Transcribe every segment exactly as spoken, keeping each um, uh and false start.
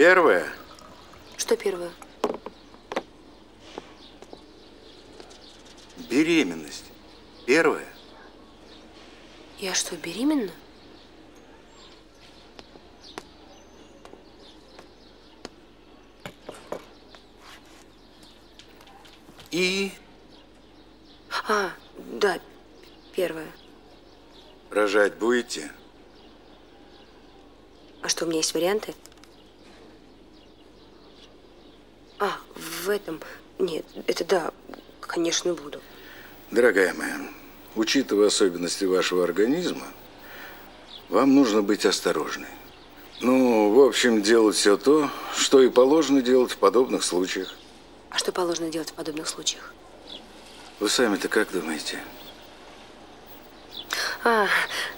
Первое? Что первое? Беременность. Первое. Я что, беременна? И? А, да, первое. Рожать будете? А что, у меня есть варианты? А, в этом… Нет, это да, конечно, буду. Дорогая моя, учитывая особенности вашего организма, вам нужно быть осторожной. Ну, в общем, делать все то, что и положено делать в подобных случаях. А что положено делать в подобных случаях? Вы сами-то как думаете? А,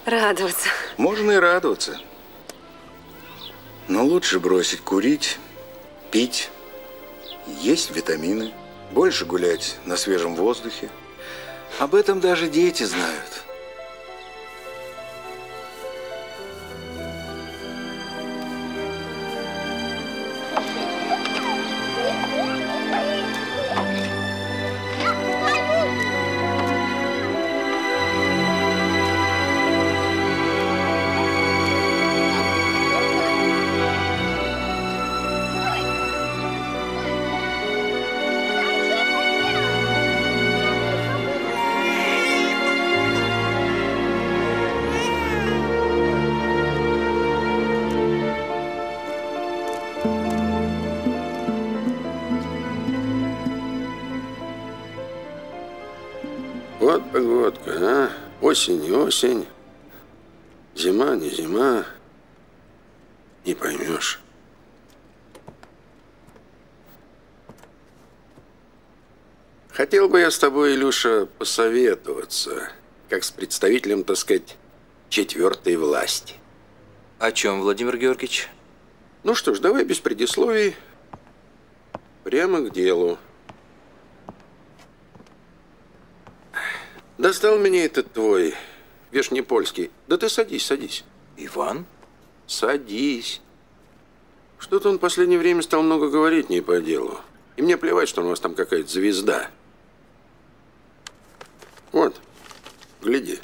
радоваться. Можно и радоваться. Но лучше бросить курить, пить, есть витамины, больше гулять на свежем воздухе. Об этом даже дети знают. Осень не осень, зима не зима, не поймешь. Хотел бы я с тобой, Илюша, посоветоваться, как с представителем, так сказать, четвертой власти. О чем, Владимир Георгиевич? Ну что ж, давай без предисловий, прямо к делу. Достал меня этот твой Вешнепольский. Да ты садись, садись. Иван? Садись. Что-то он в последнее время стал много говорить не по делу. И мне плевать, что он у вас там какая-то звезда. Вот, гляди.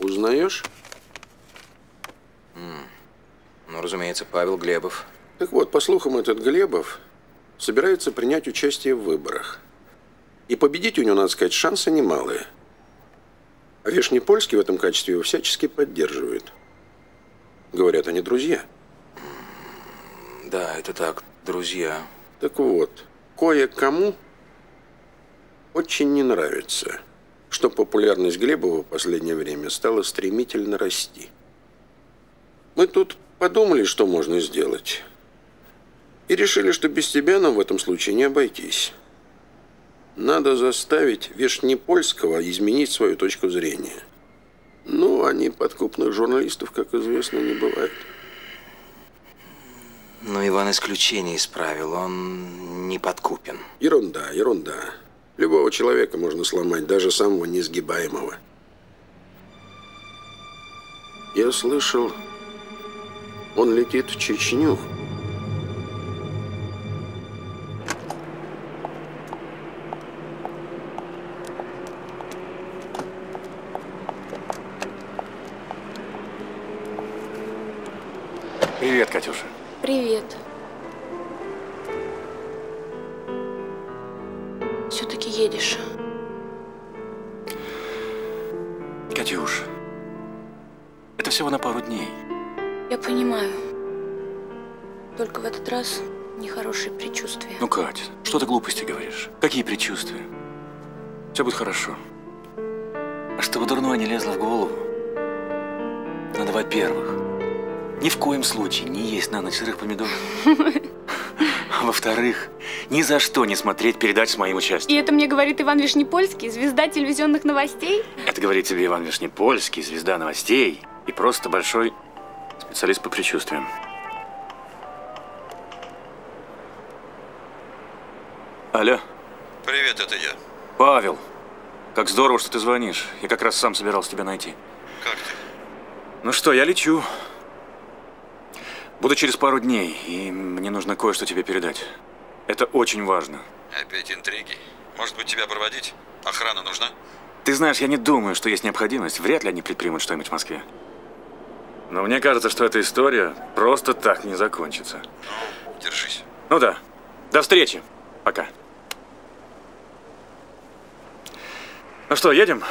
Узнаешь? Mm. Ну, разумеется, Павел Глебов. Так вот, по слухам, этот Глебов собирается принять участие в выборах. И победить у него, надо сказать, шансы немалые. А Вешнепольский в этом качестве его всячески поддерживает. Говорят, они друзья. Да, это так, друзья. Так вот, кое-кому очень не нравится, что популярность Глебова в последнее время стала стремительно расти. Мы тут подумали, что можно сделать. И решили, что без тебя нам в этом случае не обойтись. Надо заставить Вешнепольского изменить свою точку зрения. Ну, они подкупных журналистов, как известно, не бывает. Но Иван исключение исправил, он не подкупен. Ерунда, ерунда. Любого человека можно сломать, даже самого несгибаемого. Я слышал, он летит в Чечню. Привет, Катюша. Привет. Все-таки едешь. Катюш, это всего на пару дней. Я понимаю. Только в этот раз нехорошие предчувствия. Ну, Катя, что ты глупости говоришь? Какие предчувствия? Все будет хорошо. А чтобы дурное не лезло в голову, надо, во-первых, ни в коем случае не есть на ночь сырых помидоров. Во-вторых, ни за что не смотреть передач с моим участием. И это мне говорит Иван Вешнепольский, звезда телевизионных новостей? Это говорит тебе Иван Вешнепольский, звезда новостей и просто большой специалист по предчувствиям. Алло. Привет, это я. Павел, как здорово, что ты звонишь. Я как раз сам собирался тебя найти. Как ты? Ну что, я лечу. Буду через пару дней, и мне нужно кое-что тебе передать. Это очень важно. Опять интриги? Может быть, тебя проводить? Охрана нужна? Ты знаешь, я не думаю, что есть необходимость. Вряд ли они предпримут что-нибудь в Москве. Но мне кажется, что эта история просто так не закончится. Ну, держись. Ну да. До встречи. Пока. Ну что, едем?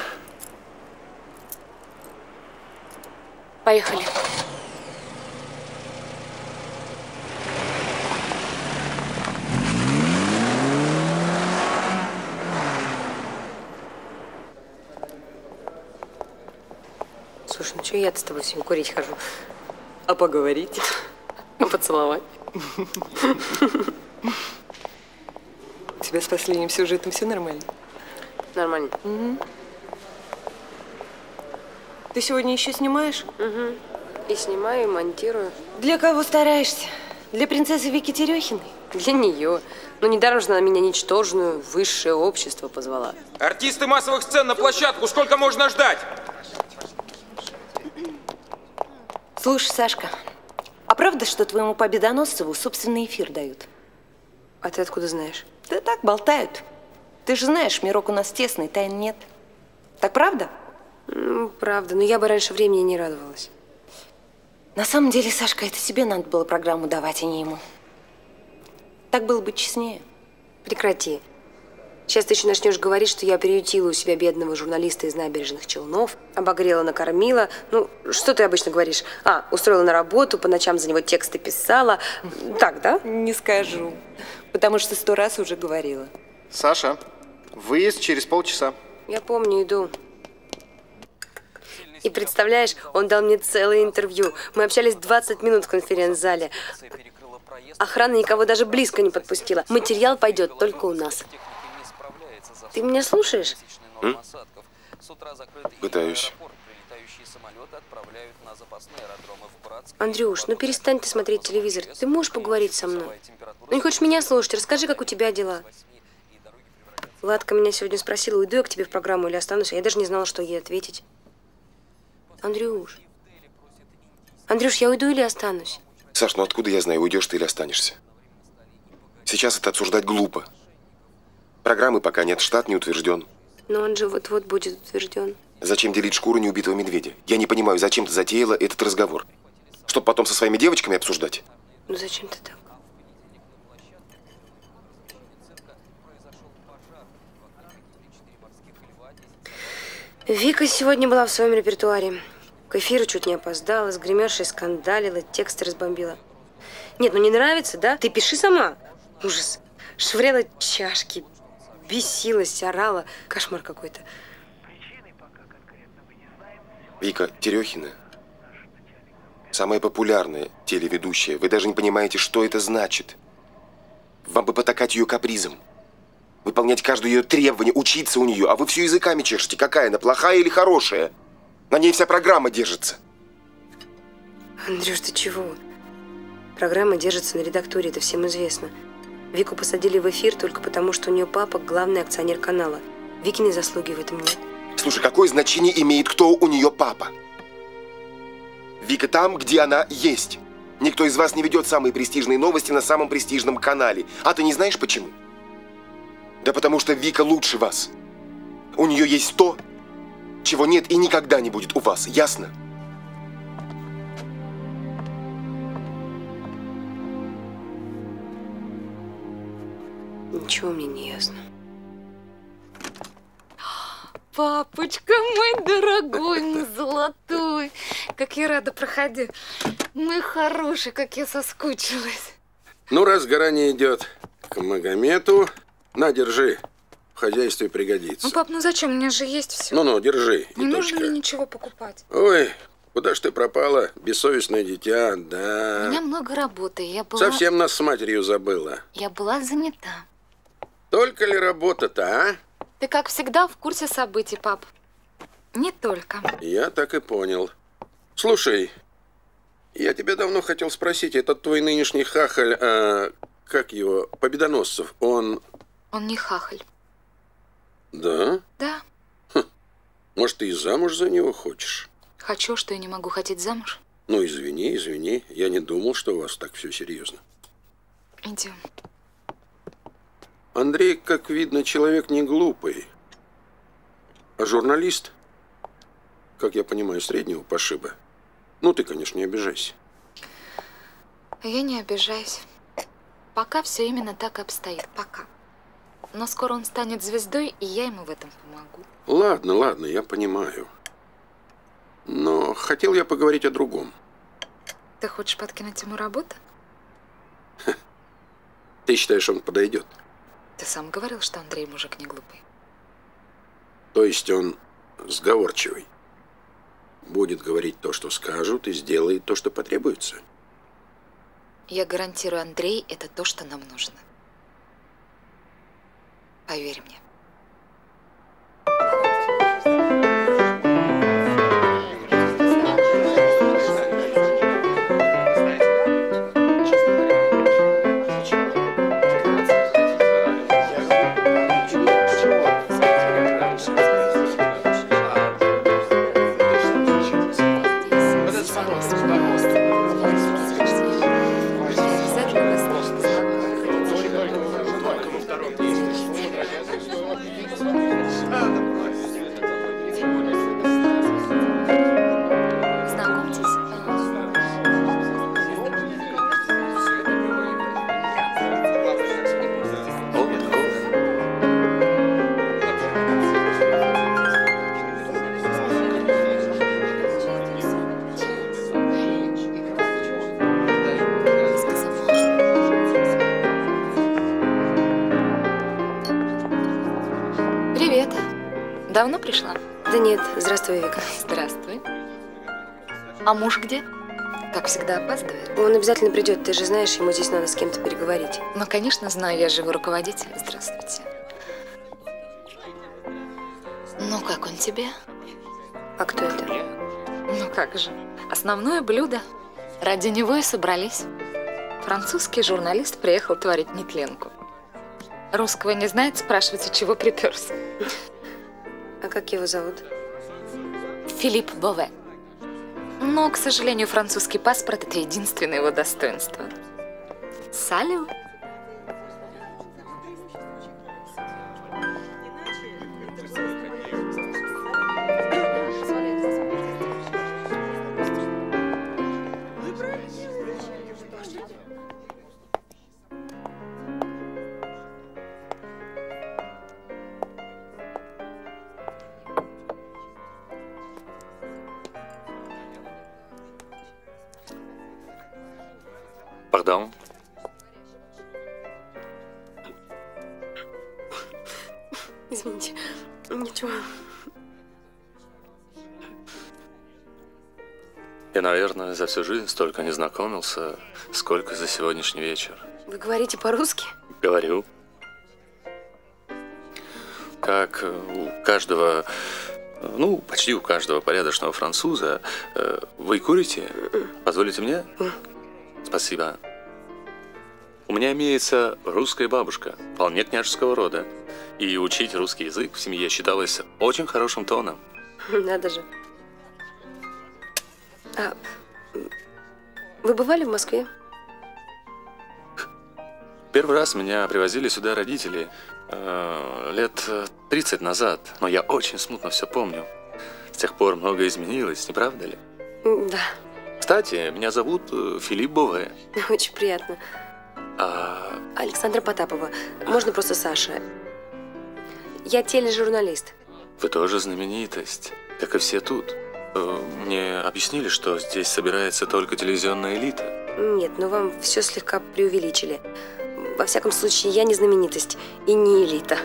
Поехали. Слушай, ну что я-то с тобой сегодня курить хожу? А поговорить? А поцеловать? У тебя с последним сюжетом все нормально? Нормально. Угу. Ты сегодня еще снимаешь? Угу. И снимаю, и монтирую. Для кого стараешься? Для принцессы Вики Терехиной? Для нее. Но не даром же она меня ничтожную высшее общество позвала. Артисты массовых сцен на площадку. Сколько можно ждать? Слушай, Сашка, а правда, что твоему Победоносцеву собственный эфир дают? А ты откуда знаешь? Да так, болтают. Ты же знаешь, мирок у нас тесный, тайн нет. Так правда? Ну, правда, но я бы раньше времени не радовалась. На самом деле, Сашка, это тебе надо было программу давать, а не ему. Так было бы честнее. Прекрати. Сейчас ты еще начнешь говорить, что я приютила у себя бедного журналиста из набережных Челнов, обогрела, накормила. Ну, что ты обычно говоришь? А, устроила на работу, по ночам за него тексты писала. Так, да? Не скажу, потому что сто раз уже говорила. Саша, выезд через полчаса. Я помню, иду. И представляешь, он дал мне целое интервью. Мы общались двадцать минут в конференц-зале. Охрана никого даже близко не подпустила. Материал пойдет только у нас. Ты меня слушаешь? М? Пытаюсь. Андрюш, ну перестань ты смотреть телевизор. Ты можешь поговорить со мной? Ну не хочешь меня слушать? Расскажи, как у тебя дела. Ладка меня сегодня спросила, уйду я к тебе в программу или останусь. Я даже не знала, что ей ответить. Андрюш. Андрюш, я уйду или останусь? Саш, ну откуда я знаю, уйдешь ты или останешься? Сейчас это обсуждать глупо. Программы пока нет, штат не утвержден. Но он же вот-вот будет утвержден. Зачем делить шкуру неубитого медведя? Я не понимаю, зачем ты затеяла этот разговор? Чтоб потом со своими девочками обсуждать? Ну зачем ты так? Вика сегодня была в своем репертуаре. К эфиру чуть не опоздала, с гримершей скандалила, тексты разбомбила. Нет, ну не нравится, да? Ты пиши сама. Ужас. Швыряла чашки. Бесилась, орала. Кошмар какой-то. Вика Терехина самая популярная телеведущая. Вы даже не понимаете, что это значит. Вам бы потакать ее капризом. Выполнять каждое ее требование, учиться у нее. А вы все языками чешете. Какая она, плохая или хорошая? На ней вся программа держится. Андрюш, ты чего? Программа держится на редактуре, это всем известно. Вику посадили в эфир только потому, что у нее папа главный акционер канала. Викиной заслуги в этом нет. Слушай, какое значение имеет, кто у нее папа? Вика там, где она есть. Никто из вас не ведет самые престижные новости на самом престижном канале. А ты не знаешь почему? Да потому что Вика лучше вас. У нее есть то, чего нет и никогда не будет у вас. Ясно? Ничего мне не ясно. Папочка мой дорогой, мой золотой. Как я рада, проходи. Мой хороший, как я соскучилась. Ну, раз горание идет к Магомету, на, держи. В хозяйстве пригодится. Ну, пап, ну зачем? У меня же есть все. Ну-ну, держи. Не нужно мне ничего покупать. Ой, куда ж ты пропала, бессовестное дитя, да. У меня много работы, я была… Совсем нас с матерью забыла. Я была занята. Только ли работа-то, а? Ты, как всегда, в курсе событий, пап. Не только. Я так и понял. Слушай, я тебя давно хотел спросить, этот твой нынешний хахаль, а, как его, Победоносцев, он… Он не хахаль. Да? Да. Хм. Может, ты и замуж за него хочешь? Хочу, что я не могу хотеть замуж. Ну, извини, извини. Я не думал, что у вас так все серьезно. Идем. Андрей, как видно, человек не глупый. А журналист, как я понимаю, среднего пошиба. Ну, ты, конечно, не обижайся. Я не обижаюсь. Пока все именно так обстоит. Пока. Но скоро он станет звездой, и я ему в этом помогу. Ладно, ладно, я понимаю. Но хотел я поговорить о другом. Ты хочешь подкинуть ему работу? Ха. Ты считаешь, он подойдет? Ты сам говорил, что Андрей мужик не глупый. То есть он сговорчивый. Будет говорить то, что скажут, и сделает то, что потребуется. Я гарантирую, Андрей, это то, что нам нужно. Поверь мне. Давно пришла? Да нет, здравствуй, Вика. Здравствуй. А муж где? Как всегда опаздывает. Он обязательно придет, ты же знаешь, ему здесь надо с кем-то переговорить. Ну, конечно, знаю, я же его руководитель. Здравствуйте. Ну, как он тебе? А кто это? Ну, как же. Основное блюдо. Ради него и собрались. Французский журналист приехал творить нетленку. Русского не знает, спрашивайте, чего приперся. А как его зовут? Филипп де Бове. Но, к сожалению, французский паспорт – это единственное его достоинство. Салю. Извините, ничего. Я, наверное, за всю жизнь столько не знакомился, сколько за сегодняшний вечер. Вы говорите по-русски? Говорю. Как у каждого, ну, почти у каждого порядочного француза. Вы курите? Позволите мне? Спасибо. У меня имеется русская бабушка, вполне княжеского рода. И учить русский язык в семье считалось очень хорошим тоном. Надо же. А вы бывали в Москве? Первый раз меня привозили сюда родители э, лет тридцать назад, но я очень смутно все помню. С тех пор многое изменилось, не правда ли? Да. Кстати, меня зовут Филипп де Бове. Очень приятно. А... Александра Потапова. Можно а... просто Саша. Я тележурналист. Вы тоже знаменитость, как и все тут. Мне объяснили, что здесь собирается только телевизионная элита. Нет, но вам все слегка преувеличили. Во всяком случае, я не знаменитость и не элита.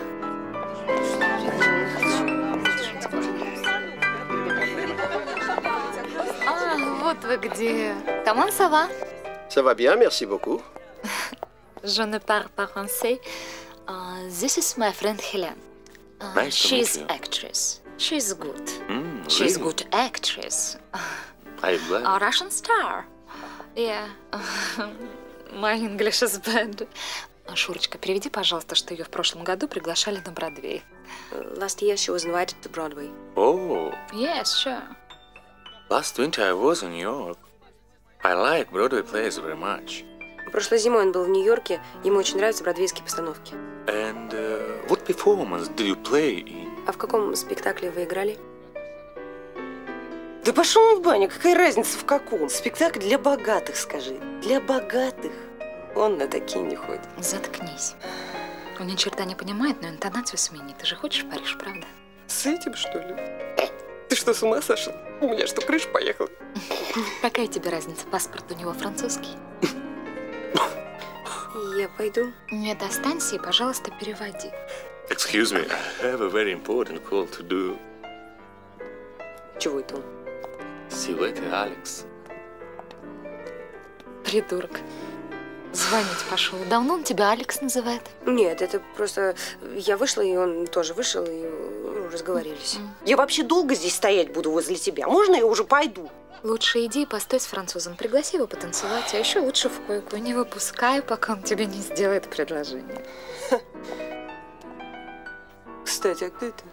А, вот вы где. Comment ça va? Ça va bien, merci beaucoup. Je ne parle pas français. Uh, this is my friend Helen. Uh, nice she's actress. She's good. Mm, she's really? Good actress. I'm glad. A Russian star. Yeah. My English is bad. Шурочка, переведи, пожалуйста, что ее в прошлом году приглашали на Бродвей. Last year she was invited to Broadway. Oh. Yes, sure. Last winter I was in New York. I like Broadway plays very much. Прошлой зимой он был в Нью-Йорке, ему очень нравятся бродвейские постановки. And, uh, what performance do you play in? А в каком спектакле вы играли? Да пошел он в баню, какая разница в каком? Спектакль для богатых, скажи. Для богатых. Он на такие не ходит. Заткнись. Он ни черта не понимает, но интонацию сменит. Ты же хочешь в Париж, правда? С этим, что ли? Ты что, с ума сошла? У меня что, крыша поехала? Какая тебе разница? Паспорт у него французский. Я пойду. Нет, останься и, пожалуйста, переводи. Excuse me, I have a very important call to do. Чего это он? Сегодня Алекс. Придурок. Звонить пошел. Давно он тебя Алекс называет? Нет, это просто я вышла, и он тоже вышел, и разговорились. Mm-hmm. Я вообще долго здесь стоять буду возле тебя. Можно я уже пойду? Лучше иди и постой с французом. Пригласи его потанцевать, а еще лучше в койку. Не выпускай, пока он тебе не сделает предложение. Кстати, а кто это?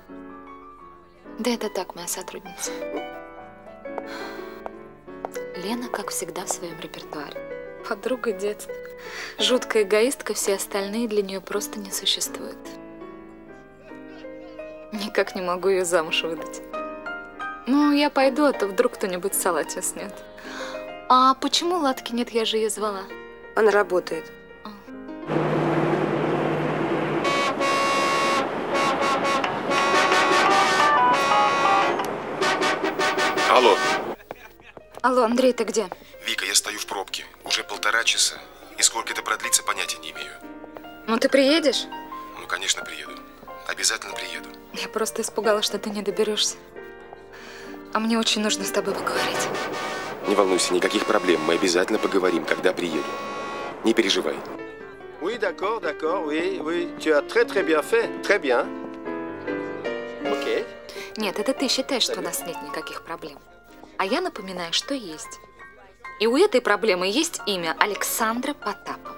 Да это так, моя сотрудница. Лена, как всегда, в своем репертуаре. Подруга детства. Жуткая эгоистка, все остальные для нее просто не существуют. Никак не могу ее замуж выдать. Ну, я пойду, а то вдруг кто-нибудь салат снет. А почему Ладки нет? Я же ее звала. Она работает. А. Алло. Алло, Андрей, ты где? Вика, я стою в пробке. Уже полтора часа. И сколько это продлится, понятия не имею. Ну, ты приедешь? Ну, конечно, приеду. Обязательно приеду. Я просто испугалась, что ты не доберешься. А мне очень нужно с тобой поговорить. Не волнуйся, никаких проблем. Мы обязательно поговорим, когда приеду. Не переживай. Oui, d'accord, d'accord, oui, oui. Tu as très, très bien fait. Très bien. Окей. Нет, это ты считаешь, что у нас нет никаких проблем. А я напоминаю, что есть. И у этой проблемы есть имя Александра Потапова.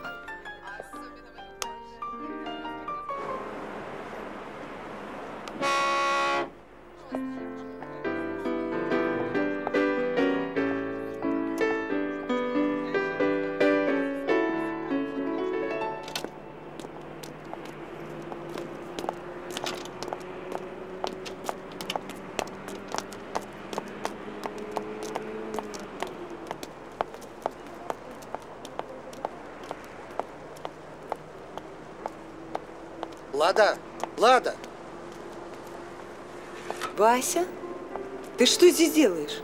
Лада! Лада! Вася? Ты что здесь делаешь?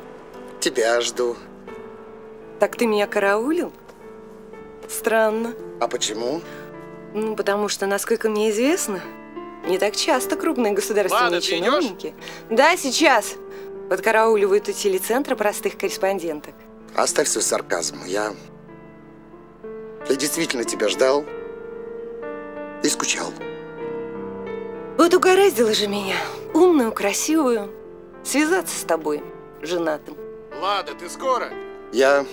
Тебя жду. Так ты меня караулил? Странно. А почему? Ну, потому что, насколько мне известно, не так часто крупные государственные Лада, чиновники... Да, сейчас подкарауливают у телецентра простых корреспонденток. Оставь свой сарказм. Я... Я действительно тебя ждал и скучал. Вот угораздило же меня, умную, красивую, связаться с тобой, женатым. Лада, ты скоро? Я...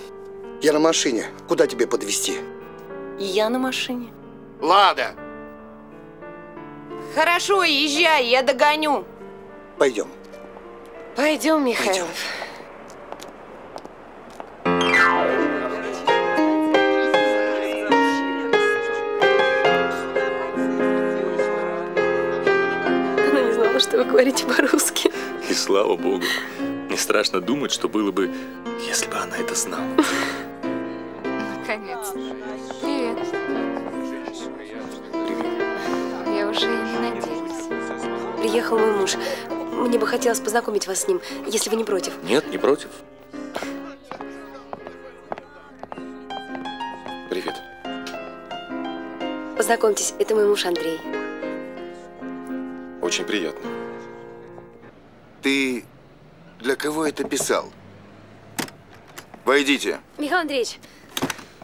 я на машине. Куда тебе подвезти? Я на машине. Лада! Хорошо, езжай, я догоню. Пойдем. Пойдем, Михаил. Что вы говорите по-русски. И слава богу. Не страшно думать, что было бы, если бы она это знала. Наконец. Привет. Привет. Я уже не надеюсь. Приехал мой муж. Мне бы хотелось познакомить вас с ним, если вы не против. Нет, не против. Привет. Познакомьтесь, это мой муж Андрей. Очень приятно. Ты для кого это писал? Войдите. Михаил Андреевич.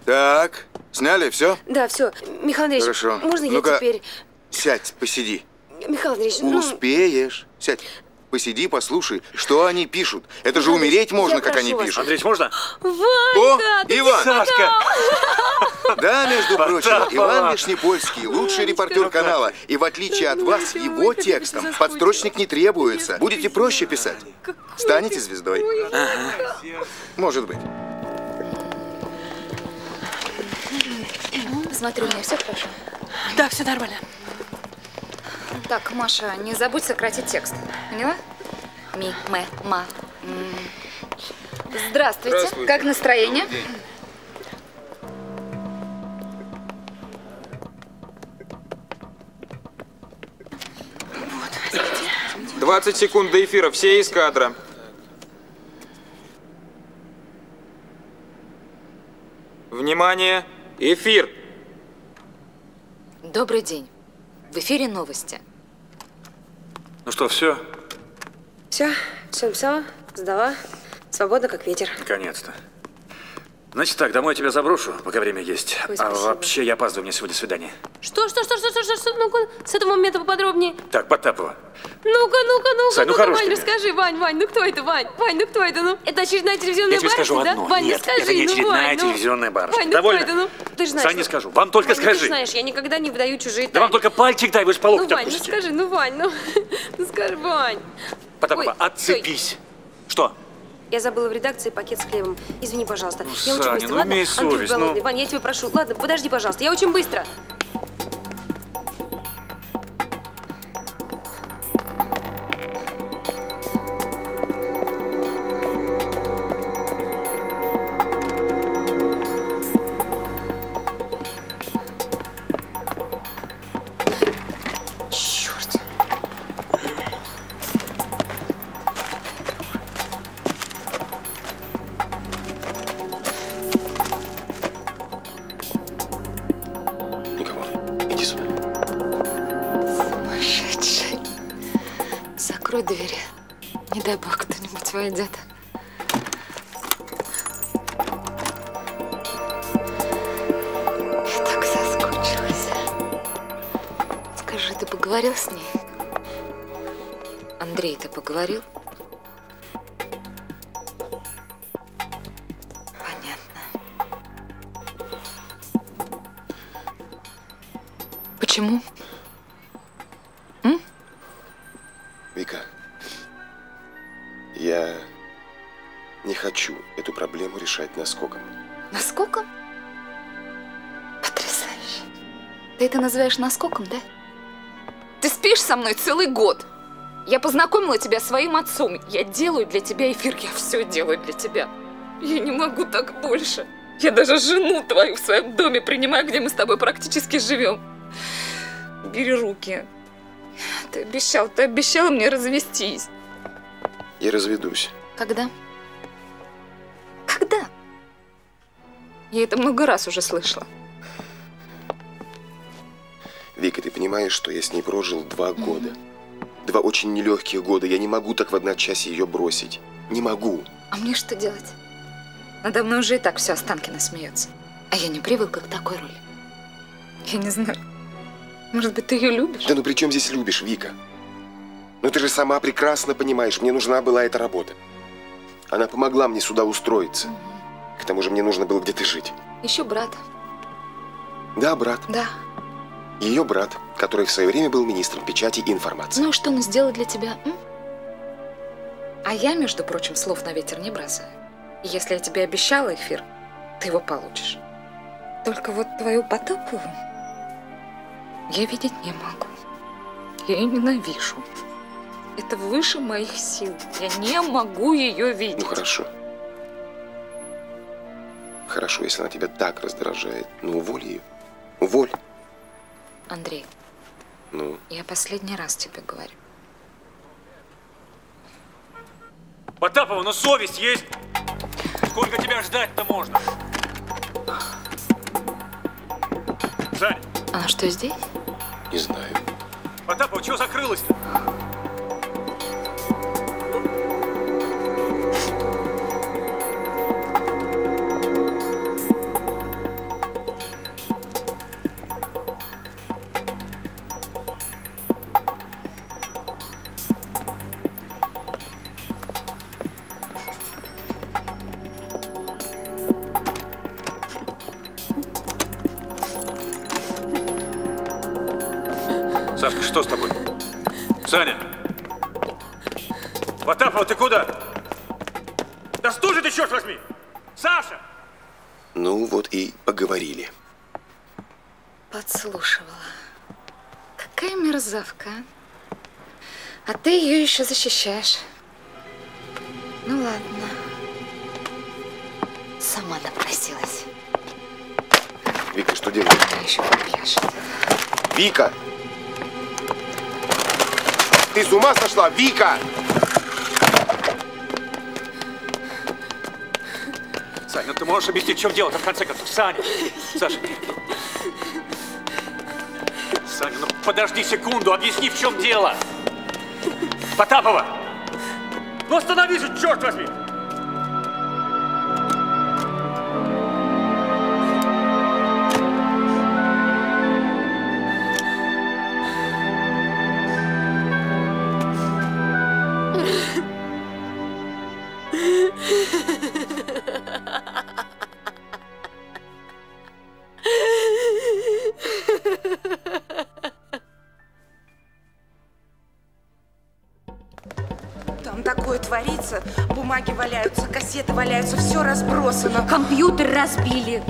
Так, сняли, все? Да, все. Михаил Андреевич, хорошо. Можно я Ну-ка, теперь? Сядь, посиди. Михаил Андреевич, ну... Успеешь. Сядь, посиди, послушай, что они пишут. Это же умереть можно, как они пишут. Андреевич, можно? Ванька, ты Иван! Сашка! Да, между прочим, Иван Вешнепольский, лучший репортер канала. И в отличие от вас, его текстом подстрочник не требуется. Будете проще писать. Станете звездой. Может быть. Смотри, у меня все хорошо? Да, все нормально. Так, Маша, не забудь сократить текст. Поняла? Ми, мэ, ма. Здравствуйте. Здравствуйте. Как настроение? двадцать секунд до эфира. Все из кадра. Внимание! Эфир! Добрый день. В эфире новости. Ну что, все? Все, все написала, сдала. Свободно, как ветер. Наконец-то. Значит так, домой я тебя заброшу, пока время есть. Ой, а вообще, я опаздываю, мне сегодня свидание. Что, что, что, что, что, что, что, ну-ка, с этого момента поподробнее. Так, Потапова. Ну-ка, ну-ка, ну-ка, ну-ка, Вань, расскажи, Вань, Вань, ну кто это, Вань? Вань, ну кто это, ну? Это очередная телевизионная барышня, да? Я тебе скажу одно, нет, это не очередная телевизионная барышня. Вань, ну кто это, ну? Ты же знаешь. Сань, не скажу, вам только скажи. Ты знаешь, я никогда не выдаю чужие тайны. Да вам только пальчик дай, вы же по локоть отпустите. Ну, Вань, ну скажи, ну, Вань, ну, ну скажи, Вань. Потапова, отцепись. Что? Я забыла в редакции пакет с хлебом. Извини, пожалуйста. Ну, я Саня, очень быстро. Ну, ладно, совесть, Андрей, ну... Вань, я тебя прошу. Ладно, подожди, пожалуйста. Я очень быстро. Идет. Я так соскучилась. Скажи, ты поговорил с ней? Андрей, ты поговорил? Понятно. Почему? М? Вика. Я не хочу эту проблему решать наскоком. Наскоком? Потрясающе. Ты это называешь наскоком, да? Ты спишь со мной целый год. Я познакомила тебя с своим отцом. Я делаю для тебя эфир. Я все делаю для тебя. Я не могу так больше. Я даже жену твою в своем доме принимаю, где мы с тобой практически живем. Бери руки. Ты обещал, ты обещала мне развестись. Я разведусь. Когда? Когда? Я это много раз уже слышала. Вика, ты понимаешь, что я с ней прожил два Mm-hmm. года? Два очень нелегких года. Я не могу так в одночасье ее бросить. Не могу. А мне что делать? Надо мной уже и так все Останкино смеется. А я не привыкла к такой роли. Я не знаю. Может быть, ты ее любишь? Да ну при чем здесь любишь, Вика? Но ты же сама прекрасно понимаешь, мне нужна была эта работа. Она помогла мне сюда устроиться. К тому же мне нужно было где-то жить. Еще брат. Да, брат. Да. Ее брат, который в свое время был министром печати и информации. Ну, что он сделал для тебя? М? А я, между прочим, слов на ветер не бросаю. И если я тебе обещала эфир, ты его получишь. Только вот твою Потапову я видеть не могу. Я ее ненавижу. Это выше моих сил. Я не могу ее видеть. Ну хорошо. Хорошо, если она тебя так раздражает. Ну уволь ее. Уволь. Андрей. Ну? Я последний раз тебе говорю. Потапова, ну совесть есть. Сколько тебя ждать-то можно? Саня. Она что, здесь? Не знаю. Потапова, чего закрылась-то? Что с тобой? Саня! Потапова, ты куда? Да стужи ты, черт возьми! Саша! Ну вот и поговорили. Подслушивала. Какая мерзавка, а? А ты ее еще защищаешь. Ну ладно. Сама напросилась. Вика, что делаешь? Она еще попляшет. Вика! Ты с ума сошла, Вика! Саня, ты можешь объяснить, в чем дело-то в конце концов? Саня! Саша! Саня, ну подожди секунду, объясни, в чем дело! Потапова! Ну остановись же, черт возьми! Бумаги валяются, кассеты валяются, все разбросано. Компьютер разбили.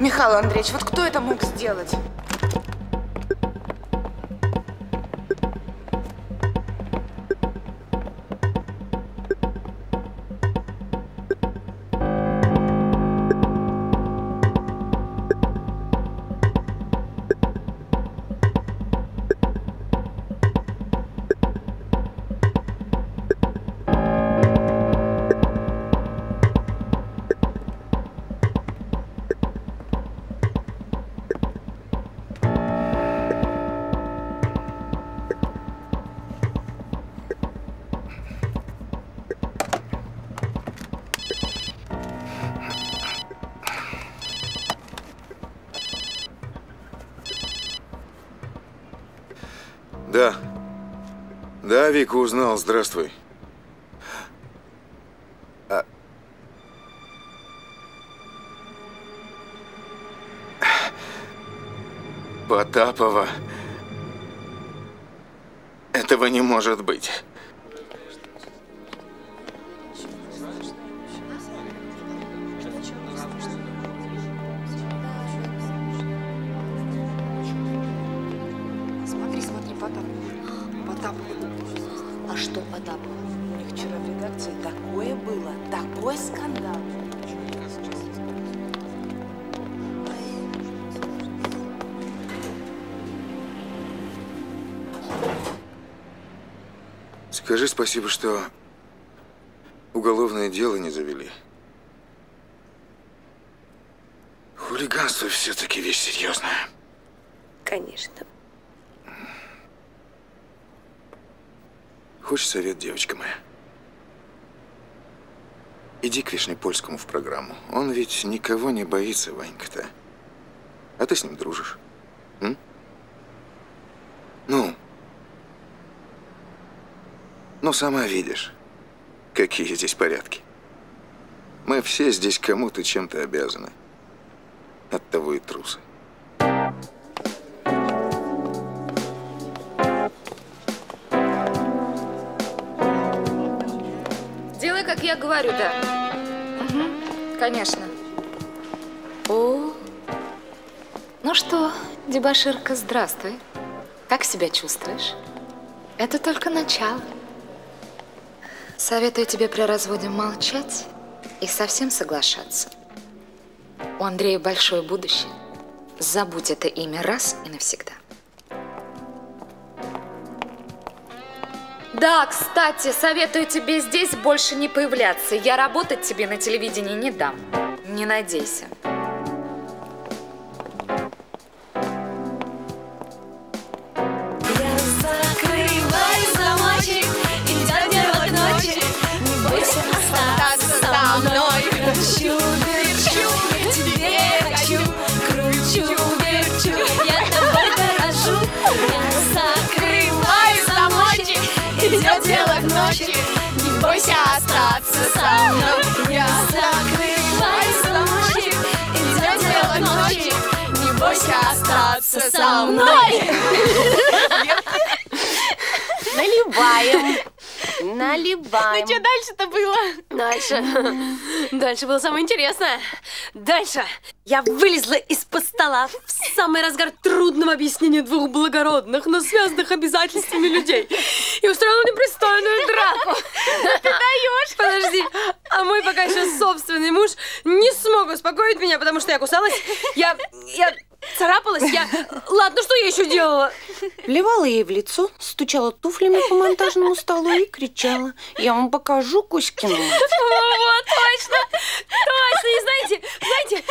Михаил Андреевич, вот кто это мог сделать? Вика, узнал. Здравствуй. А... Потапова. Этого не может быть. Скажи спасибо, что уголовное дело не завели. Хулиганство все-таки вещь серьезная. Конечно. Хочешь совет, девочка моя? Иди к Вешнепольскому в программу. Он ведь никого не боится, Ванька-то. А ты с ним дружишь. М? Ну? Ну, сама видишь, какие здесь порядки. Мы все здесь кому-то чем-то обязаны. Оттого и трусы. Делай, как я говорю, да. Угу, конечно. О, ну что, дебоширка, здравствуй. Как себя чувствуешь? Это только начало. Советую тебе при разводе молчать и совсем соглашаться. У Андрея большое будущее. Забудь это имя раз и навсегда. Да, кстати, советую тебе здесь больше не появляться. Я работать тебе на телевидении не дам. Не надейся. Кручу, верчу, тебе хочу, кручу, верчу, я тобой дорожу. Закрывай замочек, идет дело к ночи, не бойся остаться со мной. Я закрывай замочек, идет дело к ночи, не бойся остаться со мной. Наливаем. Наливаем. Ну что дальше-то было? Дальше. Дальше было самое интересное. Дальше. Я вылезла из-под стола в самый разгар трудного объяснения двух благородных, но связанных обязательствами людей. И устроила непристойную драку. Ты даешь? Подожди. А мой пока еще собственный муж не смог успокоить меня, потому что я кусалась. Я... я... царапалась я. Ладно, что я еще делала? Плевала ей в лицо, стучала туфлями по монтажному столу и кричала: я вам покажу Кузькину. О, точно! Точно! И знаете, знаете,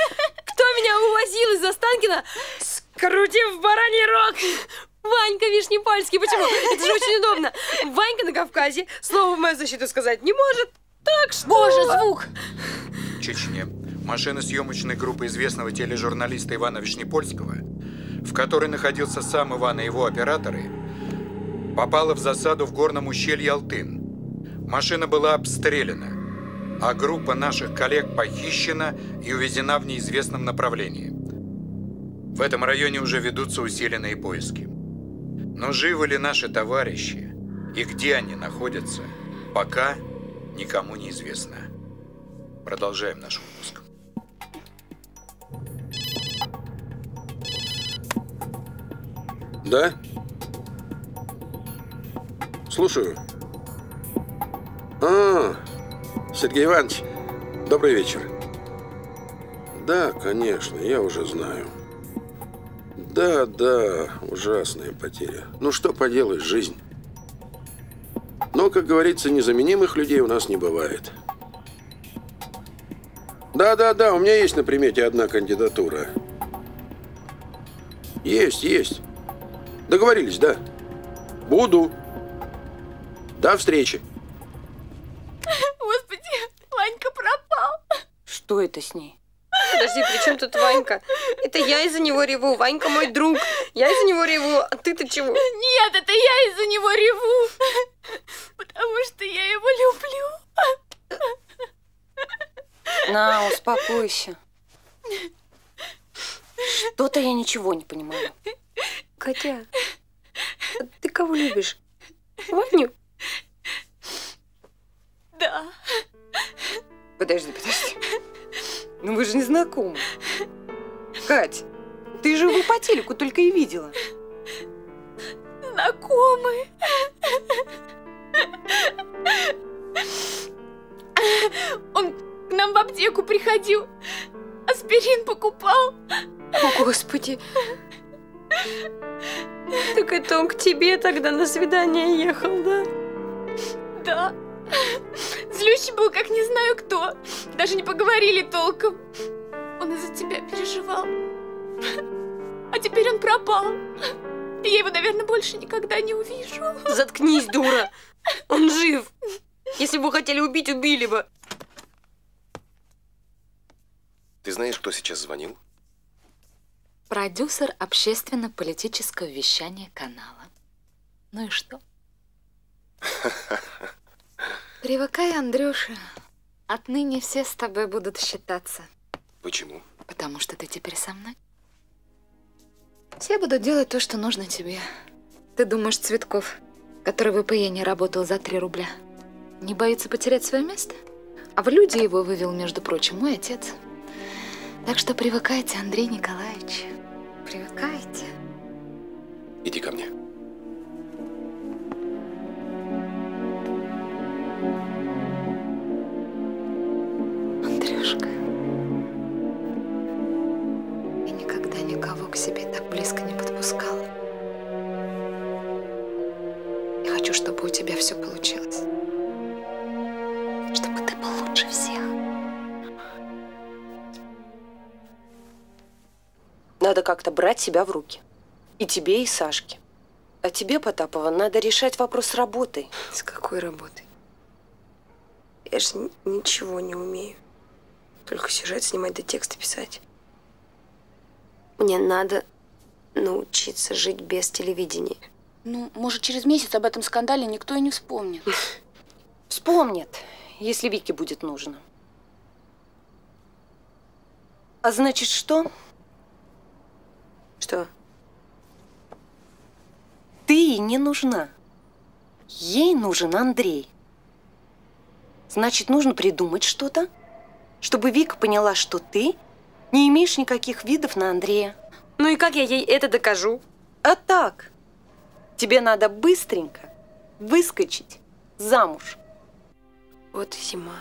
кто меня увозил из Останкино, скрутив бараний рог? Ванька Вешнепольский. Почему? Это же очень удобно. Ванька на Кавказе слово в мою защиту сказать не может, так что... Боже, звук! Чечня. Машина съемочной группы известного тележурналиста Ивана Вешнепольского, в которой находился сам Иван и его операторы, попала в засаду в горном ущелье Алтын. Машина была обстреляна, а группа наших коллег похищена и увезена в неизвестном направлении. В этом районе уже ведутся усиленные поиски. Но живы ли наши товарищи и где они находятся, пока никому не известно. Продолжаем наш выпуск. Да? Слушаю. А, Сергей Иванович, добрый вечер. Да, конечно, я уже знаю. Да, да, ужасная потеря. Ну что поделаешь, жизнь. Но, как говорится, незаменимых людей у нас не бывает. Да, да, да, у меня есть на примете одна кандидатура. Есть, есть. Договорились, да? Буду. До встречи. Господи, Ванька пропал. Что это с ней? Подожди, при чем тут Ванька? Это я из-за него реву. Ванька мой друг. Я из-за него реву. А ты-то чего? Нет, это я из-за него реву. Потому что я его люблю. На, успокойся. Что-то я ничего не понимаю. Катя, ты кого любишь? Ваню? Да. Подожди, подожди. Ну вы же не знакомы. Кать, ты же его по телеку только и видела. Знакомы. Он... к нам в аптеку приходил, аспирин покупал. О, Господи. Так это он к тебе тогда на свидание ехал, да? Да. Злющий был, как не знаю кто. Даже не поговорили толком. Он из-за тебя переживал. А теперь он пропал. И я его, наверное, больше никогда не увижу. Заткнись, дура. Он жив. Если бы хотели убить, убили бы. Ты знаешь, кто сейчас звонил? Продюсер общественно-политического вещания канала. Ну и что? Привыкай, Андрюша. Отныне все с тобой будут считаться. Почему? Потому что ты теперь со мной. Все будут делать то, что нужно тебе. Ты думаешь, Цветков, который в ВПЕ не работал за три рубля, не боится потерять свое место? А в люди его вывел, между прочим, мой отец. Так что привыкайте, Андрей Николаевич. Привыкайте. Иди ко мне. Андрюшка, я никогда никого к себе так близко не подпускала. Я хочу, чтобы у тебя все получилось. Чтобы ты был лучше всех. Надо как-то брать себя в руки. И тебе, и Сашке. А тебе, Потапова, надо решать вопрос с работой. С какой работой? Я же ничего не умею. Только сюжет снимать да тексты писать. Мне надо научиться жить без телевидения. Ну, может, через месяц об этом скандале никто и не вспомнит. Вспомнит, если Вике будет нужно. А значит, что? Что? Ты ей не нужна. Ей нужен Андрей. Значит, нужно придумать что-то, чтобы Вика поняла, что ты не имеешь никаких видов на Андрея. Ну и как я ей это докажу? А так, тебе надо быстренько выскочить замуж. Вот и зима.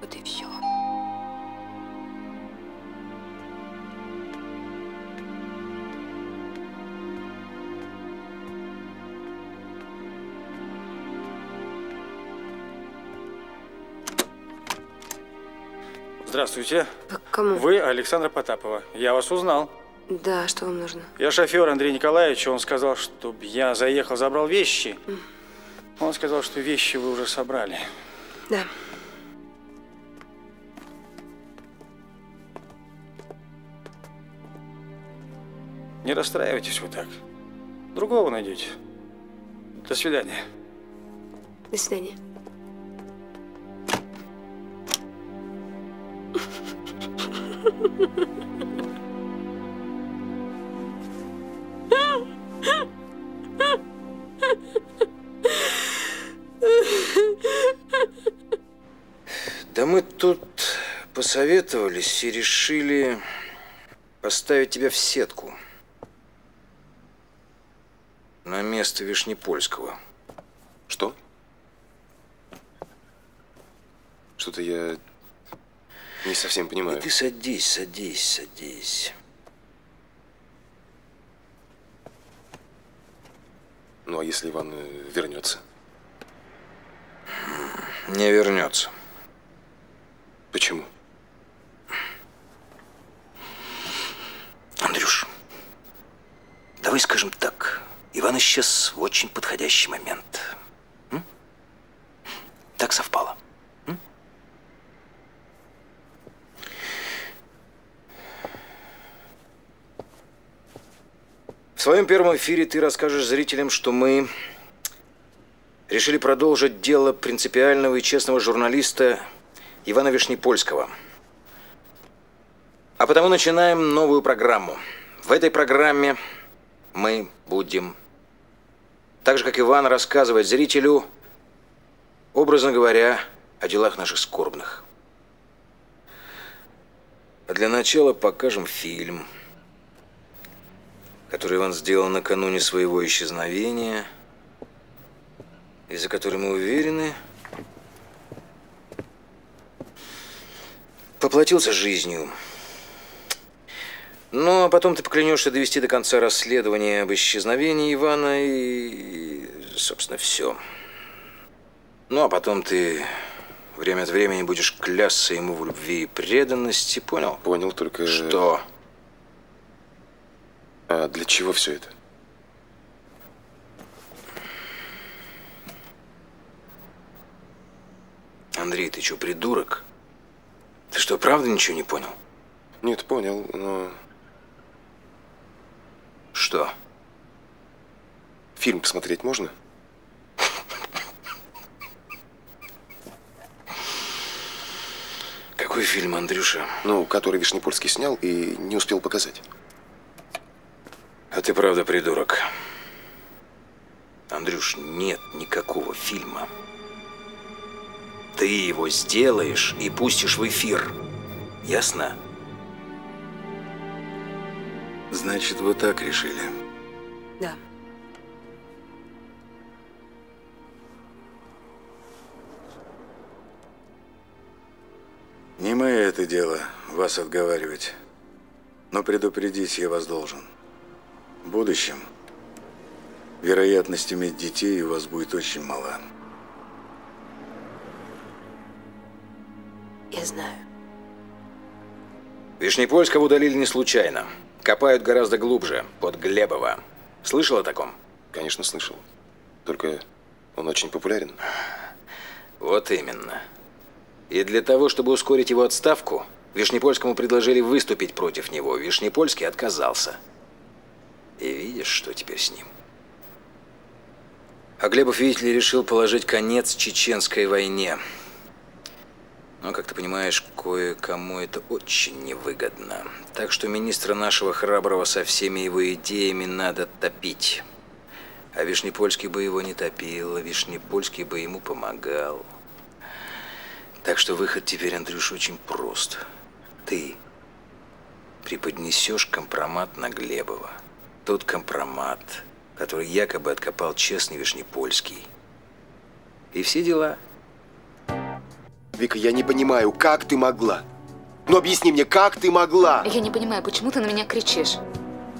Вот и все. Здравствуйте. К кому? Вы Александра Потапова. Я вас узнал. Да, что вам нужно? Я шофер Андрея Николаевича. Он сказал, чтобы я заехал, забрал вещи. Mm. Он сказал, что вещи вы уже собрали. Да. Не расстраивайтесь вы так. Другого найдете. До свидания. До свидания. Да мы тут посоветовались и решили поставить тебя в сетку на место Вешнепольского. Что? Что-то я... Не совсем понимаю. Да ты садись, садись, садись. Ну, а если Иван вернется? Не вернется. Почему? Андрюш, давай скажем так. Иван исчез в очень подходящий момент. М? Так совпало. В своем первом эфире ты расскажешь зрителям, что мы решили продолжить дело принципиального и честного журналиста Ивана Вешнепольского. А потому начинаем новую программу. В этой программе мы будем, так же как Иван, рассказывать зрителю, образно говоря, о делах наших скорбных. А для начала покажем фильм, который Иван сделал накануне своего исчезновения, и за который мы уверены, поплатился жизнью. Ну, а потом ты поклянешься довести до конца расследование об исчезновении Ивана и, и собственно, все. Ну, а потом ты время от времени будешь клясться ему в любви и преданности, понял? Понял, только… Что? А для чего все это? Андрей, ты что, придурок? Ты что, правда ничего не понял? Нет, понял, но… Что? Фильм посмотреть можно? Какой фильм, Андрюша? Ну, который Вешнепольский снял и не успел показать. А ты правда придурок. Андрюш, нет никакого фильма. Ты его сделаешь и пустишь в эфир. Ясно? Значит, вы так решили? Да. Не мое это дело вас отговаривать, но предупредить я вас должен. В будущем вероятность иметь детей у вас будет очень мала. Я знаю. Вешнепольского удалили не случайно. Копают гораздо глубже, под Глебова. Слышал о таком? Конечно, слышал. Только он очень популярен. Вот именно. И для того, чтобы ускорить его отставку, Вешнепольскому предложили выступить против него. Вешнепольский отказался. И видишь, что теперь с ним. А Глебов, видите ли, решил положить конец чеченской войне. Но, как ты понимаешь, кое-кому это очень невыгодно. Так что министра нашего храброго со всеми его идеями надо топить. А Вешнепольский бы его не топил, а Вешнепольский бы ему помогал. Так что выход теперь, Андрюш, очень прост. Ты преподнесешь компромат на Глебова. Тот компромат, который якобы откопал честный Вешнепольский. И все дела. Вика, я не понимаю, как ты могла? Ну объясни мне, как ты могла? Я не понимаю, почему ты на меня кричишь?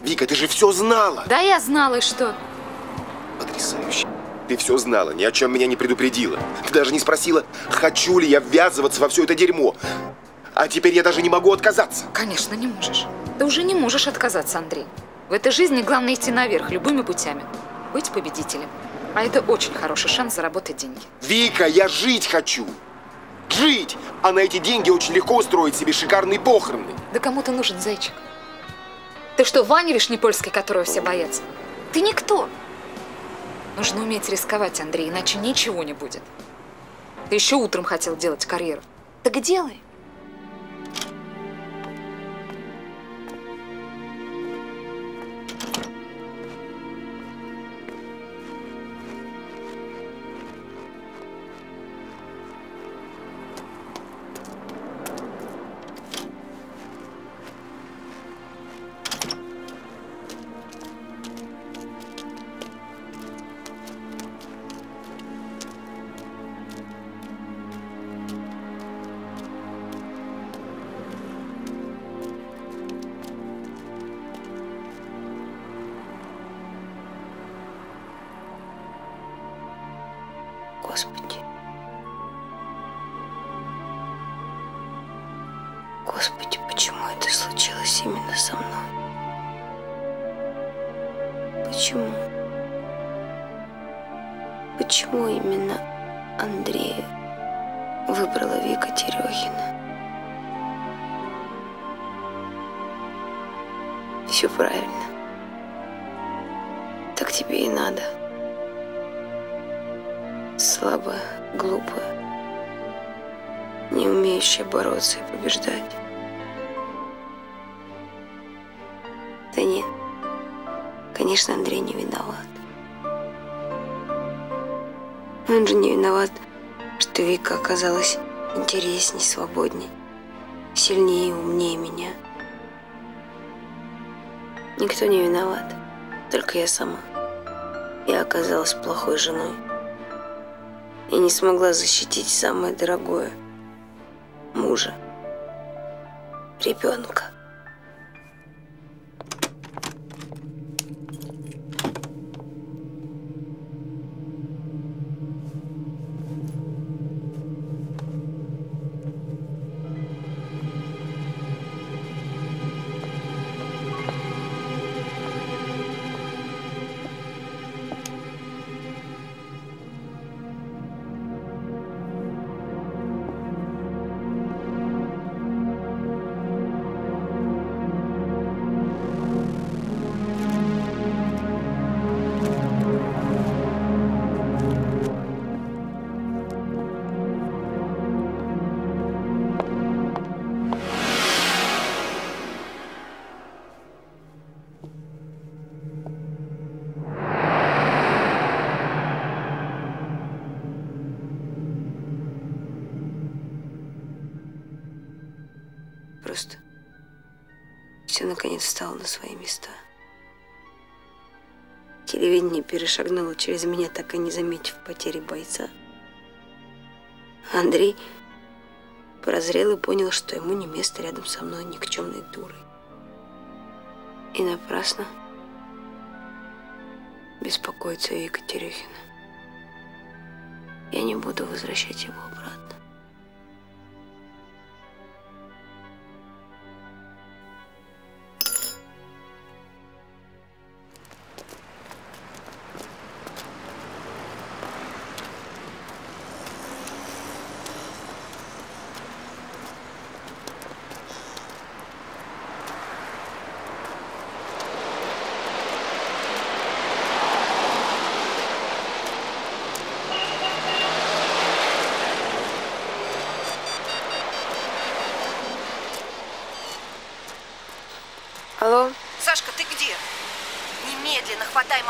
Вика, ты же все знала! Да, я знала, и что? Потрясающе. Ты все знала, ни о чем меня не предупредила. Ты даже не спросила, хочу ли я ввязываться во все это дерьмо. А теперь я даже не могу отказаться. Конечно, не можешь. Да уже не можешь отказаться, Андрей. В этой жизни главное идти наверх любыми путями. Быть победителем. А это очень хороший шанс заработать деньги. Вика, я жить хочу! Жить! А на эти деньги очень легко устроить себе шикарные похороны. Да кому ты нужен, зайчик? Ты что, Ваня Вешнепольский, которого все боятся? Ты никто! Нужно уметь рисковать, Андрей, иначе ничего не будет. Ты еще утром хотел делать карьеру. Так делай. Оказалась интересней, свободней, сильнее и умнее меня. Никто не виноват, только я сама. Я оказалась плохой женой. Я не смогла защитить самое дорогое – мужа, ребенка. Встала на свои места. Телевидение перешагнуло через меня, так и не заметив потери бойца. Андрей прозрел и понял, что ему не место рядом со мной никчемной дурой. И напрасно беспокоится Вика Терехина. Я не буду возвращать его обратно.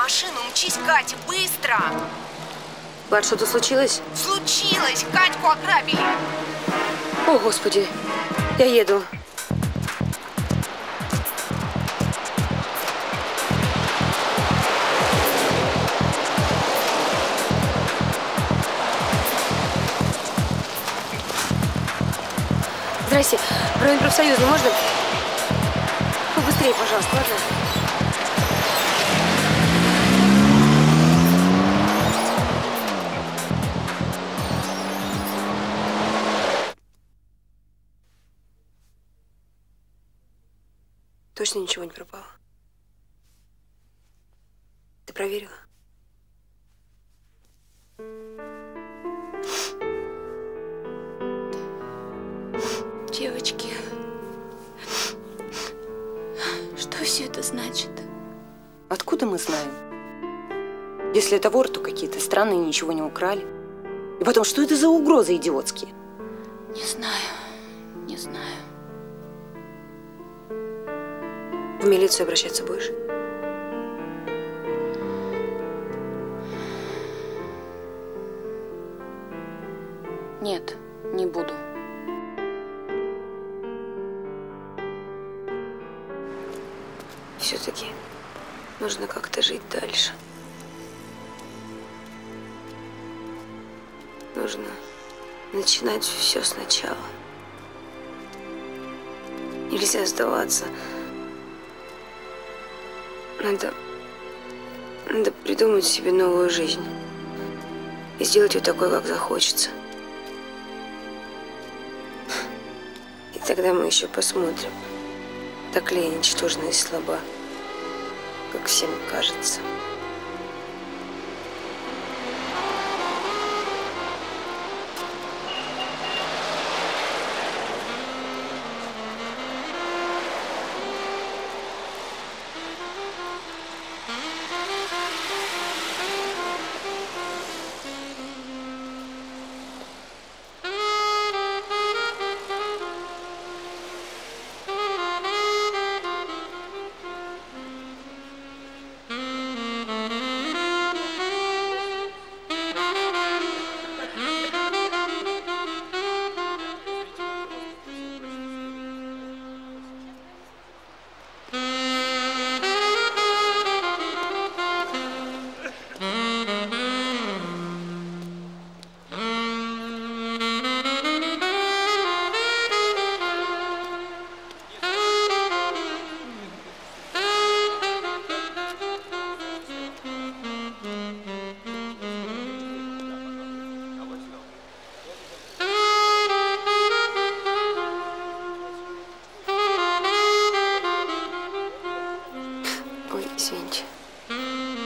Машину, мчись, Катя, быстро! Влад, что-то случилось? Случилось! Катьку ограбили! О, Господи! Я еду. Здрасте. В район профсоюза можно? Побыстрее, пожалуйста, ладно? Точно ничего не пропало? Ты проверила? Девочки, что все это значит? Откуда мы знаем? Если это вор, то какие-то странные, ничего не украли. И потом, что это за угрозы идиотские? Не знаю, не знаю. В милицию обращаться будешь? Нет, не буду. Все-таки нужно как-то жить дальше. Нужно начинать все сначала. Нельзя сдаваться. Надо, надо придумать себе новую жизнь и сделать ее такой, как захочется. И тогда мы еще посмотрим, так ли я ничтожна и слаба, как всем кажется.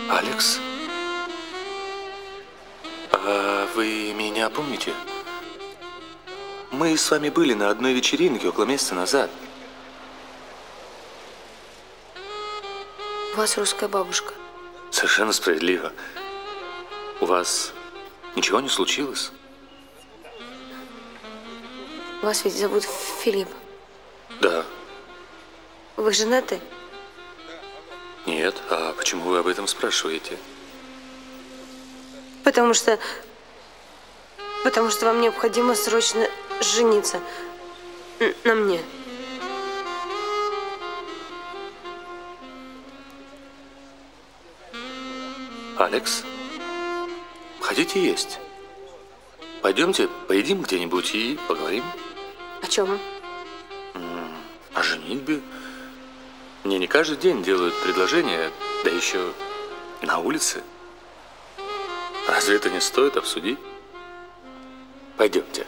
Алекс, а вы меня помните? Мы с вами были на одной вечеринке около месяца назад. У вас русская бабушка. Совершенно справедливо. У вас ничего не случилось? Вас ведь зовут Филипп. Да. Вы женаты? Нет, а почему вы об этом спрашиваете? Потому что... Потому что вам необходимо срочно жениться на мне. Алекс, хотите есть? Пойдемте, поедим где-нибудь и поговорим. О чем? О женитьбе. Мне не каждый день делают предложения, да еще на улице. Разве это не стоит обсудить? Пойдемте.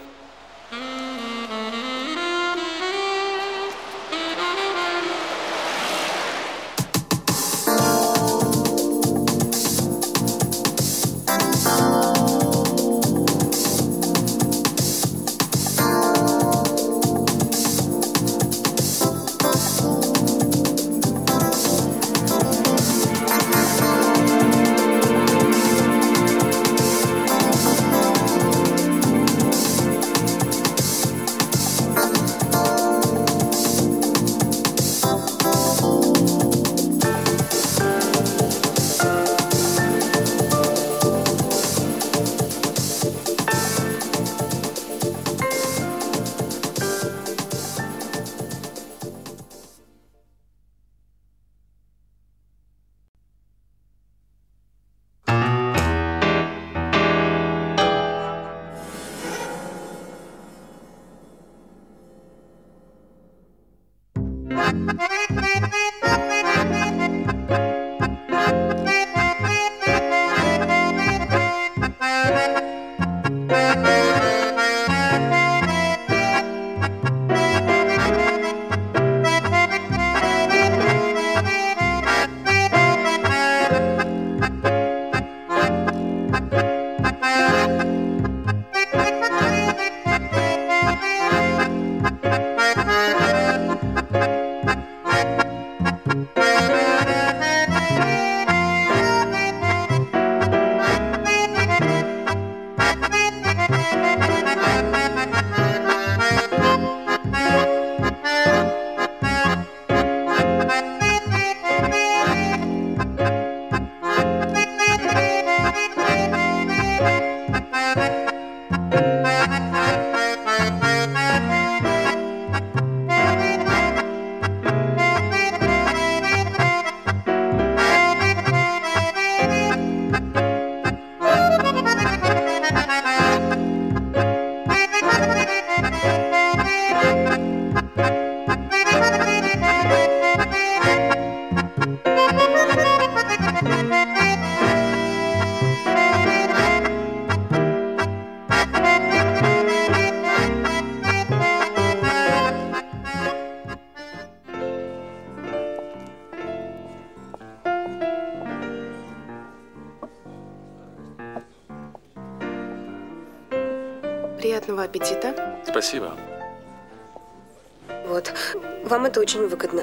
Приятного аппетита. Спасибо. Вот. Вам это очень выгодно.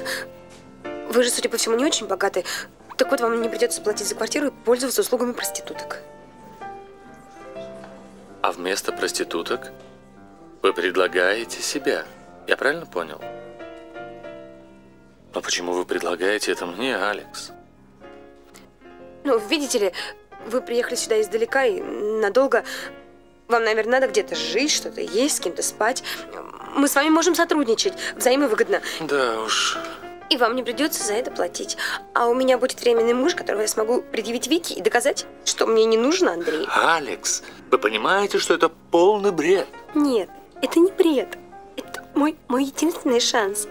Вы же, судя по всему, не очень богаты. Так вот, вам не придется платить за квартиру и пользоваться услугами проституток. А вместо проституток вы предлагаете себя. Я правильно понял? Но почему вы предлагаете это мне, Алекс? Ну, видите ли, вы приехали сюда издалека и надолго... Вам, наверное, надо где-то жить, что-то есть, с кем-то спать. Мы с вами можем сотрудничать взаимовыгодно. Да уж. И вам не придется за это платить. А у меня будет временный муж, которого я смогу предъявить Вике и доказать, что мне не нужно, Андрей. Алекс, вы понимаете, что это полный бред? Нет, это не бред. Это мой, мой единственный шанс.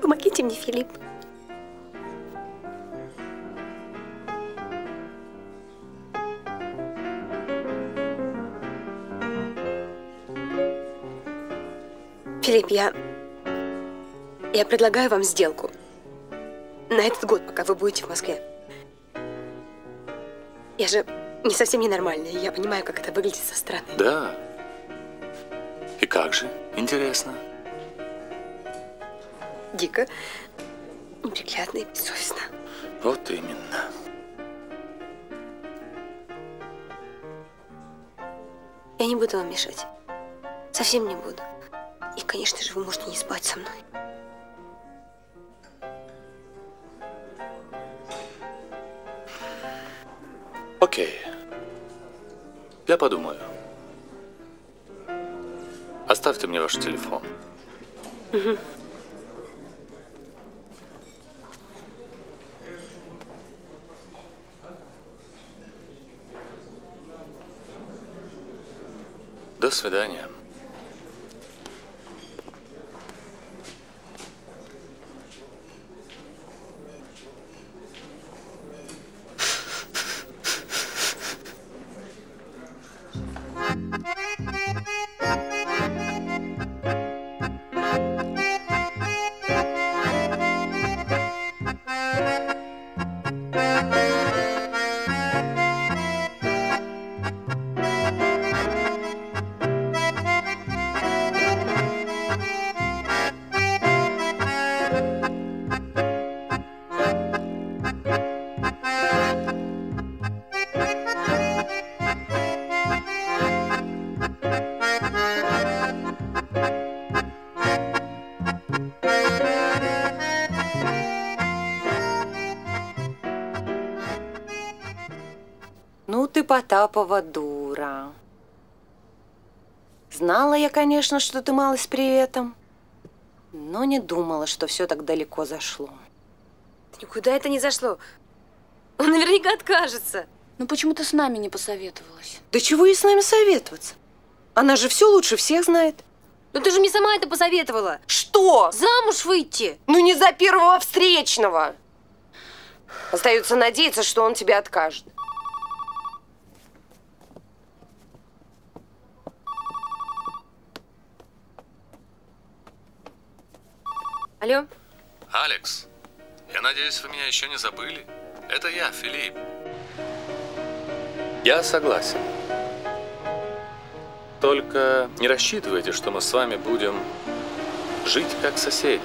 Помогите мне, Филипп. Филипп, я, я предлагаю вам сделку на этот год, пока вы будете в Москве. Я же не совсем ненормальная, я понимаю, как это выглядит со стороны. Да. И как же? Интересно. Дико, неприглядно и бессовестно. Вот именно. Я не буду вам мешать. Совсем не буду. И, конечно же, вы можете не спать со мной. Окей. Я подумаю. Оставьте мне ваш телефон. Угу. До свидания. Потапова дура. Знала я, конечно, что ты малый с приветом, но не думала, что все так далеко зашло. Да никуда это не зашло. Он наверняка откажется. Ну почему ты с нами не посоветовалась? Да чего ей с нами советоваться? Она же все лучше всех знает. Ну ты же мне сама это посоветовала. Что? Замуж выйти? Ну не за первого встречного. Остается надеяться, что он тебе откажет. Алло? Алекс, я надеюсь, вы меня еще не забыли. Это я, Филипп. Я согласен. Только не рассчитывайте, что мы с вами будем жить как соседи.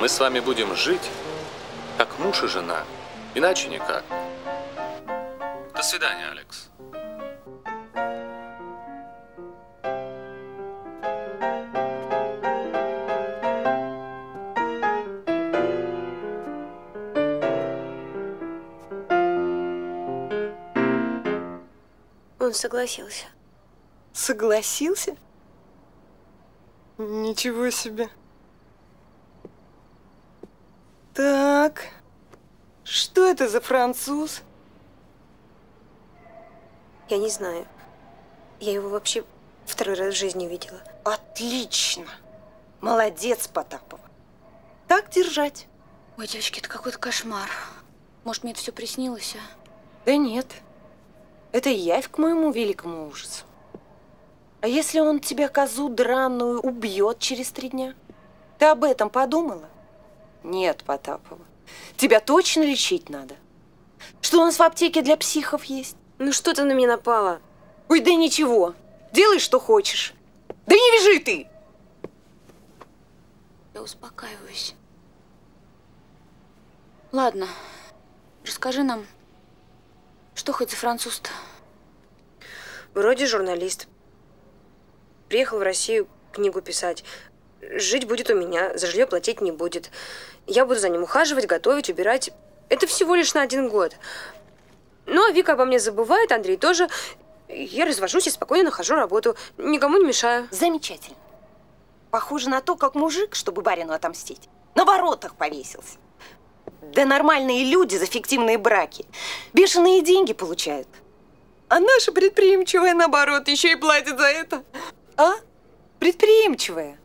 Мы с вами будем жить как муж и жена. Иначе никак. До свидания, Алекс. Он согласился. Согласился? Ничего себе. Так, что это за француз? Я не знаю. Я его вообще второй раз в жизни видела. Отлично. Молодец, Потапова. Так держать. Ой, девочки, это какой-то кошмар. Может, мне это все приснилось, а? Да нет. Это явь к моему великому ужасу. А если он тебя, козу драную, убьет через три дня? Ты об этом подумала? Нет, Потапова. Тебя точно лечить надо. Что у нас в аптеке для психов есть? Ну что ты на меня напала? Ой, да ничего. Делай, что хочешь. Да не вяжи ты! Я успокаиваюсь. Ладно, расскажи нам, что хоть за француз-то? Вроде журналист. Приехал в Россию книгу писать. Жить будет у меня, за жилье платить не будет. Я буду за ним ухаживать, готовить, убирать. Это всего лишь на один год. Но Вика обо мне забывает, Андрей тоже. Я развожусь и спокойно нахожу работу. Никому не мешаю. Замечательно. Похоже на то, как мужик, чтобы барину отомстить, на воротах повесился. Да нормальные люди за фиктивные браки бешеные деньги получают. А наша предприимчивая, наоборот, еще и платит за это. А? Предприимчивая.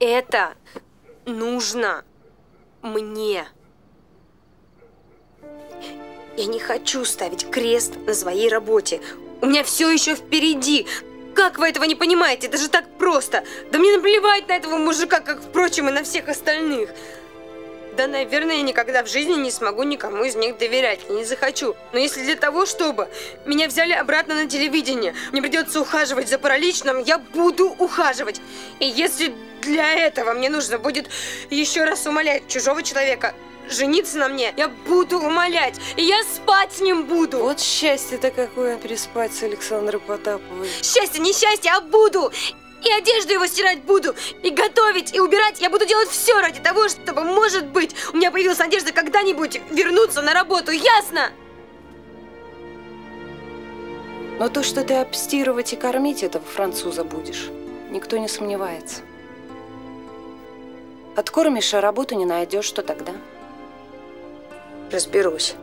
Это нужно мне. Я не хочу ставить крест на своей работе. У меня все еще впереди. Как вы этого не понимаете? Это же так просто. Да мне наплевать на этого мужика, как, впрочем, и на всех остальных. Да, наверное, я никогда в жизни не смогу никому из них доверять. Я не захочу. Но если для того, чтобы меня взяли обратно на телевидение, мне придется ухаживать за параличным, я буду ухаживать. И если для этого мне нужно будет еще раз умолять чужого человека жениться на мне, я буду умолять. И я спать с ним буду. Вот счастье-то какое, переспать с Александрой Потаповой. Счастье, не счастье, а буду. И одежду его стирать буду, и готовить, и убирать. Я буду делать все ради того, чтобы, может быть, у меня появилась надежда когда-нибудь вернуться на работу. Ясно? Но то, что ты обстирывать и кормить этого француза будешь, никто не сомневается. Откормишь, а работу не найдешь, что тогда? Разберусь.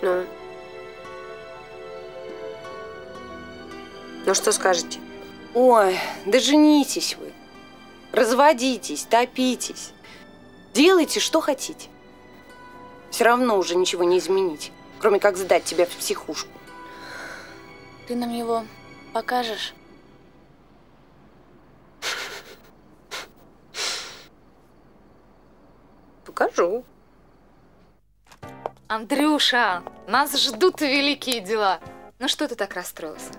Ну... Ну, что скажете? Ой, да женитесь вы. Разводитесь, топитесь. Делайте, что хотите. Все равно уже ничего не изменить, кроме как сдать тебя в психушку. Ты нам его покажешь? Покажу. Андрюша, нас ждут великие дела. Ну, что ты так расстроился?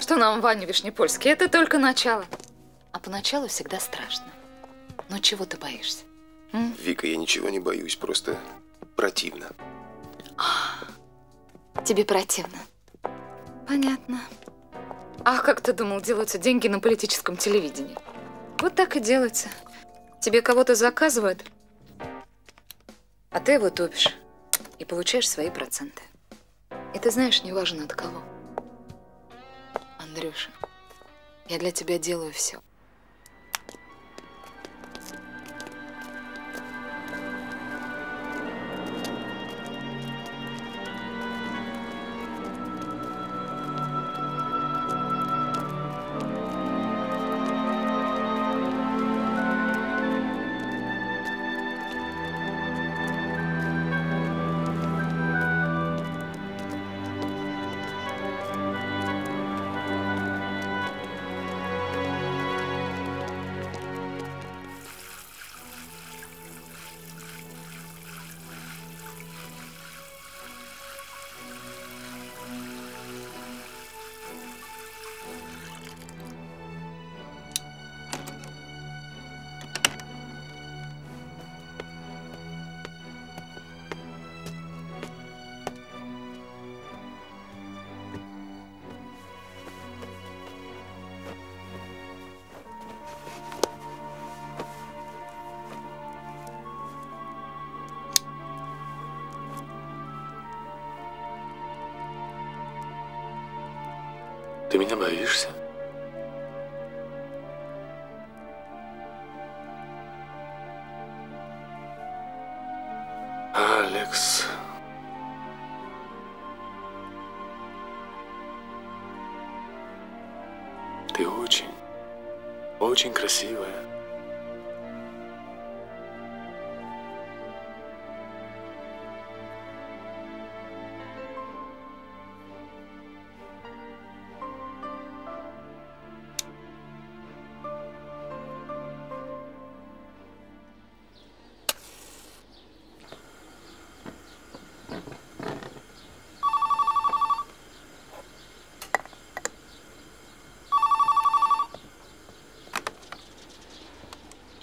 Что нам, Ваня Вешнепольский, это только начало. А поначалу всегда страшно. Но чего ты боишься? М? Вика, я ничего не боюсь, просто противно. А, тебе противно? Понятно. Ах, как ты думал, делаются деньги на политическом телевидении? Вот так и делается. Тебе кого-то заказывают, а ты его топишь и получаешь свои проценты. И ты знаешь, неважно от кого. Андрюша, я для тебя делаю все. боишься? Алекс. Ты очень, очень красивая.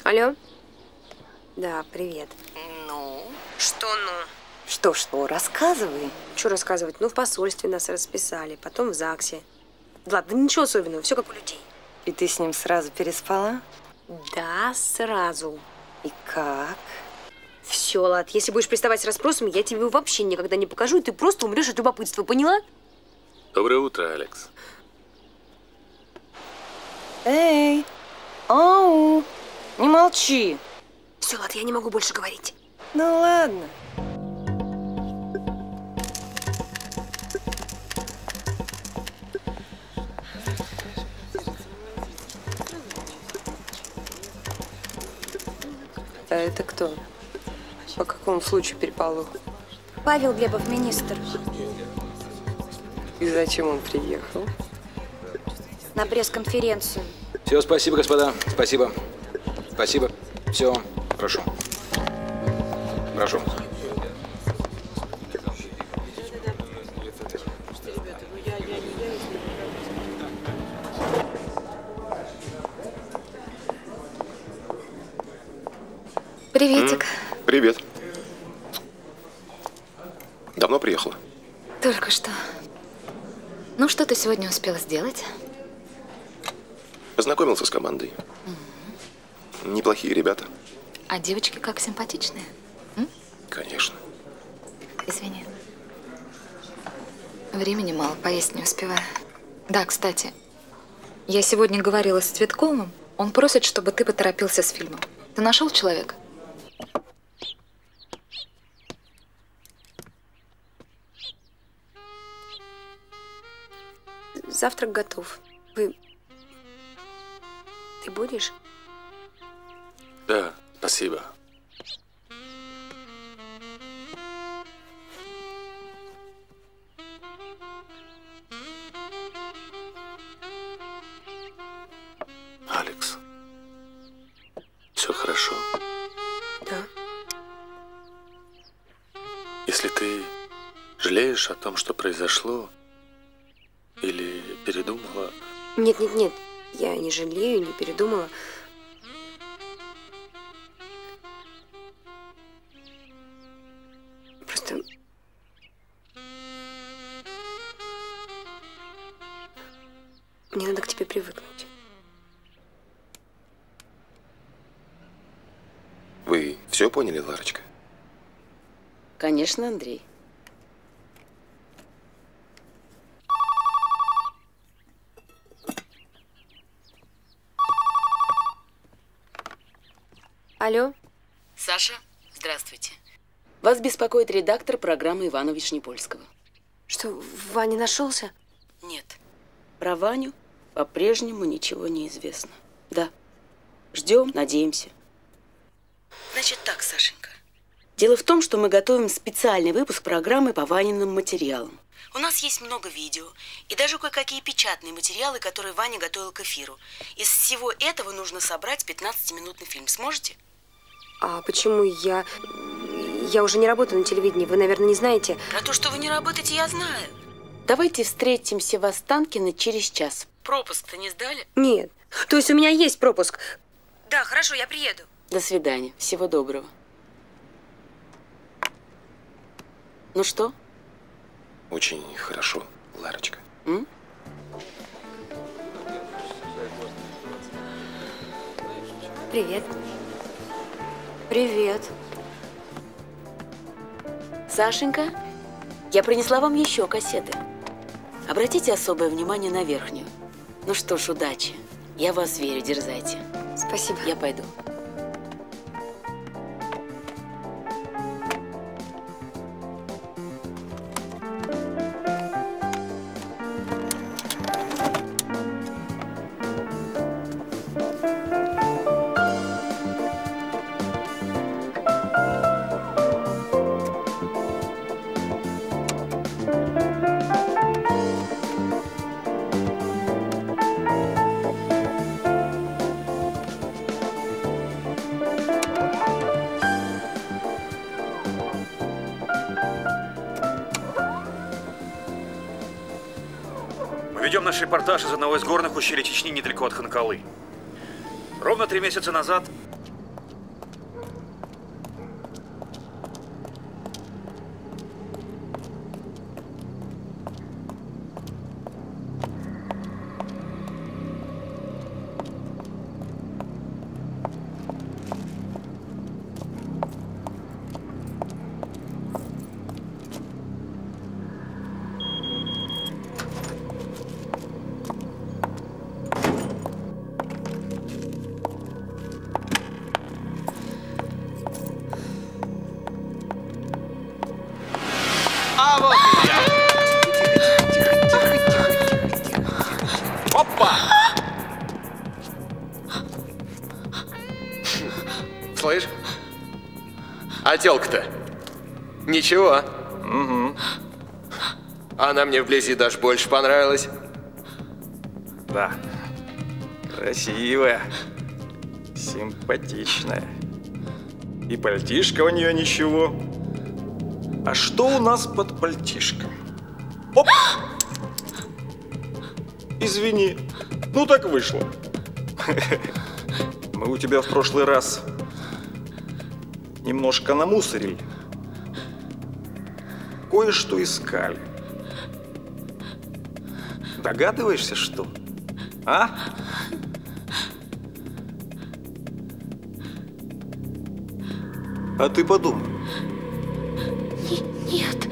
Алло? Да, привет. Ну? Что ну? Что-что? Рассказывай. Что рассказывать? Ну, в посольстве нас расписали, потом в ЗАГСе. Влад, да ничего особенного, все как у людей. И ты с ним сразу переспала? Да, сразу. И как? Все, Лад, если будешь приставать с расспросами, я тебе его вообще никогда не покажу, и ты просто умрешь от любопытства, поняла? Доброе утро, Алекс. Эй! Оу! Не молчи. Все, Влад, я не могу больше говорить. Ну ладно. А это кто? По какому случаю переполох? Павел Глебов, министр. И зачем он приехал? На пресс-конференцию. Все, спасибо, господа. Спасибо. Спасибо. Все. Прошу. Прошу. Приветик. М-м, привет. Давно приехала? Только что. Ну, что ты сегодня успела сделать? Познакомился с командой. Неплохие ребята. А девочки как симпатичные. М? Конечно. Извини. Времени мало, поесть не успеваю. Да, кстати, я сегодня говорила с Цветковым. Он просит, чтобы ты поторопился с фильмом. Ты нашел человека? Завтрак готов. Вы... Ты будешь? Да, спасибо. Алекс, все хорошо? Да. Если ты жалеешь о том, что произошло, или передумала… Нет, нет, нет, я не жалею, не передумала. Мне надо к тебе привыкнуть. Вы все поняли, Ларочка? Конечно, Андрей. Алло? Саша, здравствуйте. Вас беспокоит редактор программы Ивана Вешнепольского. Что, Ваня нашелся? Нет. Про Ваню по-прежнему ничего не известно. Да. Ждем, надеемся. Значит так, Сашенька. Дело в том, что мы готовим специальный выпуск программы по Ваниным материалам. У нас есть много видео и даже кое-какие печатные материалы, которые Ваня готовил к эфиру. Из всего этого нужно собрать пятнадцатиминутный фильм. Сможете? А почему я... Я уже не работаю на телевидении, вы, наверное, не знаете. Про то, что вы не работаете, я знаю. Давайте встретимся в Останкино через час. Пропуск-то не сдали? Нет. То есть у меня есть пропуск. Да, хорошо, я приеду. До свидания. Всего доброго. Ну что? Очень хорошо, Ларочка. М? Привет. Привет. Сашенька, я принесла вам еще кассеты. Обратите особое внимание на верхнюю. Ну что ж, удачи. Я в вас верю, дерзайте. Спасибо. Я пойду. Наш репортаж из одного из горных ущелий Чечни недалеко от Ханкалы. Ровно три месяца назад телка-то? Ничего. Угу. Она мне вблизи даже больше понравилась. Да. Красивая. Симпатичная. И пальтишка у нее ничего. А что у нас под пальтишком? Оп! Извини. Ну так вышло. Мы у тебя в прошлый раз немножко намусорили. Кое-что искали. Догадываешься, что? А? А ты подумай. Нет.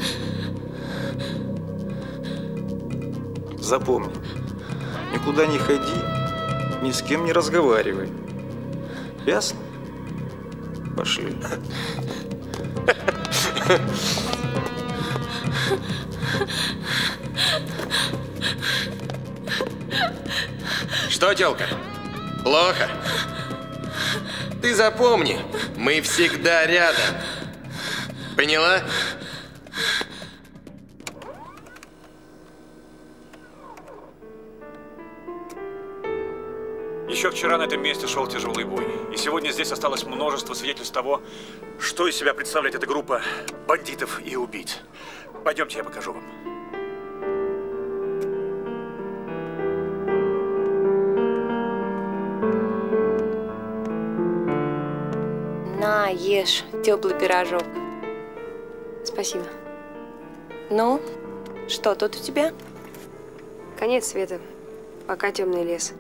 Запомни, никуда не ходи, ни с кем не разговаривай. Ясно? Пошли. Что, телка? Плохо? Ты запомни, мы всегда рядом. Поняла? Еще вчера на этом месте шел тяжелый бой, и сегодня здесь осталось множество свидетельств того, что из себя представляет эта группа бандитов и убийц. Пойдемте, я покажу вам. На, ешь теплый пирожок. Спасибо. Ну, что тут у тебя? Конец света, пока темный лес.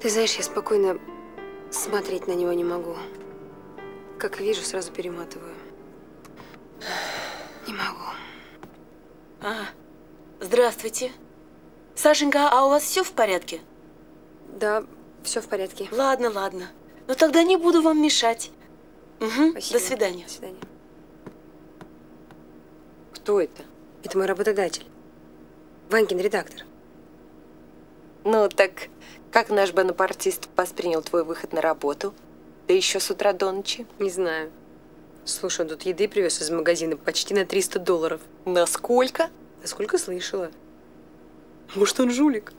Ты знаешь, я спокойно смотреть на него не могу. Как вижу, сразу перематываю. Не могу. А, здравствуйте. Сашенька, а у вас все в порядке? Да, все в порядке. Ладно, ладно. Но тогда не буду вам мешать. Угу. До свидания. До свидания. Кто это? Это мой работодатель. Ванькин редактор. Ну, так как наш бонапартист воспринял твой выход на работу? Да еще с утра до ночи. Не знаю. Слушай, он тут еды привез из магазина почти на триста долларов. Насколько? Насколько слышала. Может, он жулик?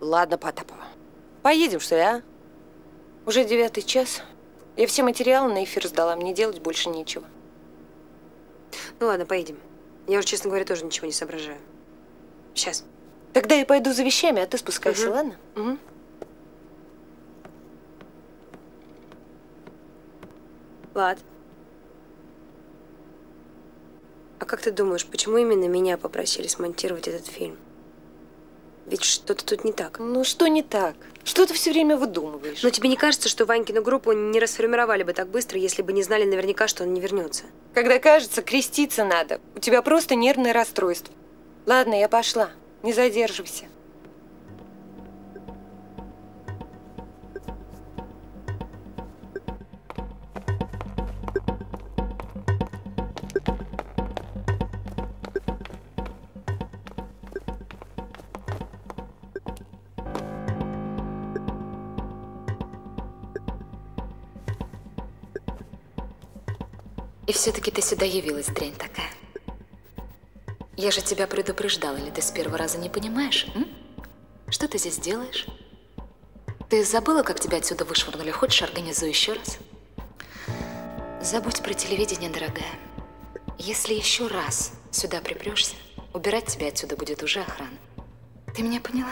Ладно, Потапова. Поедем, что ли, а? Уже девятый час. Я все материалы на эфир сдала, мне делать больше нечего. Ну ладно, поедем. Я уже, честно говоря, тоже ничего не соображаю. Сейчас. Тогда я пойду за вещами, а ты спускайся, угу. Ладно? Угу. Влад, а как ты думаешь, почему именно меня попросили смонтировать этот фильм? Ведь что-то тут не так. Ну, что не так? Что ты все время выдумываешь? Но тебе не кажется, что Ванькину группу не расформировали бы так быстро, если бы не знали наверняка, что он не вернется? Когда кажется, креститься надо. У тебя просто нервное расстройство. Ладно, я пошла. Не задерживайся. И все-таки ты сюда явилась, дрянь такая. Я же тебя предупреждала, или ты с первого раза не понимаешь? М? Что ты здесь делаешь? Ты забыла, как тебя отсюда вышвырнули? Хочешь, организуй еще раз? Забудь про телевидение, дорогая. Если еще раз сюда припрешься, убирать тебя отсюда будет уже охрана. Ты меня поняла?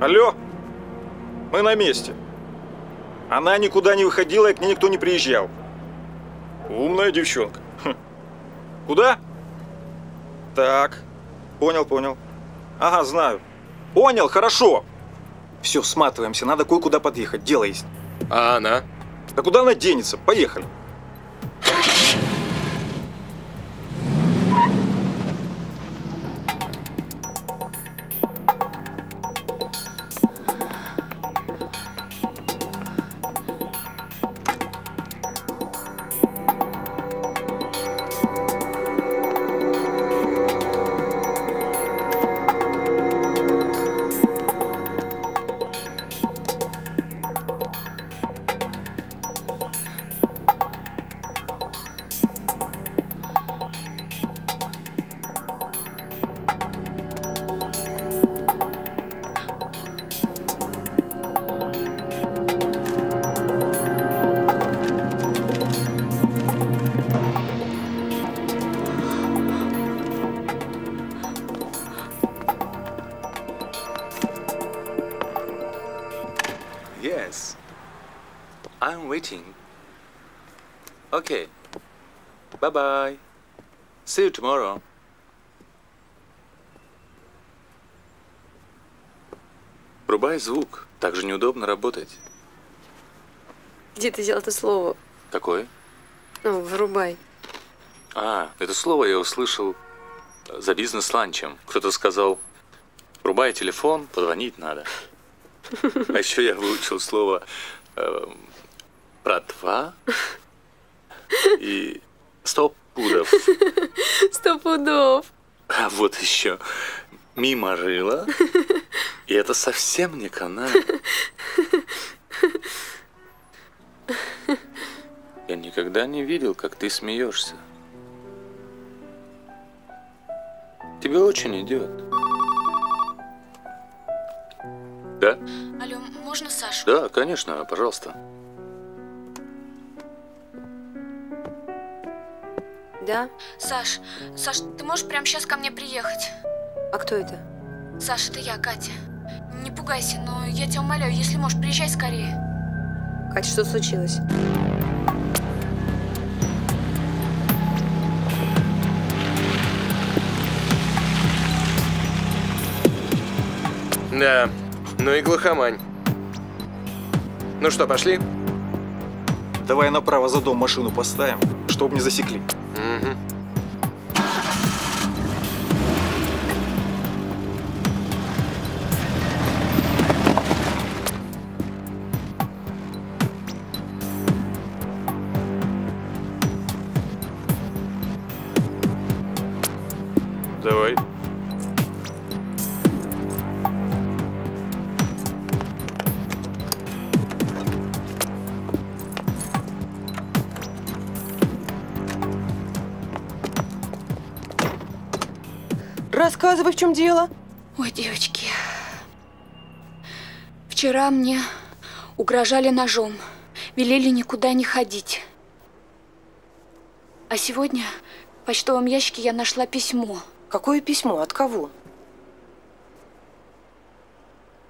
Алло, мы на месте. Она никуда не выходила, и к ней никто не приезжал. Умная девчонка. Хм. Куда? Так, понял, понял. Ага, знаю. Понял, хорошо. Все, сматываемся, надо кое-куда подъехать, дело есть. А она? Да куда она денется? Поехали. Okay. Bye-bye. See you tomorrow. Врубай звук. Так же неудобно работать. Где ты взял это слово? Какое? Ну, врубай. А, это слово я услышал за бизнес-ланчем. Кто-то сказал, врубай телефон, позвонить надо. А еще я выучил слово братва. И сто пудов. Сто пудов. А вот еще мимо рыла. И это совсем не канал. Я никогда не видел, как ты смеешься. Тебе очень идет. Да? Алло, можно Сашу? Да, конечно, пожалуйста. Да? Саш, Саш, ты можешь прямо сейчас ко мне приехать? А кто это? Саш, это я, Катя. Не пугайся, но я тебя умоляю, если можешь, приезжай скорее. Катя, что случилось? Да, ну и глухомань. Ну что, пошли? Давай направо за дом машину поставим, чтобы не засекли. Угу. Рассказывай, в чем дело. Ой, девочки. Вчера мне угрожали ножом. Велели никуда не ходить. А сегодня в почтовом ящике я нашла письмо. Какое письмо? От кого?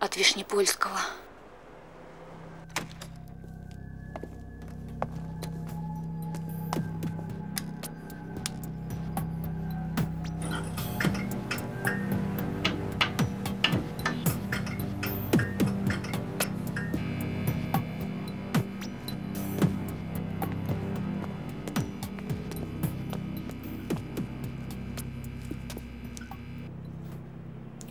От Вешнепольского.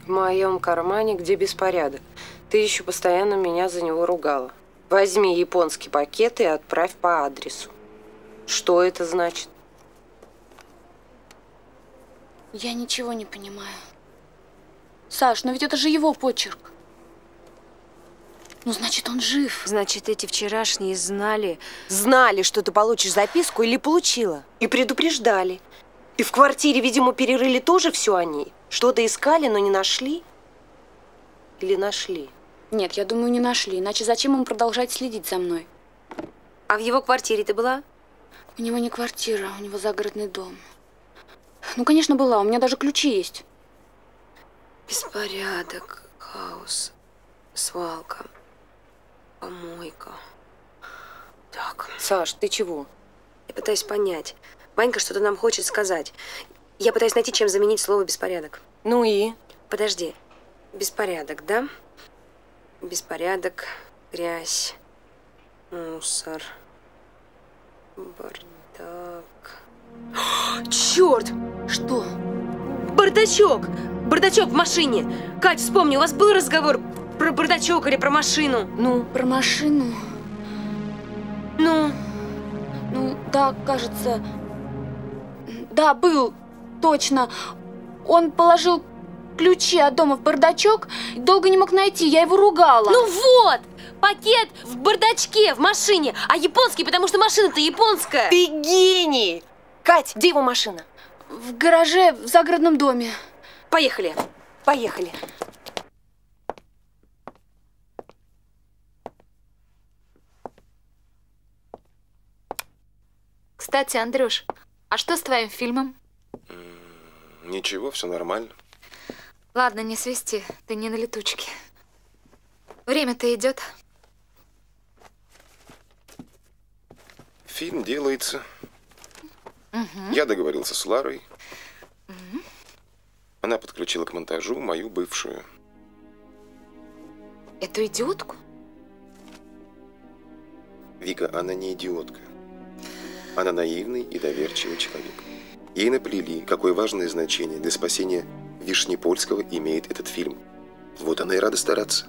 В моем кармане, где беспорядок. Ты еще постоянно меня за него ругала. Возьми японский пакет и отправь по адресу. Что это значит? Я ничего не понимаю. Саш, но ведь это же его почерк. Ну, значит, он жив. Значит, эти вчерашние знали... Знали, что ты получишь записку или получила. И предупреждали. И в квартире, видимо, перерыли тоже все они. Что-то искали, но не нашли? Или нашли? Нет, я думаю, не нашли. Иначе зачем им продолжать следить за мной? А в его квартире ты была? У него не квартира, у него загородный дом. Ну, конечно, была. У меня даже ключи есть. Беспорядок, хаос, свалка, помойка. Так. Саш, ты чего? Я пытаюсь понять. Ванька что-то нам хочет сказать. Я пытаюсь найти, чем заменить слово «беспорядок». Ну и? Подожди. Беспорядок, да? Беспорядок, грязь, мусор, бардак. Черт! Что? Бардачок! Бардачок в машине! Кать, вспомни, у вас был разговор про бардачок или про машину? Ну, про машину? Ну? Ну, да, кажется... Да, был. Точно. Он положил ключи от дома в бардачок и долго не мог найти. Я его ругала. Ну вот! Пакет в бардачке, в машине. А японский, потому что машина-то японская. Ты гений! Кать, где его машина? В гараже, в загородном доме. Поехали. Поехали. Кстати, Андрюш, а что с твоим фильмом? М-м, ничего, все нормально. Ладно, не свисти, ты не на летучке. Время-то идет. Фильм делается. Угу. Я договорился с Ларой. Угу. Она подключила к монтажу мою бывшую. Эту идиотку? Вика, она не идиотка. Она наивный и доверчивый человек. Ей наплели, какое важное значение для спасения Вешнепольского имеет этот фильм. Вот она и рада стараться.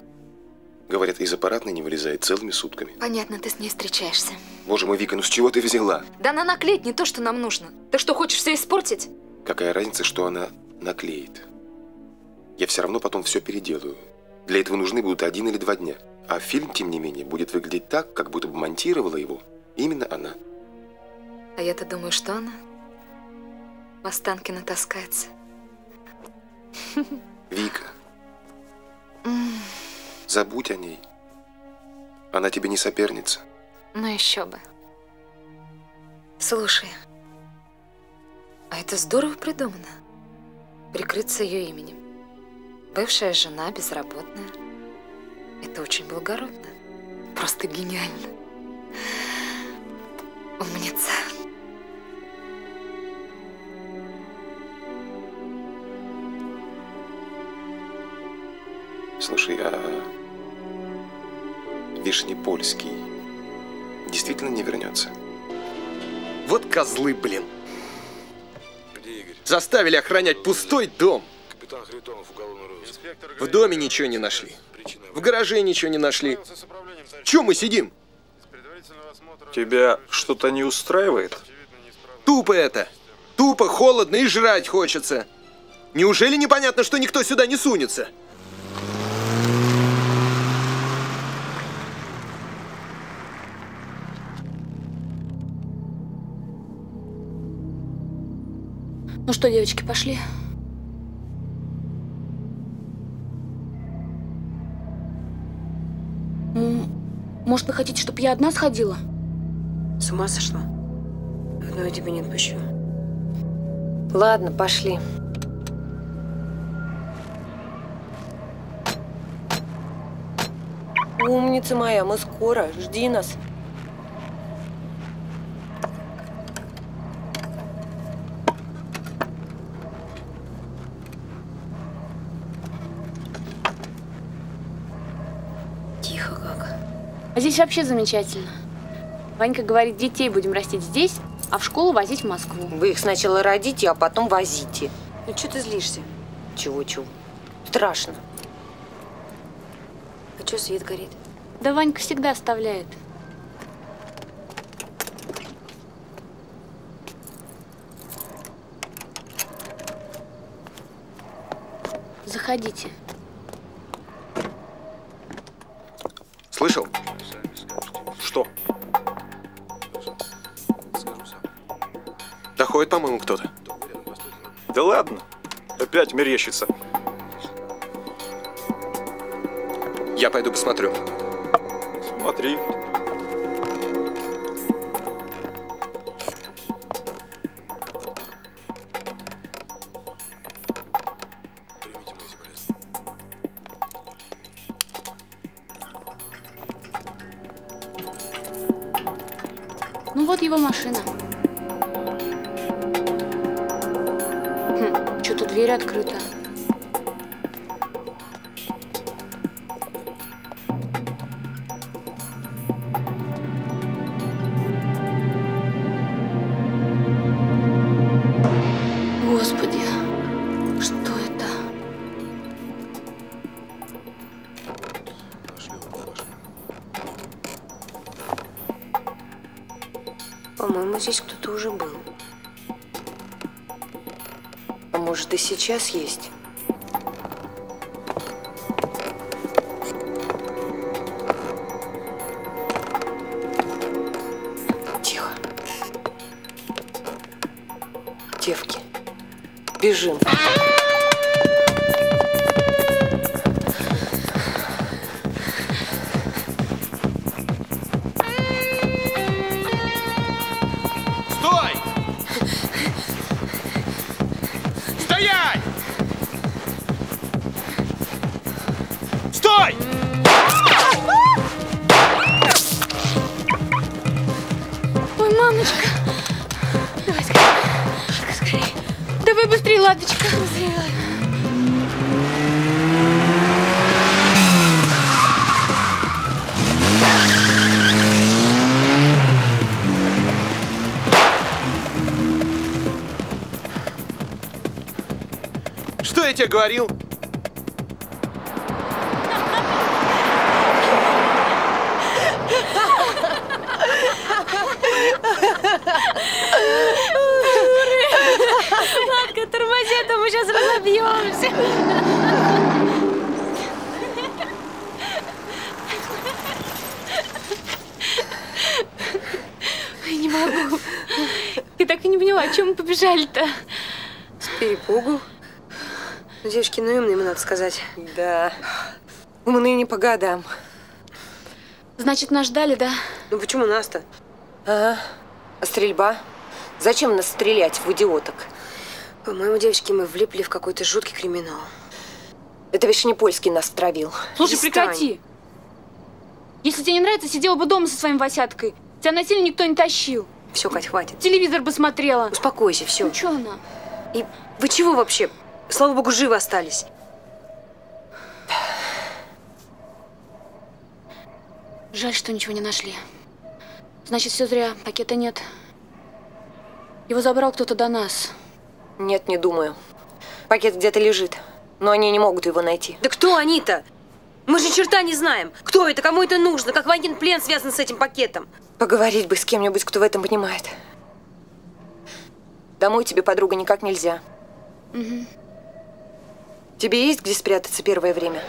Говорят, из аппаратной не вылезает целыми сутками. Понятно, ты с ней встречаешься. Боже мой, Вика, ну с чего ты взяла? Да она наклеит не то, что нам нужно. Ты что, хочешь все испортить? Какая разница, что она наклеит? Я все равно потом все переделаю. Для этого нужны будут один или два дня. А фильм, тем не менее, будет выглядеть так, как будто бы монтировала его именно она. А я-то думаю, что она в Останкино таскается. Вика, забудь о ней. Она тебе не соперница. Ну еще бы. Слушай, а это здорово придумано. Прикрыться ее именем. Бывшая жена, безработная. Это очень благородно. Просто гениально. Умница. Слушай, а Вешнепольский действительно не вернется? Вот козлы, блин. Заставили охранять пустой дом. В доме ничего не нашли. В гараже ничего не нашли. Чё мы сидим? Тебя что-то не устраивает? Тупо это. Тупо, холодно и жрать хочется. Неужели непонятно, что никто сюда не сунется? Ну что, девочки, пошли? Может, вы хотите, чтобы я одна сходила? С ума сошла? Но я тебя не отпущу. Ладно, пошли. Умница моя, мы скоро. Жди нас. А здесь вообще замечательно. Ванька говорит, детей будем растить здесь, а в школу возить в Москву. Вы их сначала родите, а потом возите. Ну, что ты злишься? Чего-чего? Страшно. А что свет горит? Да Ванька всегда оставляет. Заходите. Слышал? Что? Да ходит, по-моему, кто-то. Да ладно. Опять мерещится. Я пойду посмотрю. Смотри. Его машина. Хм, что-то дверь открыта. Господи, что это? По-моему, здесь кто-то уже был. А может, и сейчас есть? Тихо. Девки, бежим. Я тебе говорил. Ладка, тормози, а то мы сейчас разобьемся. Ой, не могу. Я так и не поняла, о чем мы побежали-то? С перепугу. Девочки, ну умные, надо сказать. Да. Умные не по годам. Значит, нас ждали, да? Ну почему нас-то? Ага. А стрельба? Зачем нас стрелять в идиоток? По-моему, девочки, мы влипли в какой-то жуткий криминал. Это Вешнепольский нас травил. Слушай, Истань. Прекрати. Если тебе не нравится, сидела бы дома со своим Васяткой. Тебя насильно никто не тащил. Все, Кать, хватит. Телевизор бы смотрела. Успокойся, все. Ну что она? И вы чего вообще? Слава богу, живы остались. Жаль, что ничего не нашли. Значит, все зря. Пакета нет. Его забрал кто-то до нас. Нет, не думаю. Пакет где-то лежит. Но они не могут его найти. Да кто они-то? Мы же черта не знаем. Кто это? Кому это нужно? Как Ванькин плен связан с этим пакетом? Поговорить бы с кем-нибудь, кто в этом понимает. Домой тебе, подруга, никак нельзя. Угу. Тебе есть где спрятаться первое время?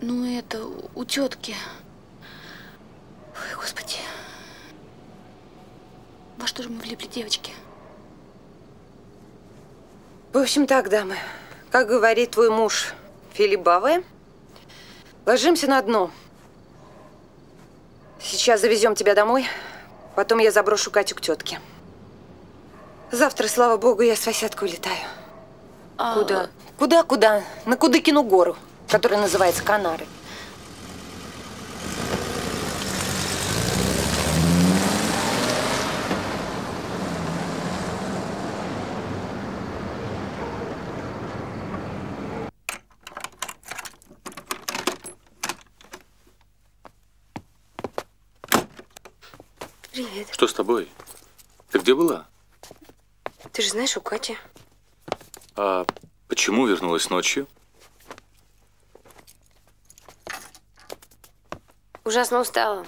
Ну, это у тетки. Ой, господи. Во что же мы влипли, девочки? В общем так, дамы, как говорит твой муж Филипп де Бове, ложимся на дно. Сейчас завезем тебя домой, потом я заброшу Катю к тетке. Завтра, слава богу, я с Васяткой улетаю. А... Куда? Куда-куда? На Кудыкину гору, которая называется Канары. Привет. Что с тобой? Ты где была? Ты же знаешь, у Кати. А почему вернулась ночью? Ужасно устала.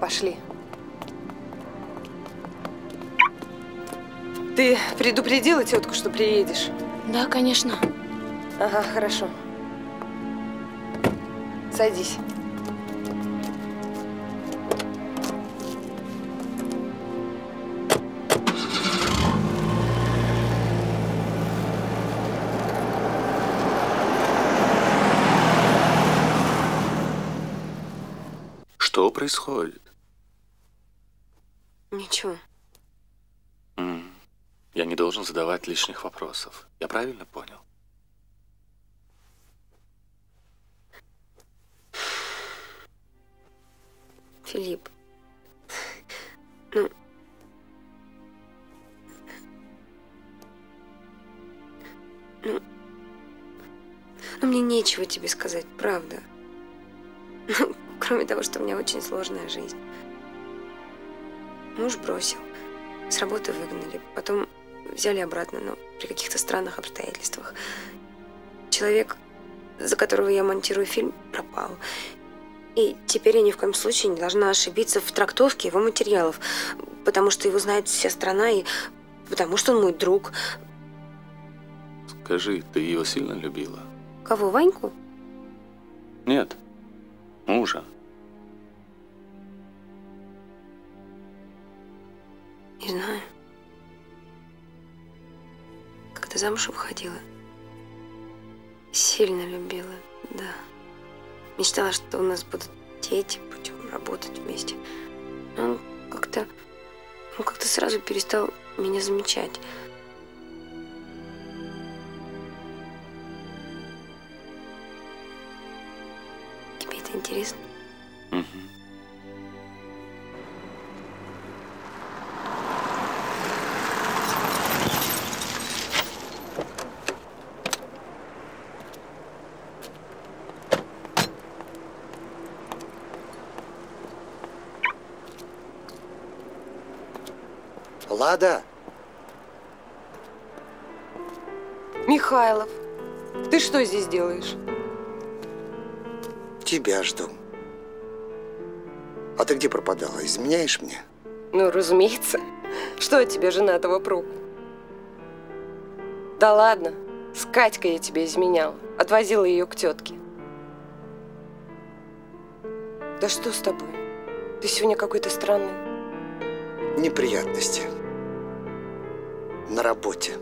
Пошли. Ты предупредила тетку, что приедешь? Да, конечно. Ага, хорошо. Садись. Что происходит? Ничего. Mm. Я не должен задавать лишних вопросов. Я правильно понял? Филипп. Ну. Ну. Ну, мне нечего тебе сказать, правда. Ну, кроме того, что у меня очень сложная жизнь. Муж бросил, с работы выгнали, потом взяли обратно, но при каких-то странных обстоятельствах. Человек, за которого я монтирую фильм, пропал. И теперь я ни в коем случае не должна ошибиться в трактовке его материалов, потому что его знает вся страна и потому что он мой друг. Скажи, ты его сильно любила? Кого, Ваньку? Нет, мужа. Не знаю. Когда замуж выходила, сильно любила, да. Мечтала, что у нас будут дети, будем работать вместе. Но он как-то, он как-то сразу перестал меня замечать. Тебе это интересно? Угу. Лада! Михайлов, ты что здесь делаешь? Тебя жду. А ты где пропадала? Изменяешь мне? Ну, разумеется. Что тебе, женатого прук? Да ладно. С Катькой я тебя изменяла. Отвозила ее к тетке. Да что с тобой? Ты сегодня какой-то странный. Неприятности. На работе.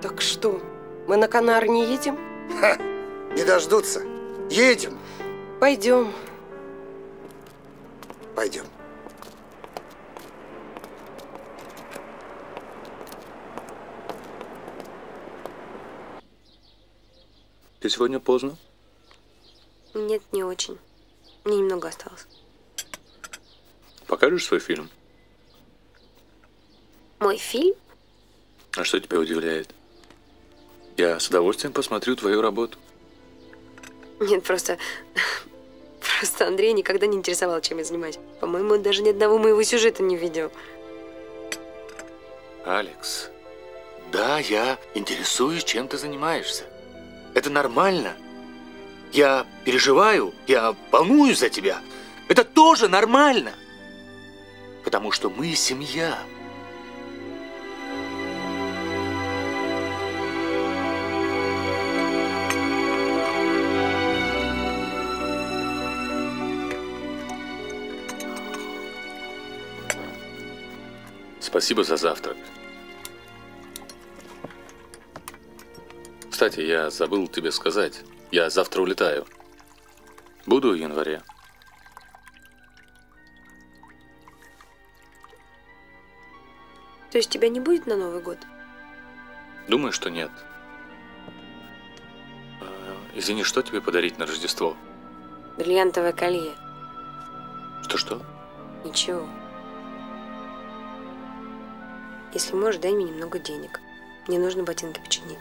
Так что, мы на Канары не едем? Ха! Не дождутся. Едем. Пойдем. Пойдем. Ты сегодня поздно? Нет, не очень. Мне немного осталось. Покажешь свой фильм? Мой фильм? А что тебя удивляет? Я с удовольствием посмотрю твою работу. Нет, просто... Просто Андрей никогда не интересовал, чем я занимаюсь. По-моему, он даже ни одного моего сюжета не видел. Алекс, да, я интересуюсь, чем ты занимаешься. Это нормально. Я переживаю, я волнуюсь за тебя. Это тоже нормально. Потому что мы семья. Спасибо за завтрак. Кстати, я забыл тебе сказать. Я завтра улетаю. Буду в январе. То есть тебя не будет на Новый год? Думаю, что нет. Извини, что тебе подарить на Рождество? Бриллиантовое колье. Что-что? Ничего. Если можешь, дай мне немного денег. Мне нужно ботинки починить.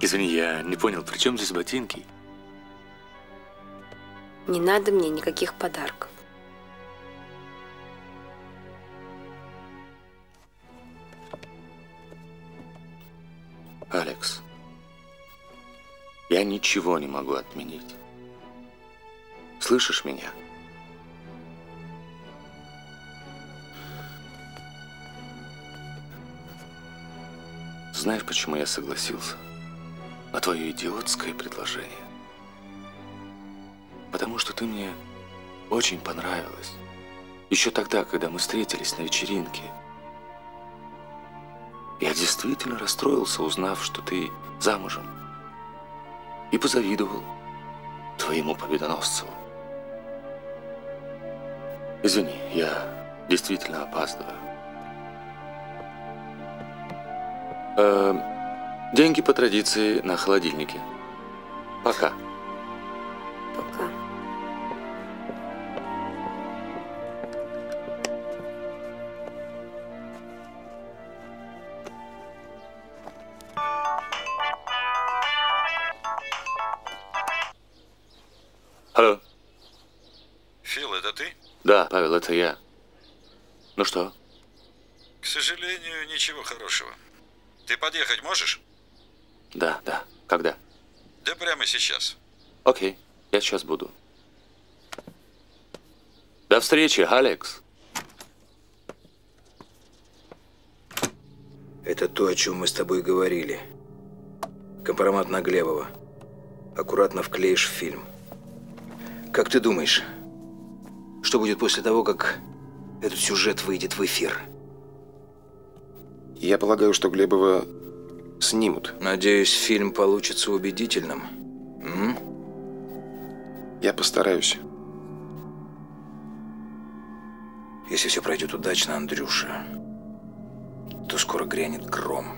Извини, я не понял, при чем здесь ботинки? Не надо мне никаких подарков. Алекс, я ничего не могу отменить. Слышишь меня? Знаешь, почему я согласился на твое идиотское предложение? Потому что ты мне очень понравилась. Еще тогда, когда мы встретились на вечеринке. Я действительно расстроился, узнав, что ты замужем. И позавидовал твоему Победоносцеву. Извини, я действительно опаздываю. Э, деньги по традиции на холодильнике. Пока. Пока. Алло. Фил, это ты? Да, Павел, это я. Ну что? К сожалению, ничего хорошего. Ты подъехать можешь? Да, да. Когда? Да прямо сейчас. Окей, я сейчас буду. До встречи, Алекс. Это то, о чем мы с тобой говорили. Компромат на Глебова. Аккуратно вклеишь в фильм. Как ты думаешь, что будет после того, как этот сюжет выйдет в эфир? Я полагаю, что Глебова снимут. Надеюсь, фильм получится убедительным. М? Я постараюсь. Если все пройдет удачно, Андрюша, то скоро грянет гром.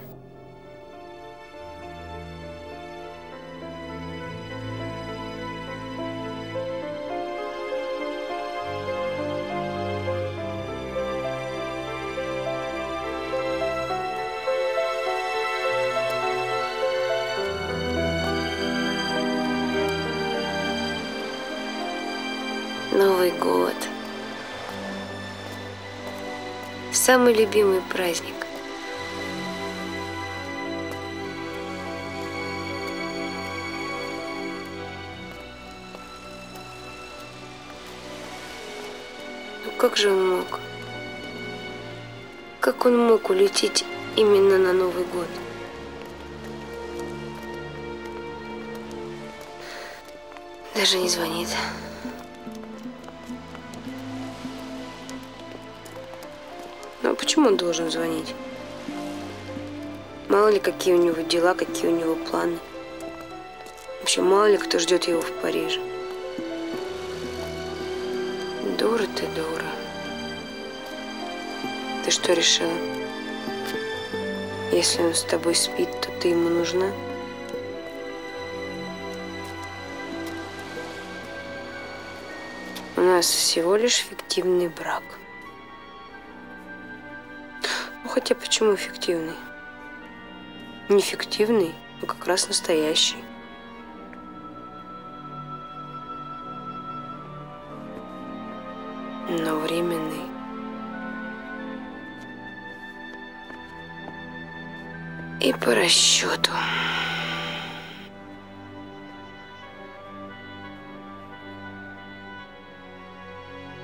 самый любимый праздник. Но как же он мог? Как он мог улететь именно на Новый год? Даже не звонит. Ну, почему он должен звонить? Мало ли, какие у него дела, какие у него планы. Вообще, мало ли, кто ждет его в Париже. Дура ты, дура. Ты что решила? Если он с тобой спит, то ты ему нужна? У нас всего лишь фиктивный брак. Ну, хотя почему фиктивный? Не фиктивный, но как раз настоящий. Но временный. И по расчету.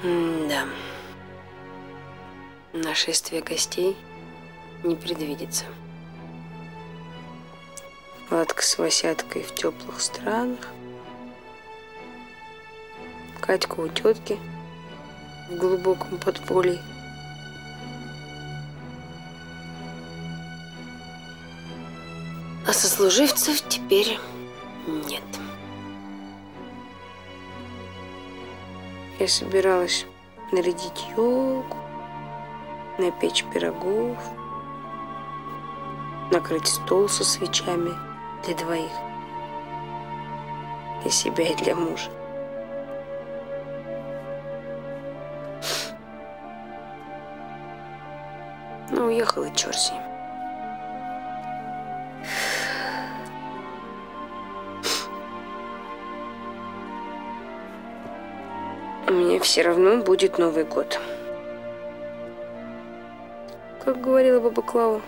Да. Нашествие гостей не предвидится. Ладка с Васяткой в теплых странах. Катька у тетки в глубоком подполье. А сослуживцев теперь нет. Я собиралась нарядить елку, напечь пирогов, накрыть стол со свечами для двоих, для себя и для мужа. Но уехала, черт с ним. У меня все равно будет Новый год. Как говорила баба Клава,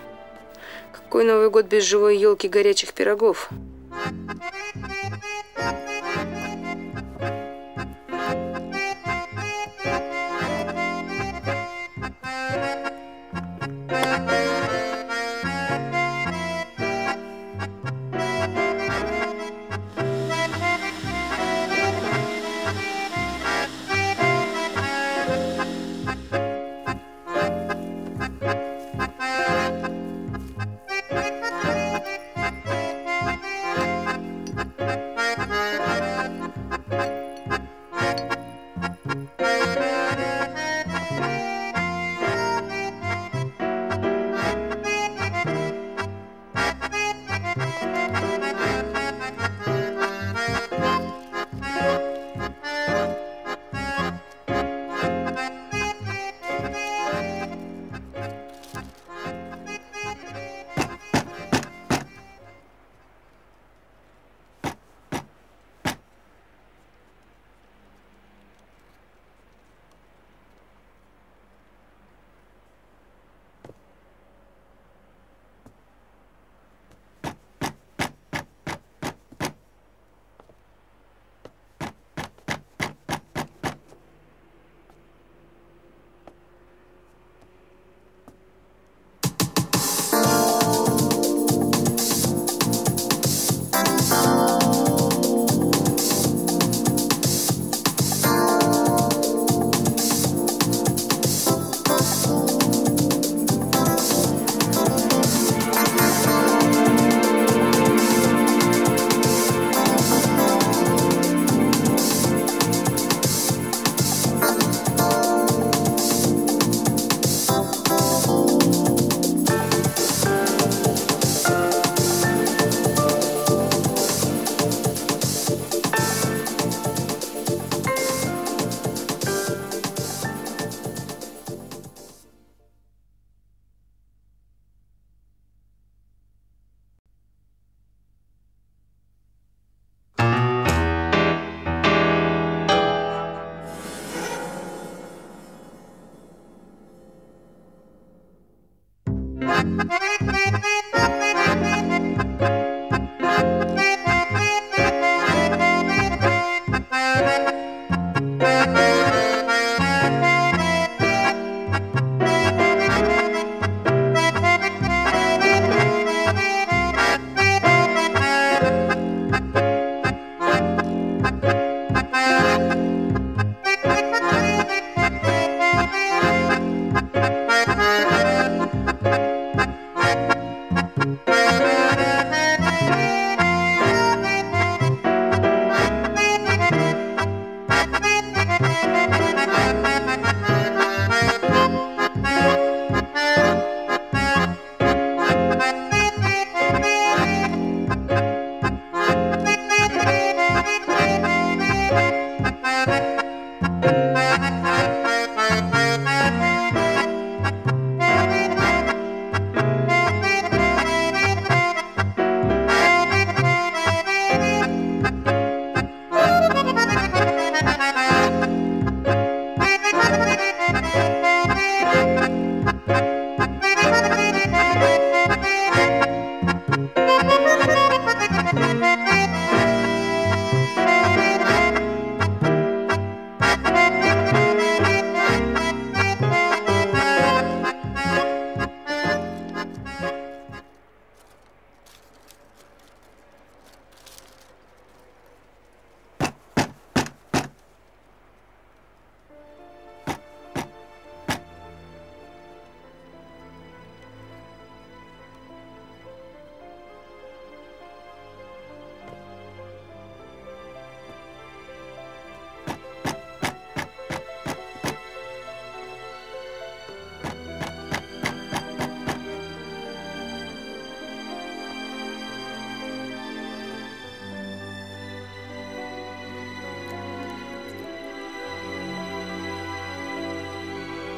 какой Новый год без живой елки, горячих пирогов?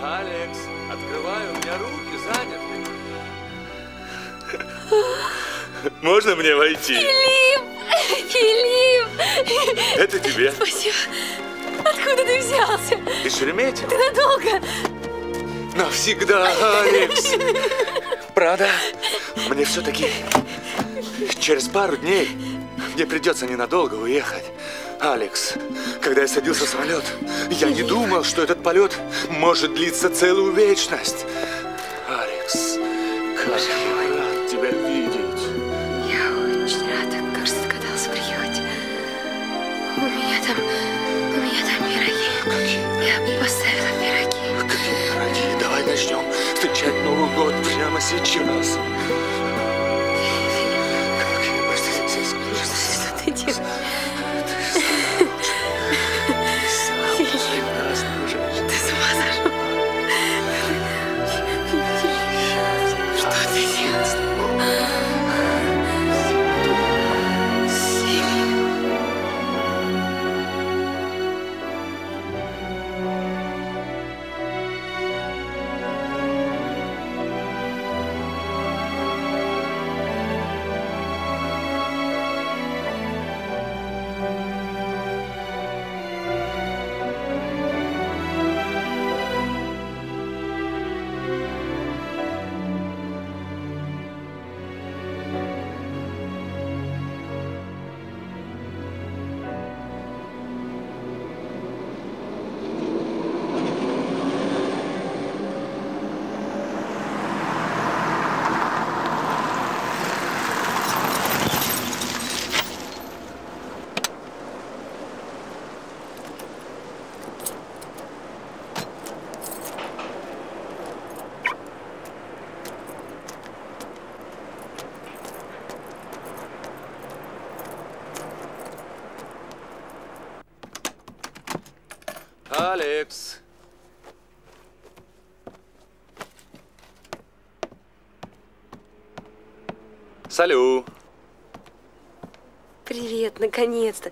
Алекс, открывай, у меня руки заняты. Можно мне войти? Филипп! Филипп! Это тебе. Спасибо. Откуда ты взялся? Из Шереметьево. Ты надолго? Навсегда, Алекс. Правда? Мне все-таки через пару дней мне придется ненадолго уехать. Алекс, когда я садился в самолет, я не думал, что этот полет может длиться целую вечность. Алекс, как я рад тебя видеть. Я очень рада, как же догадался приехать. У меня там, у меня там пироги. Какие? Я поставила пироги. Какие пироги? Давай начнем встречать Новый год прямо сейчас. Что ты делаешь? Алекс. Салю. Привет, наконец-то.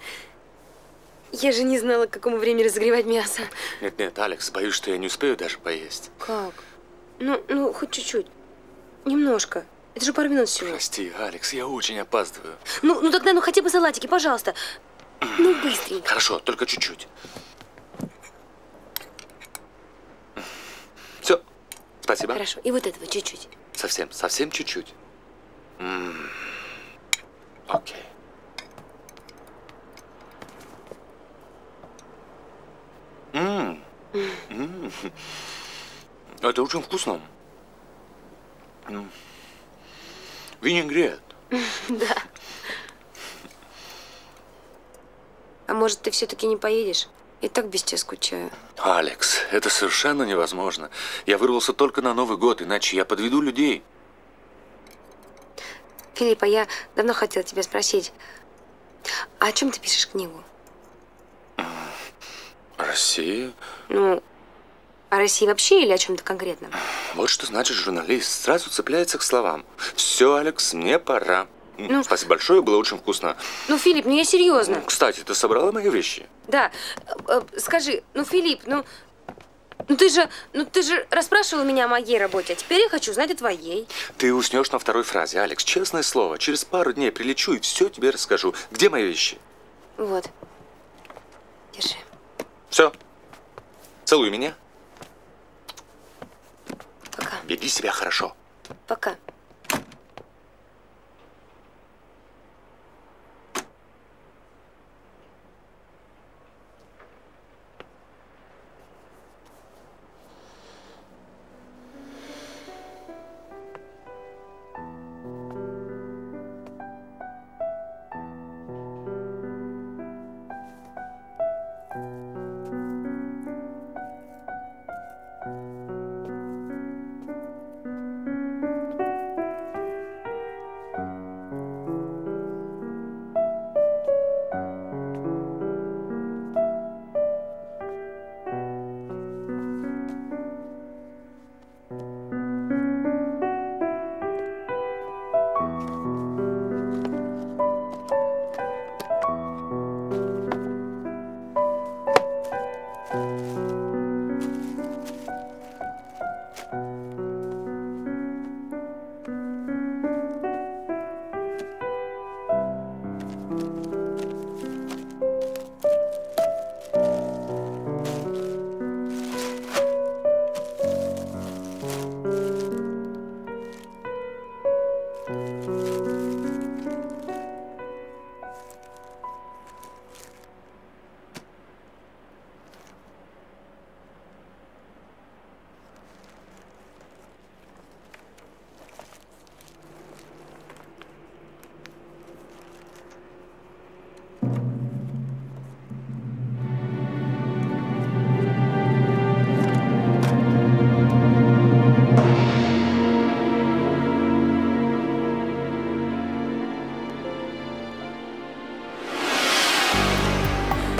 Я же не знала, к какому времени разогревать мясо. Нет, нет, Алекс, боюсь, что я не успею даже поесть. Как? Ну, ну, хоть чуть-чуть. Немножко. Это же пару минут всего. Прости, Алекс, я очень опаздываю. Ну, ну тогда, ну хотя бы салатики, пожалуйста. Ну, быстренько. Хорошо, только чуть-чуть. Спасибо. Хорошо. И вот этого чуть-чуть. Совсем, совсем чуть-чуть. М-м-м. Окей. М-м. М-м. Это очень вкусно. М-м. Винегрет. Да. А может, ты все-таки не поедешь? И так без тебя скучаю. Алекс, это совершенно невозможно. Я вырвался только на Новый год, иначе я подведу людей. Филипп, а я давно хотела тебя спросить, а о чем ты пишешь книгу? Россия. Ну, о России вообще или о чем-то конкретном? Вот что значит журналист. Сразу цепляется к словам. Все, Алекс, мне пора. Ну, спасибо большое, было очень вкусно. Ну, Филипп, ну я серьезно. Кстати, ты собрала мои вещи? Да. Скажи, ну, Филипп, ну, ну ты же, ну ты же расспрашивал меня о моей работе, а теперь я хочу знать о твоей. Ты уснешь на второй фразе, Алекс, честное слово. Через пару дней прилечу и все тебе расскажу. Где мои вещи? Вот. Держи. Все. Целуй меня. Пока. Веди себя хорошо. Пока.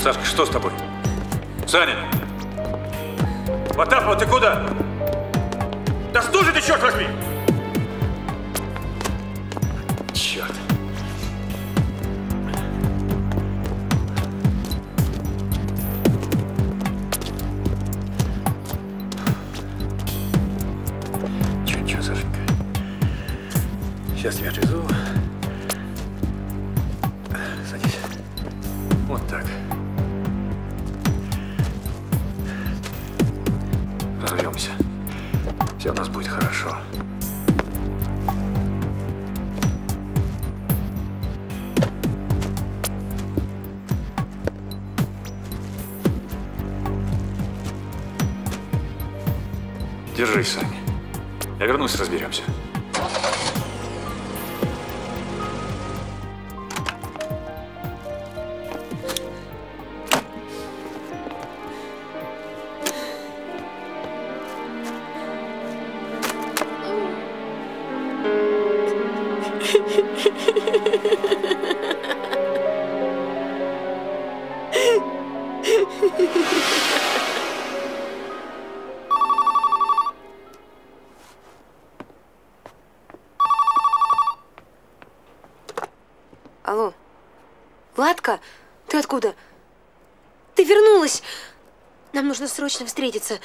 Сашка, что с тобой? Саня! Потапова, ты куда? Да что же ты, черт возьми! Черт! Че, че, Сашенька? Сейчас я отвезу. Садись. Вот так. Все у нас будет хорошо. Держись, Саня. Я вернусь, разберемся. Ты откуда? Ты вернулась? Нам нужно срочно встретиться.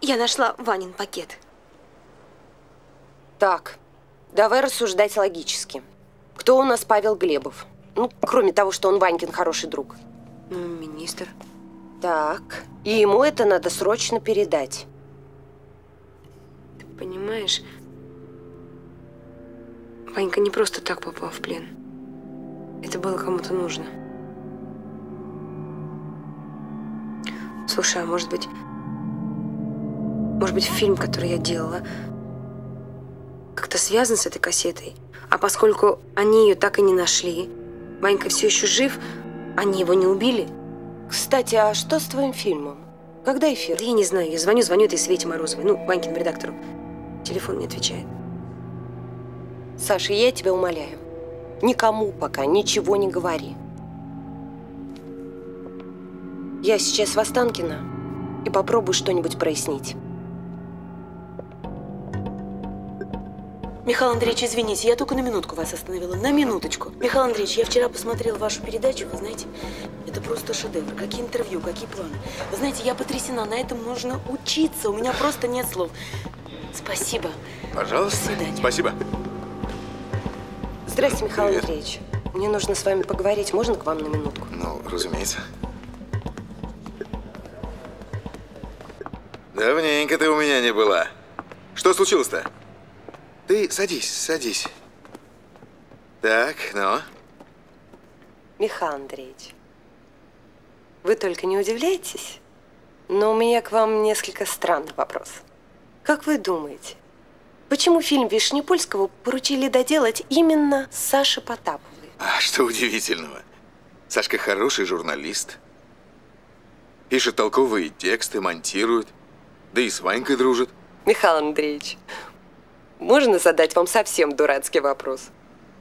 Я нашла Ванин пакет. Так, давай рассуждать логически. Кто у нас Павел Глебов? Ну, кроме того, что он Ванькин хороший друг. Ну, министр. Так, и ему это надо срочно передать. понимаешь? Ванька не просто так попал в плен. Это было кому-то нужно. Слушай, а может быть... Может быть, фильм, который я делала, как-то связан с этой кассетой? А поскольку они ее так и не нашли, Ванька все еще жив, они его не убили. Кстати, а что с твоим фильмом? Когда эфир? Да я не знаю. Я звоню, звоню этой Свете Морозовой. Ну, Ванькин редактору. Телефон не отвечает. Саша, я тебя умоляю. Никому пока ничего не говори. Я сейчас в Останкино и попробую что-нибудь прояснить. Михаил Андреевич, извините, я только на минутку вас остановила. На минуточку. Михаил Андреевич, я вчера посмотрела вашу передачу, вы знаете, это просто шедевр. Какие интервью, какие планы. Вы знаете, я потрясена, на этом нужно учиться, у меня просто нет слов. Спасибо. Пожалуйста. До свидания. Спасибо. Здравствуйте, Михаил Привет. Андреевич. Мне нужно с вами поговорить, можно к вам на минутку? Ну, разумеется. Давненько ты у меня не была. Что случилось-то? Ты садись, садись. Так, ну? Михаил Андреевич, вы только не удивляйтесь, но у меня к вам несколько странный вопрос. Как вы думаете, почему фильм Вешнепольского поручили доделать именно Саше Потаповой? А что удивительного? Сашка хороший журналист. Пишет толковые тексты, монтирует. Да и с Ванькой дружит. Михаил Андреевич, можно задать вам совсем дурацкий вопрос?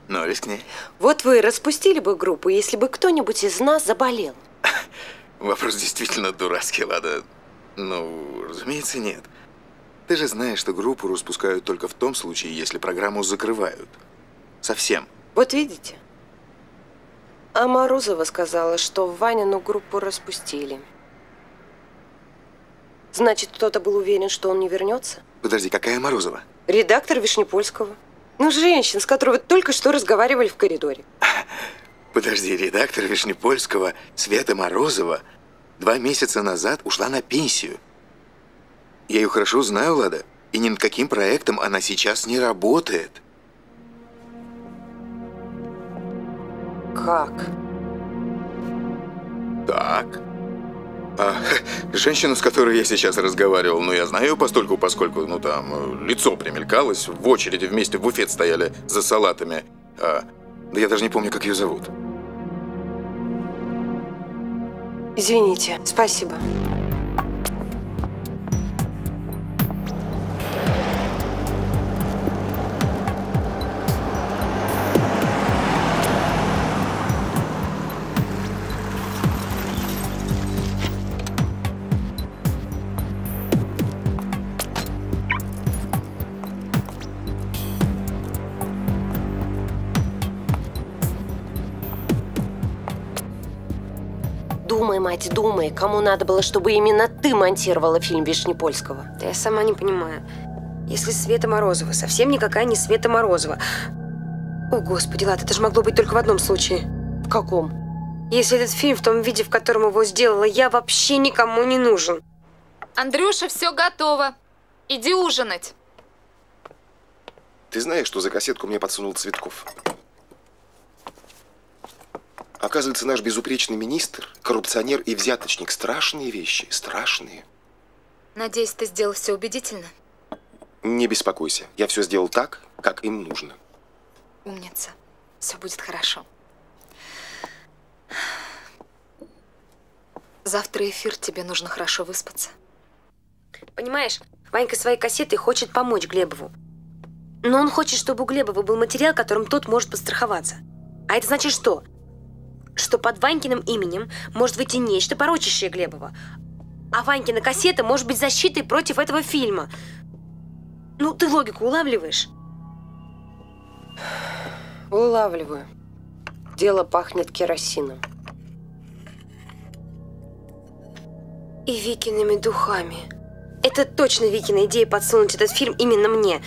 Ну, рискни. Вот вы распустили бы группу, если бы кто-нибудь из нас заболел. Вопрос действительно дурацкий, Лада. Ну, разумеется, нет. Ты же знаешь, что группу распускают только в том случае, если программу закрывают. Совсем. Вот видите? А Морозова сказала, что Ванину группу распустили. Значит, кто-то был уверен, что он не вернется? Подожди, какая Морозова? Редактор Вешнепольского. Ну, женщина, с которой вы только что разговаривали в коридоре. Подожди, редактор Вешнепольского Света Морозова два месяца назад ушла на пенсию. Я ее хорошо знаю, Лада, и ни над каким проектом она сейчас не работает. Как? Так. А, женщина, с которой я сейчас разговаривал, ну, я знаю ее постольку, поскольку, ну, там, лицо примелькалось, в очереди вместе в буфет стояли за салатами. А, да я даже не помню, как ее зовут. Извините, спасибо. Мать, думай, кому надо было, чтобы именно ты монтировала фильм Вешнепольского? Да я сама не понимаю. Если Света Морозова, совсем никакая не Света Морозова. О, Господи, Лад, это же могло быть только в одном случае. В каком? Если этот фильм в том виде, в котором его сделала я, вообще никому не нужен. Андрюша, все готово. Иди ужинать. Ты знаешь, что за кассетку мне подсунул Цветков? Оказывается, наш безупречный министр, коррупционер и взяточник. Страшные вещи, страшные. Надеюсь, ты сделал все убедительно? Не беспокойся. Я все сделал так, как им нужно. Умница. Все будет хорошо. Завтра эфир, тебе нужно хорошо выспаться. Понимаешь, Ванька своей кассетой хочет помочь Глебову. Но он хочет, чтобы у Глебова был материал, которым тот может подстраховаться. А это значит что? Что под Ванькиным именем может выйти нечто, порочащее Глебова. А Ванькина кассета может быть защитой против этого фильма. Ну, ты логику улавливаешь? Улавливаю. Дело пахнет керосином. И Викиными духами. Это точно Викина идея подсунуть этот фильм именно мне.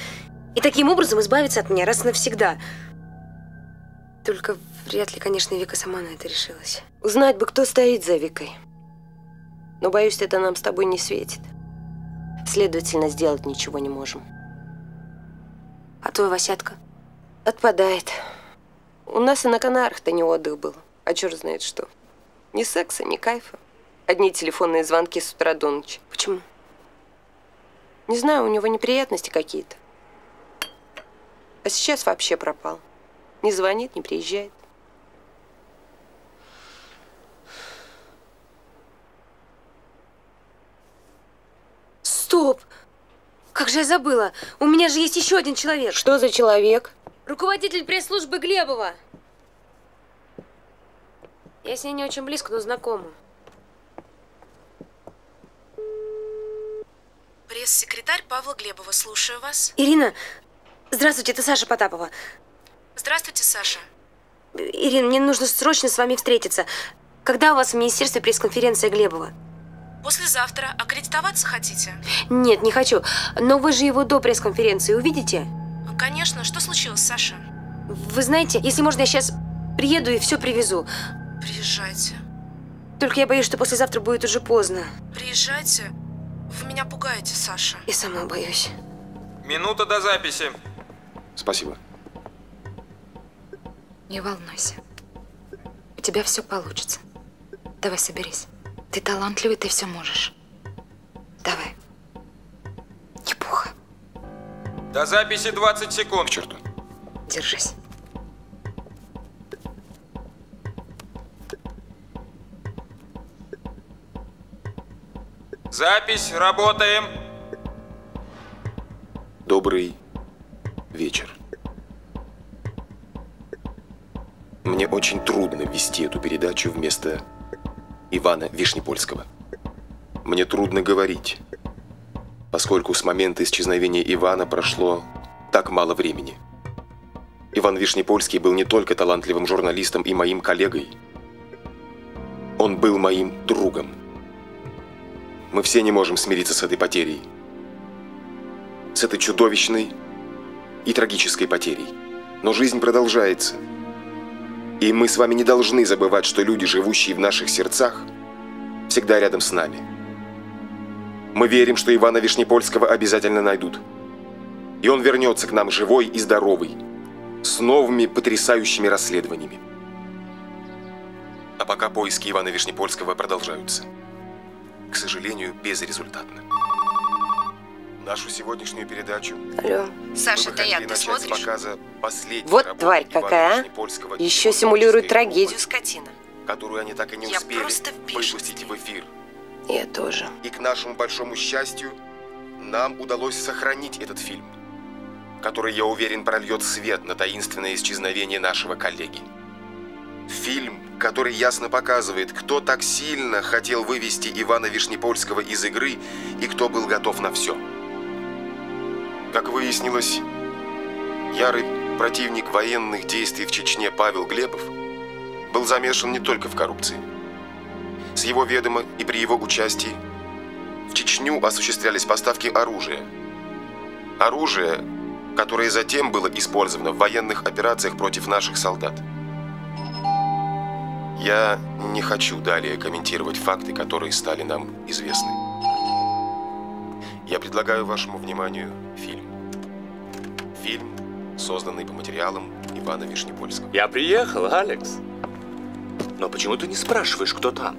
И таким образом избавиться от меня раз и навсегда. Только вряд ли, конечно, Вика сама на это решилась. Узнать бы, кто стоит за Викой. Но, боюсь, это нам с тобой не светит. Следовательно, сделать ничего не можем. А твой Васятка? Отпадает. У нас и на Канарах-то не отдых был. А черт знает что. Ни секса, ни кайфа. Одни телефонные звонки с утра до ночи. Почему? Не знаю, у него неприятности какие-то. А сейчас вообще пропал. Не звонит, не приезжает. Стоп! Как же я забыла! У меня же есть еще один человек! Что за человек? Руководитель пресс-службы Глебова. Я с ней не очень близко, но знакома. Пресс-секретарь Павла Глебова, слушаю вас. Ирина, здравствуйте, это Саша Потапова. Здравствуйте, Саша. Ирина, мне нужно срочно с вами встретиться. Когда у вас в министерстве пресс-конференция Глебова? Послезавтра. Аккредитоваться хотите? Нет, не хочу. Но вы же его до пресс-конференции увидите? Конечно. Что случилось, Саша? Вы знаете, если можно, я сейчас приеду и все привезу. Приезжайте. Только я боюсь, что послезавтра будет уже поздно. Приезжайте. Вы меня пугаете, Саша. Я сама боюсь. Минута до записи. Спасибо. Не волнуйся. У тебя все получится. Давай, соберись. Ты талантливый, ты все можешь. Давай. Не пуха. До записи двадцать секунд. К черту. Держись. Запись, работаем. Добрый вечер. Мне очень трудно вести эту передачу вместо Ивана Вешнепольского. Мне трудно говорить, поскольку с момента исчезновения Ивана прошло так мало времени. Иван Вешнепольский был не только талантливым журналистом и моим коллегой, он был моим другом. Мы все не можем смириться с этой потерей. С этой чудовищной и трагической потерей. Но жизнь продолжается. И мы с вами не должны забывать, что люди, живущие в наших сердцах, всегда рядом с нами. Мы верим, что Ивана Вешнепольского обязательно найдут. И он вернется к нам живой и здоровый, с новыми потрясающими расследованиями. А пока поиски Ивана Вешнепольского продолжаются. К сожалению, безрезультатно. Нашу сегодняшнюю передачу... Алло. Саша, это я, ты смотришь? Показа вот тварь какая, а? Еще симулирует трагедию, скотина. Которую они так и не я успели выпустить в эфир. Я тоже. И к нашему большому счастью, нам удалось сохранить этот фильм, который, я уверен, прольет свет на таинственное исчезновение нашего коллеги. Фильм, который ясно показывает, кто так сильно хотел вывести Ивана Вешнепольского из игры и кто был готов на все. Как выяснилось, ярый противник военных действий в Чечне Павел Глебов был замешан не только в коррупции. С его ведома и при его участии в Чечню осуществлялись поставки оружия. Оружие, которое затем было использовано в военных операциях против наших солдат. Я не хочу далее комментировать факты, которые стали нам известны. Я предлагаю вашему вниманию фильм. Фильм, созданный по материалам Ивана Вешнепольского. Я приехал, Алекс. Но почему ты не спрашиваешь, кто там?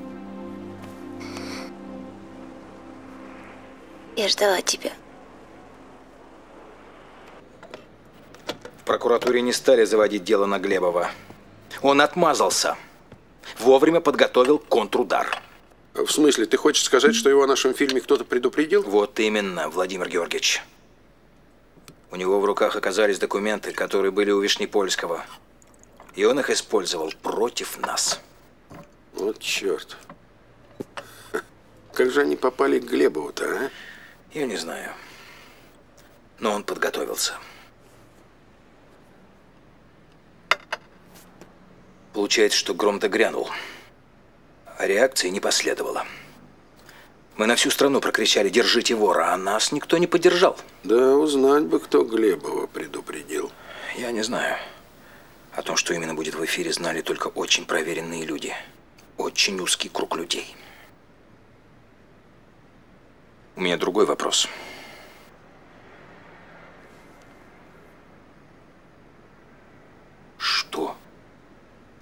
Я ждала тебя. В прокуратуре не стали заводить дело на Глебова. Он отмазался. Вовремя подготовил контрудар. В смысле, ты хочешь сказать, что его о нашем фильме кто-то предупредил? Вот именно, Владимир Георгиевич. У него в руках оказались документы, которые были у Вешнепольского. И он их использовал против нас. Вот черт. Как же они попали к Глебову-то, а? Я не знаю. Но он подготовился. Получается, что гром-то грянул, а реакции не последовало. Мы на всю страну прокричали «Держите вора», а нас никто не поддержал. Да узнать бы, кто Глебова предупредил. Я не знаю. О том, что именно будет в эфире, знали только очень проверенные люди. Очень узкий круг людей. У меня другой вопрос.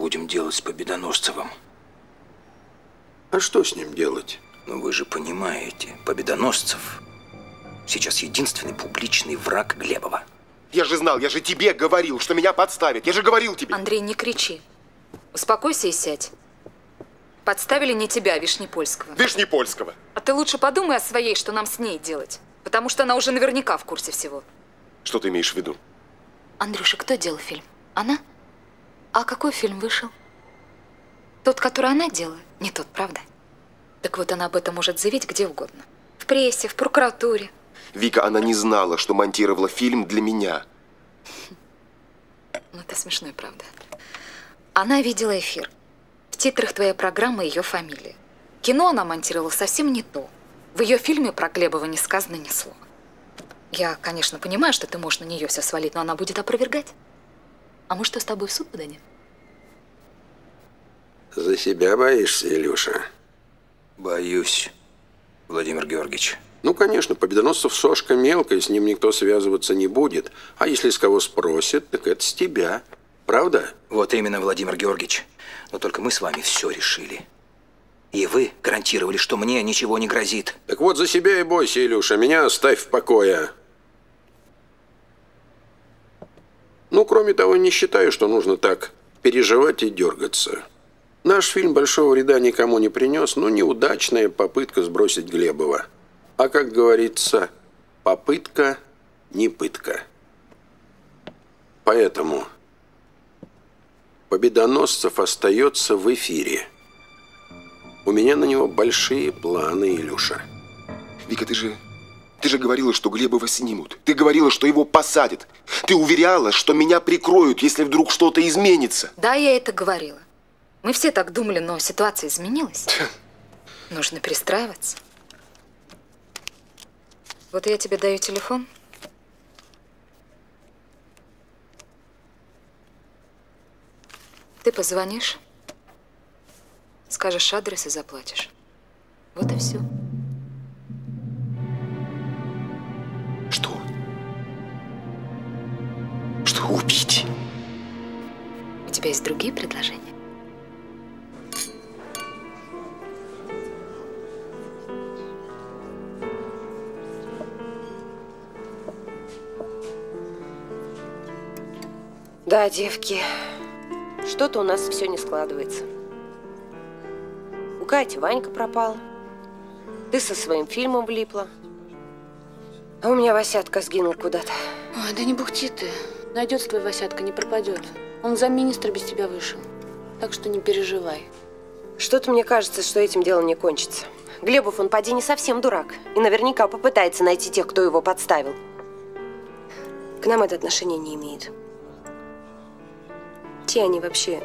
будем делать с Победоносцевым? А что с ним делать? Ну вы же понимаете, Победоносцев сейчас единственный публичный враг Глебова. Я же знал, я же тебе говорил, что меня подставят. Я же говорил тебе. Андрей, не кричи. Успокойся и сядь. Подставили не тебя, а Вешнепольского. Вешнепольского? А ты лучше подумай о своей, что нам с ней делать. Потому что она уже наверняка в курсе всего. Что ты имеешь в виду? Андрюша, кто делал фильм? Она? А какой фильм вышел? Тот, который она делала? Не тот, правда? Так вот, она об этом может заявить где угодно. В прессе, в прокуратуре. Вика, она не знала, что монтировала фильм для меня. Ну, это смешно, правда. Она видела эфир. В титрах твоя программа ее фамилия. Кино она монтировала совсем не то. В ее фильме про Глебова не сказано ни слова. Я, конечно, понимаю, что ты можешь на нее все свалить, но она будет опровергать. А мы что, с тобой в суд подадим? За себя боишься, Илюша? Боюсь, Владимир Георгиевич. Ну, конечно, Победоносцев сошка мелкая, с ним никто связываться не будет. А если с кого спросят, так это с тебя. Правда? Вот именно, Владимир Георгиевич. Но только мы с вами все решили. И вы гарантировали, что мне ничего не грозит. Так вот, за себя и бойся, Илюша. Меня оставь в покое. Ну, кроме того, не считаю, что нужно так переживать и дергаться. Наш фильм большого вреда никому не принес, но неудачная попытка сбросить Глебова. А как говорится, попытка не пытка. Поэтому Победоносцев остается в эфире. У меня на него большие планы, Илюша. Вика, ты же, ты же говорила, что Глебова снимут. Ты говорила, что его посадят. Ты уверяла, что меня прикроют, если вдруг что-то изменится. Да, я это говорила. Мы все так думали, но ситуация изменилась. Нужно перестраиваться. Вот я тебе даю телефон. Ты позвонишь, скажешь адрес и заплатишь. Вот и все. Что? Что, убить? У тебя есть другие предложения? Да, девки, что-то у нас все не складывается. У Кати Ванька пропал, ты со своим фильмом влипла, а у меня Васятка сгинул куда-то. Ой, да не бухти ты, найдется твой Васятка, не пропадет. Он замминистра без тебя вышел, так что не переживай. Что-то мне кажется, что этим делом не кончится. Глебов, он поди не совсем дурак и наверняка попытается найти тех, кто его подставил. К нам это отношение не имеет. Те они вообще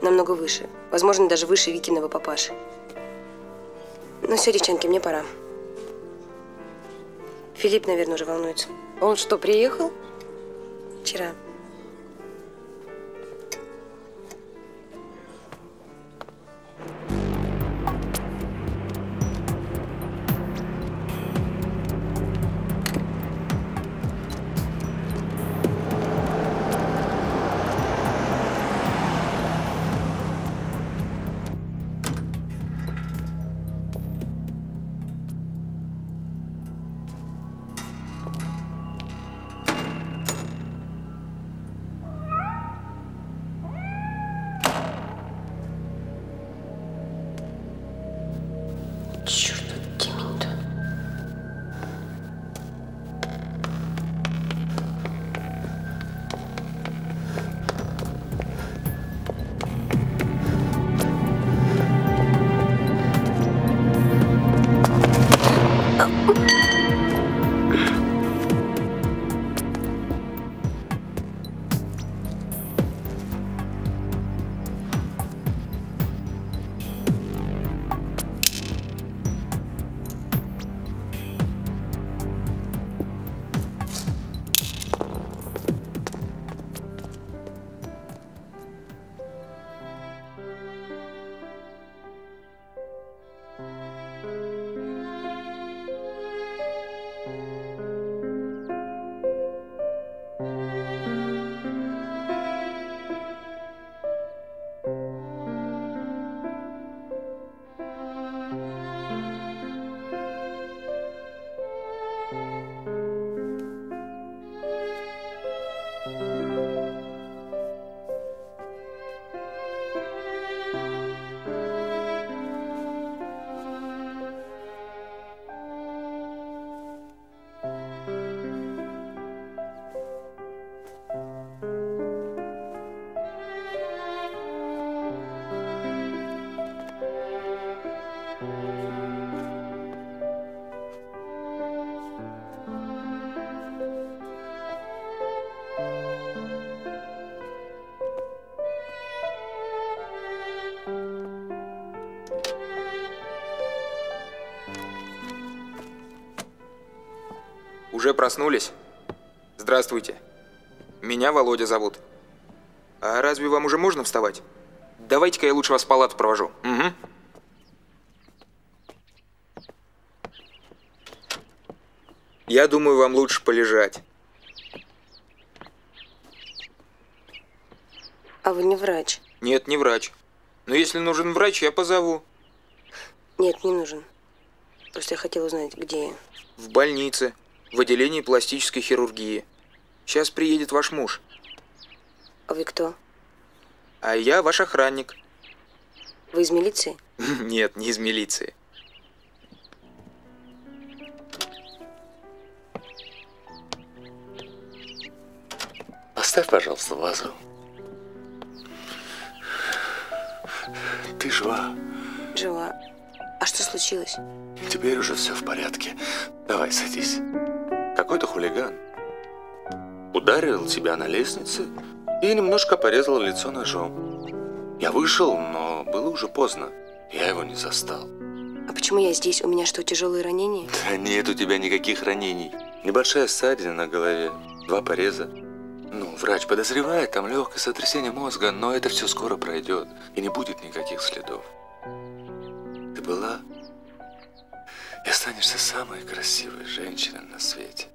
намного выше. Возможно, даже выше Викиного папаши. Ну все, девчонки, мне пора. Филипп, наверное, уже волнуется. Он что, приехал? Вчера. Уже проснулись? Здравствуйте. Меня Володя зовут. А разве вам уже можно вставать? Давайте-ка я лучше вас в палату провожу. Угу. Я думаю, вам лучше полежать. А вы не врач? Нет, не врач. Но если нужен врач, я позову. Нет, не нужен. Просто я хотела узнать, где я. В больнице, в отделении пластической хирургии. Сейчас приедет ваш муж. А вы кто? А я ваш охранник. Вы из милиции? Нет, не из милиции. Поставь, пожалуйста, вазу. Ты жива? Жива. А что случилось? Теперь уже все в порядке. Давай, садись. Какой-то хулиган ударил тебя на лестнице и немножко порезал лицо ножом. Я вышел, но было уже поздно. Я его не застал. А почему я здесь? У меня что, тяжелые ранения? Да нет у тебя никаких ранений. Небольшая ссадина на голове, два пореза. Ну, врач подозревает, там легкое сотрясение мозга, но это все скоро пройдет, и не будет никаких следов. Ты была и останешься самой красивой женщиной на свете.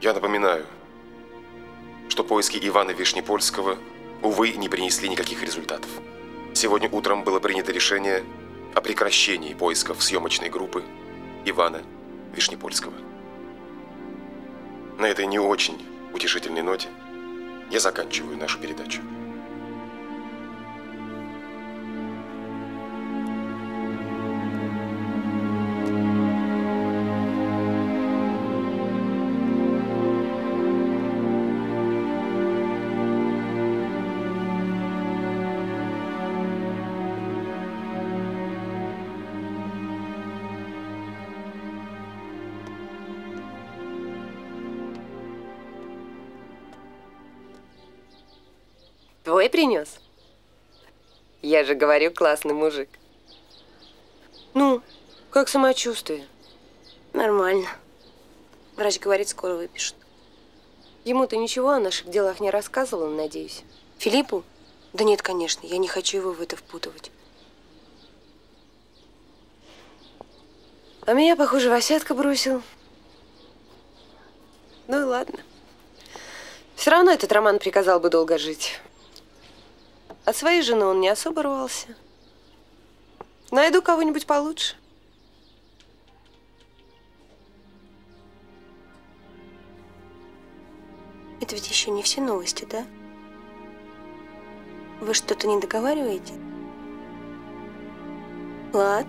Я напоминаю, что поиски Ивана Вешнепольского, увы, не принесли никаких результатов. Сегодня утром было принято решение о прекращении поисков съемочной группы Ивана Вешнепольского. На этой не очень утешительной ноте я заканчиваю нашу передачу. Твой принес? Я же говорю, классный мужик. Ну, как самочувствие? Нормально. Врач говорит, скоро выпишет. Ему ты ничего о наших делах не рассказывала, надеюсь? Филиппу? Да нет, конечно, я не хочу его в это впутывать. А меня, похоже, Васятка бросил. Ну и ладно. Все равно этот роман приказал бы долго жить. От своей жены он не особо рвался. Найду кого-нибудь получше. Это ведь еще не все новости, да? Вы что-то не договариваете? Влад?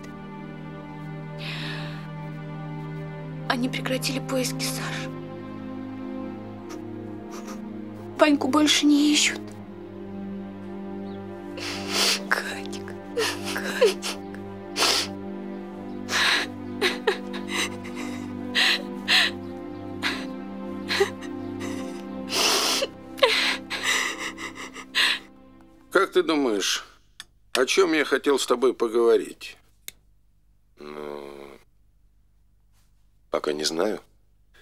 Они прекратили поиски, Саш. Паньку больше не ищут. Катик, Катик. Как ты думаешь, о чем я хотел с тобой поговорить? Ну, пока не знаю.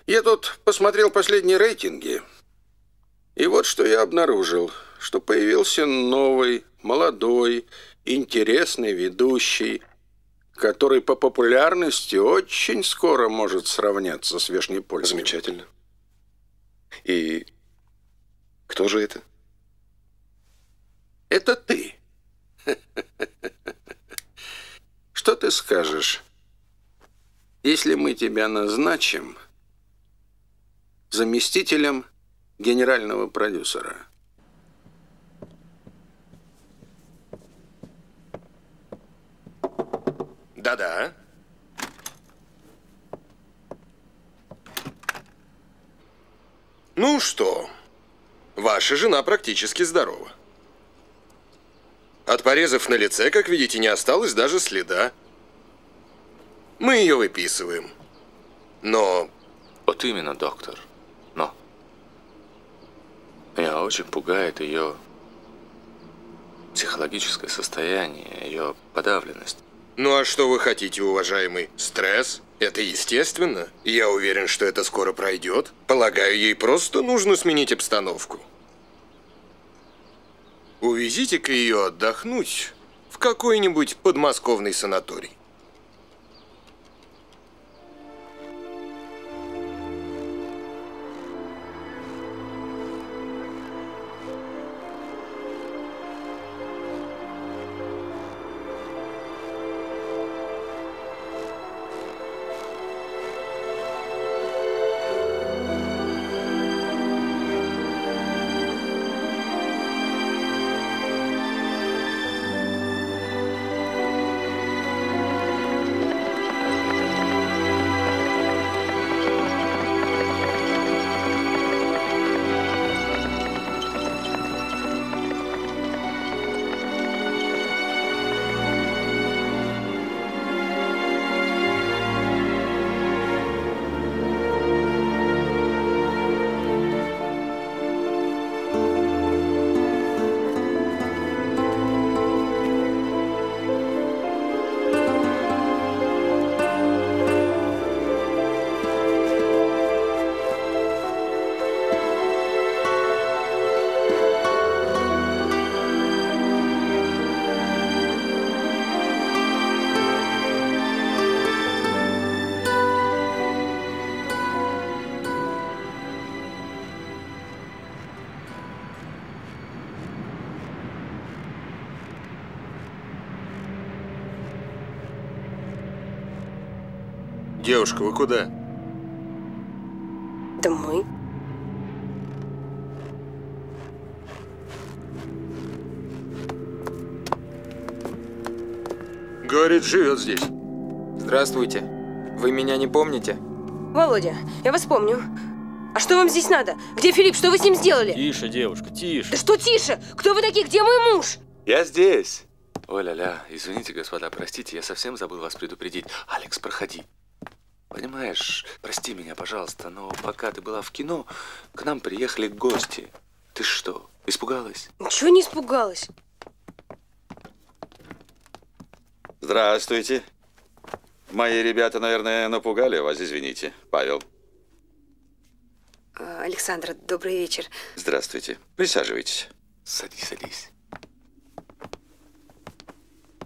Я тут посмотрел последние рейтинги, и вот что я обнаружил, что появился новый, молодой, интересный ведущий, который по популярности очень скоро может сравняться с Вешнепольским. Замечательно. И кто же это? Это ты. Что ты скажешь, если мы тебя назначим заместителем генерального продюсера? Да-да. Ну что, ваша жена практически здорова. От порезов на лице, как видите, не осталось даже следа. Мы ее выписываем. Но... Вот именно, доктор. Но. Меня очень пугает ее психологическое состояние, ее подавленность. Ну а что вы хотите, уважаемый? Стресс? Это естественно. Я уверен, что это скоро пройдет. Полагаю, ей просто нужно сменить обстановку. Увезите-ка ее отдохнуть в какой-нибудь подмосковный санаторий. Девушка, вы куда? Домой. Говорит, живет здесь. Здравствуйте. Вы меня не помните? Володя, я вас помню. А что вам здесь надо? Где Филипп? Что вы с ним сделали? Тише, девушка, тише. Да что тише? Кто вы такие? Где мой муж? Я здесь. О-ля-ля, извините, господа, простите, я совсем забыл вас предупредить. Алекс, проходи. Понимаешь, прости меня, пожалуйста, но пока ты была в кино, к нам приехали гости. Ты что, испугалась? Ничего не испугалась. Здравствуйте. Мои ребята, наверное, напугали вас, извините. Павел. Александра, добрый вечер. Здравствуйте. Присаживайтесь. Садись, садись.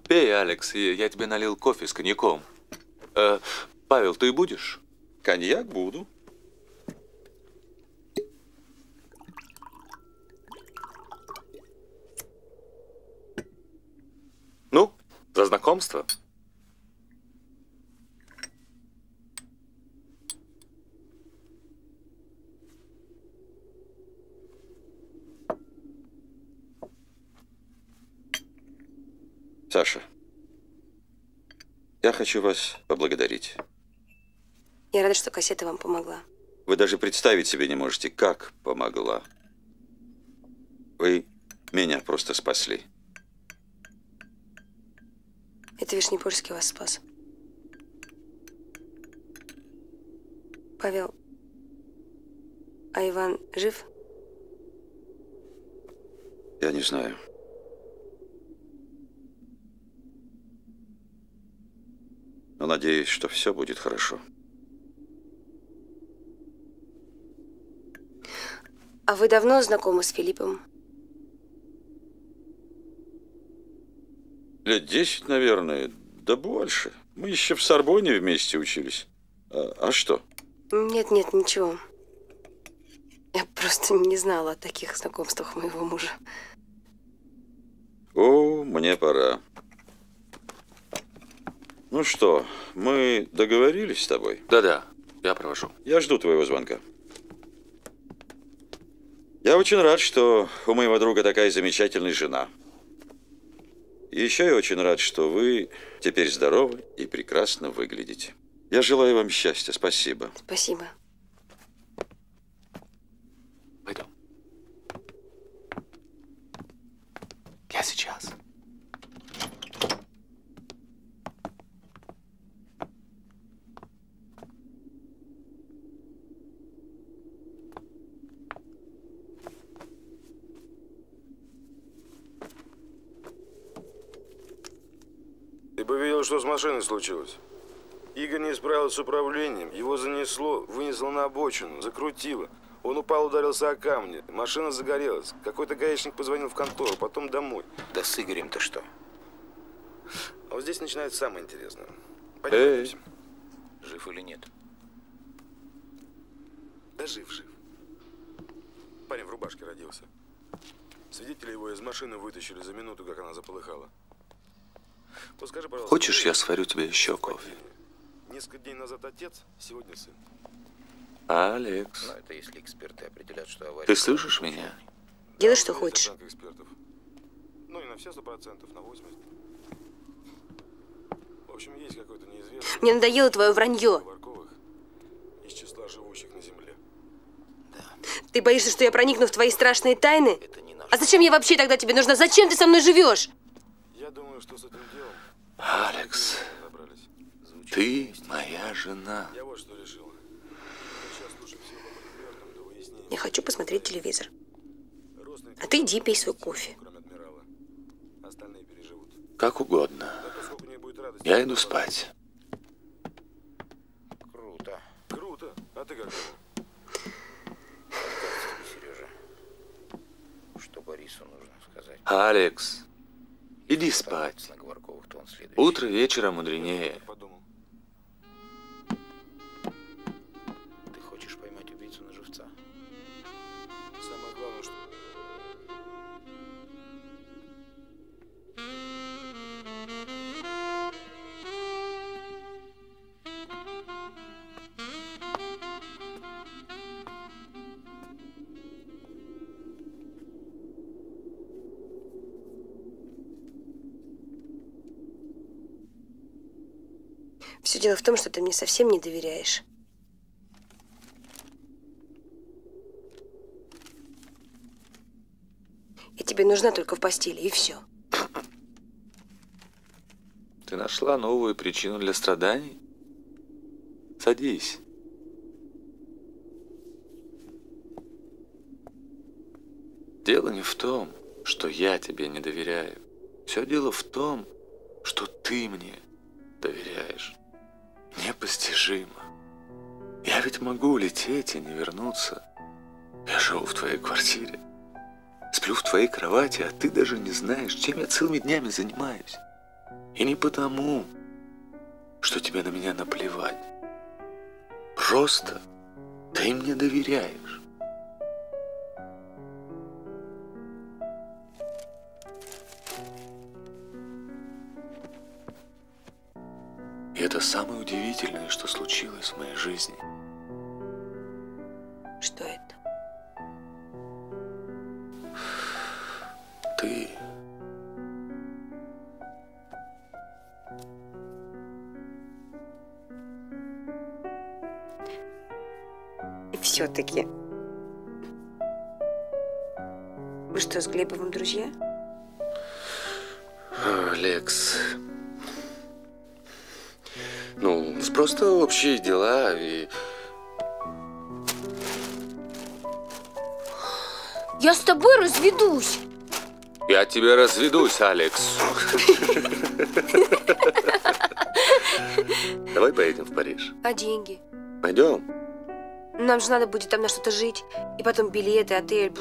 Пей, Алекс, я тебе налил кофе с коньяком. Э, Павел, ты будешь? Коньяк буду. Ну, за знакомство. Саша, я хочу вас поблагодарить. Я рада, что кассета вам помогла. Вы даже представить себе не можете, как помогла. Вы меня просто спасли. Это Вешнепольский вас спас. Павел, а Иван жив? Я не знаю. Но надеюсь, что все будет хорошо. А вы давно знакомы с Филиппом? Лет десять, наверное, да больше. Мы еще в Сорбонне вместе учились. А, а что? Нет, нет, ничего. Я просто не знала о таких знакомствах моего мужа. О, мне пора. Ну что, мы договорились с тобой? Да-да, я провожу. Я жду твоего звонка. Я очень рад, что у моего друга такая замечательная жена. И еще я очень рад, что вы теперь здоровы и прекрасно выглядите. Я желаю вам счастья. Спасибо. Спасибо. Пойдем. Я сейчас. Ты бы видел, что с машиной случилось. Игорь не справился с управлением, его занесло, вынесло на обочину, закрутило. Он упал, ударился о камни, машина загорелась. Какой-то гаишник позвонил в контору, потом домой. Да с Игорем-то что? А вот здесь начинается самое интересное. Пойдем. Жив или нет? Да жив, жив. Парень в рубашке родился. Свидетели его из машины вытащили за минуту, как она заполыхала. Вот скажи, пожалуйста, хочешь, я сварю тебе еще кофе? Несколько дней назад отец, сегодня сын. Алекс. Но это если эксперты определят, что авария... Ты слышишь меня? Делай, что хочешь. Ну, не на все сто процентов, на восемьдесят. В общем, есть какой-то неизвестный... Мне надоело твое вранье. ...из числа живущих на земле. Да. Ты боишься, что я проникну в твои страшные тайны? Это не наш... А зачем я вообще тогда тебе нужна? Зачем ты со мной живешь? Я думаю, что с этим делом... Алекс, ты моя жена. Я вот что решил. Я хочу посмотреть телевизор. А ты иди пей свой кофе. Как угодно. Я иду спать. Круто. Круто. А ты как? Сережа, что Борису нужно сказать? Алекс, иди спать. Утро вечера мудренее. Все дело в том, что ты мне совсем не доверяешь. Я тебе нужна только в постели, и все. Ты нашла новую причину для страданий? Садись. Дело не в том, что я тебе не доверяю. Все дело в том, что ты мне доверяешь. Непостижимо. Я ведь могу улететь и не вернуться. Я живу в твоей квартире. Сплю в твоей кровати, а ты даже не знаешь, чем я целыми днями занимаюсь. И не потому, что тебе на меня наплевать. Просто ты мне доверяешь. И это самое удивительное, что случилось в моей жизни. Что это? Ты. И все-таки. Вы что, с Глебовым друзья? Алекс. Ну, просто общие дела и... Я с тобой разведусь. Я тебя разведусь, Алекс. Давай поедем в Париж. А деньги? Пойдем. Нам же надо будет там на что-то жить. И потом билеты, отель.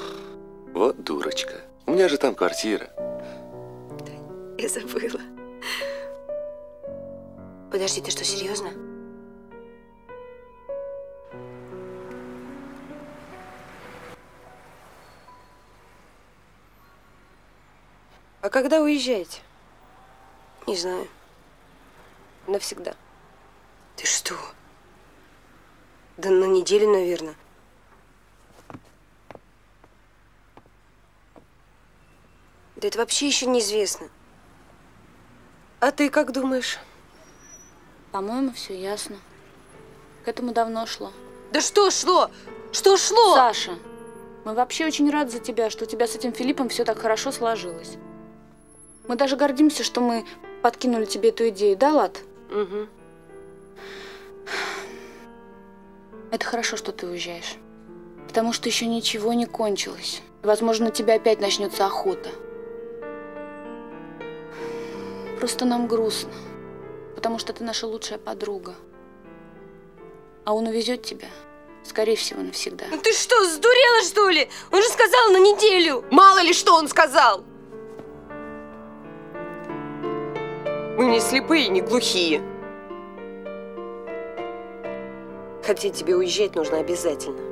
Вот дурочка. У меня же там квартира. Да, я забыла. Подожди, ты что, серьезно? А когда уезжаете? Не знаю. Навсегда. Ты что? Да на неделю, наверное. Да это вообще еще неизвестно. А ты как думаешь? По-моему, все ясно. К этому давно шло. Да что шло? Что шло? Саша, мы вообще очень рады за тебя, что у тебя с этим Филиппом все так хорошо сложилось. Мы даже гордимся, что мы подкинули тебе эту идею, да, Лад? Угу. Это хорошо, что ты уезжаешь. Потому что еще ничего не кончилось. Возможно, на тебя опять начнется охота. Просто нам грустно. Потому что ты наша лучшая подруга. А он увезет тебя, скорее всего, навсегда. Ну ты что, сдурела, что ли? Он же сказал на неделю. Мало ли, что он сказал. Мы не слепые, не глухие. Хотя тебе уезжать нужно обязательно.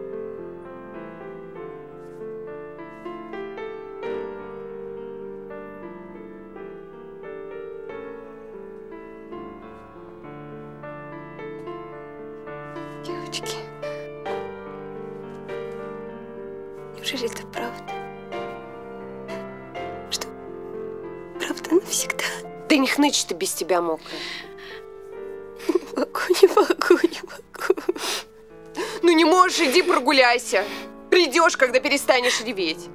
Неужели это правда? Что? Правда навсегда? Да не хнычь ты, без тебя мокрая. Не могу, не могу, не могу. Ну не можешь, иди прогуляйся. Придешь, когда перестанешь реветь.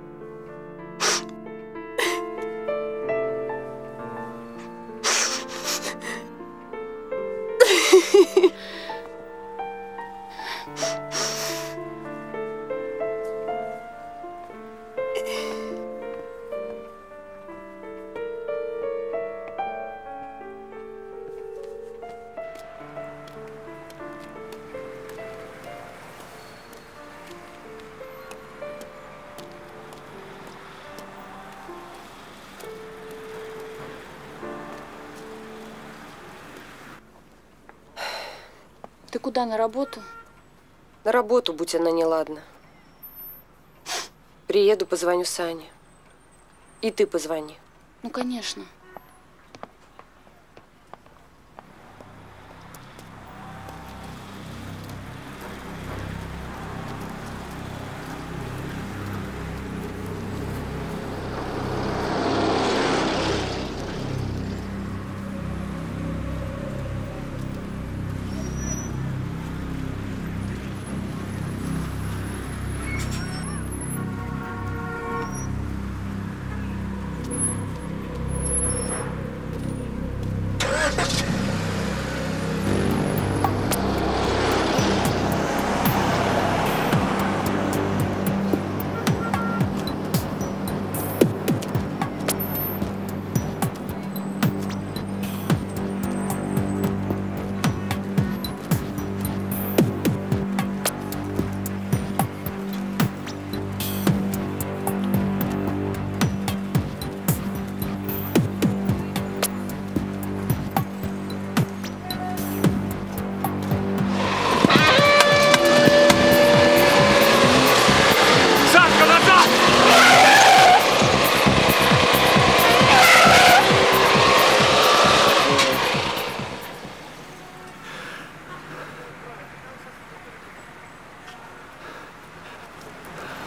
Куда, на работу? На работу, будь она неладна. Приеду, позвоню Сане. И ты позвони. Ну, конечно.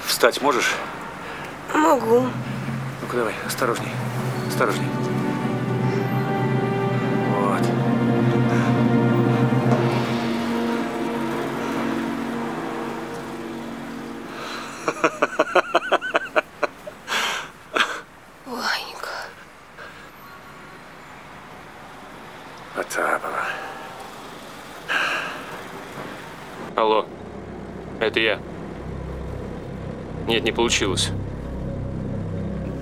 Встать можешь? Могу. Ну-ка давай, осторожней, осторожней. Вот. Ванька. Потапова. Алло, это я. Нет, не получилось.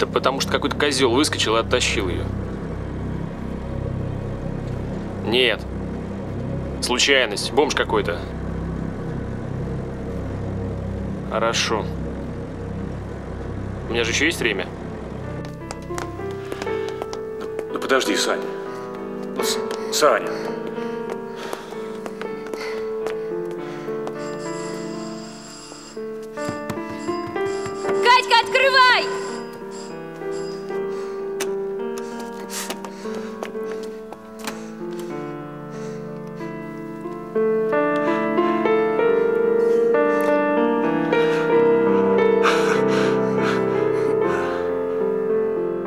Да потому что какой-то козел выскочил и оттащил ее. Нет. Случайность. Бомж какой-то. Хорошо. У меня же еще есть время? Ну подожди, Саня. Саня. Открывай!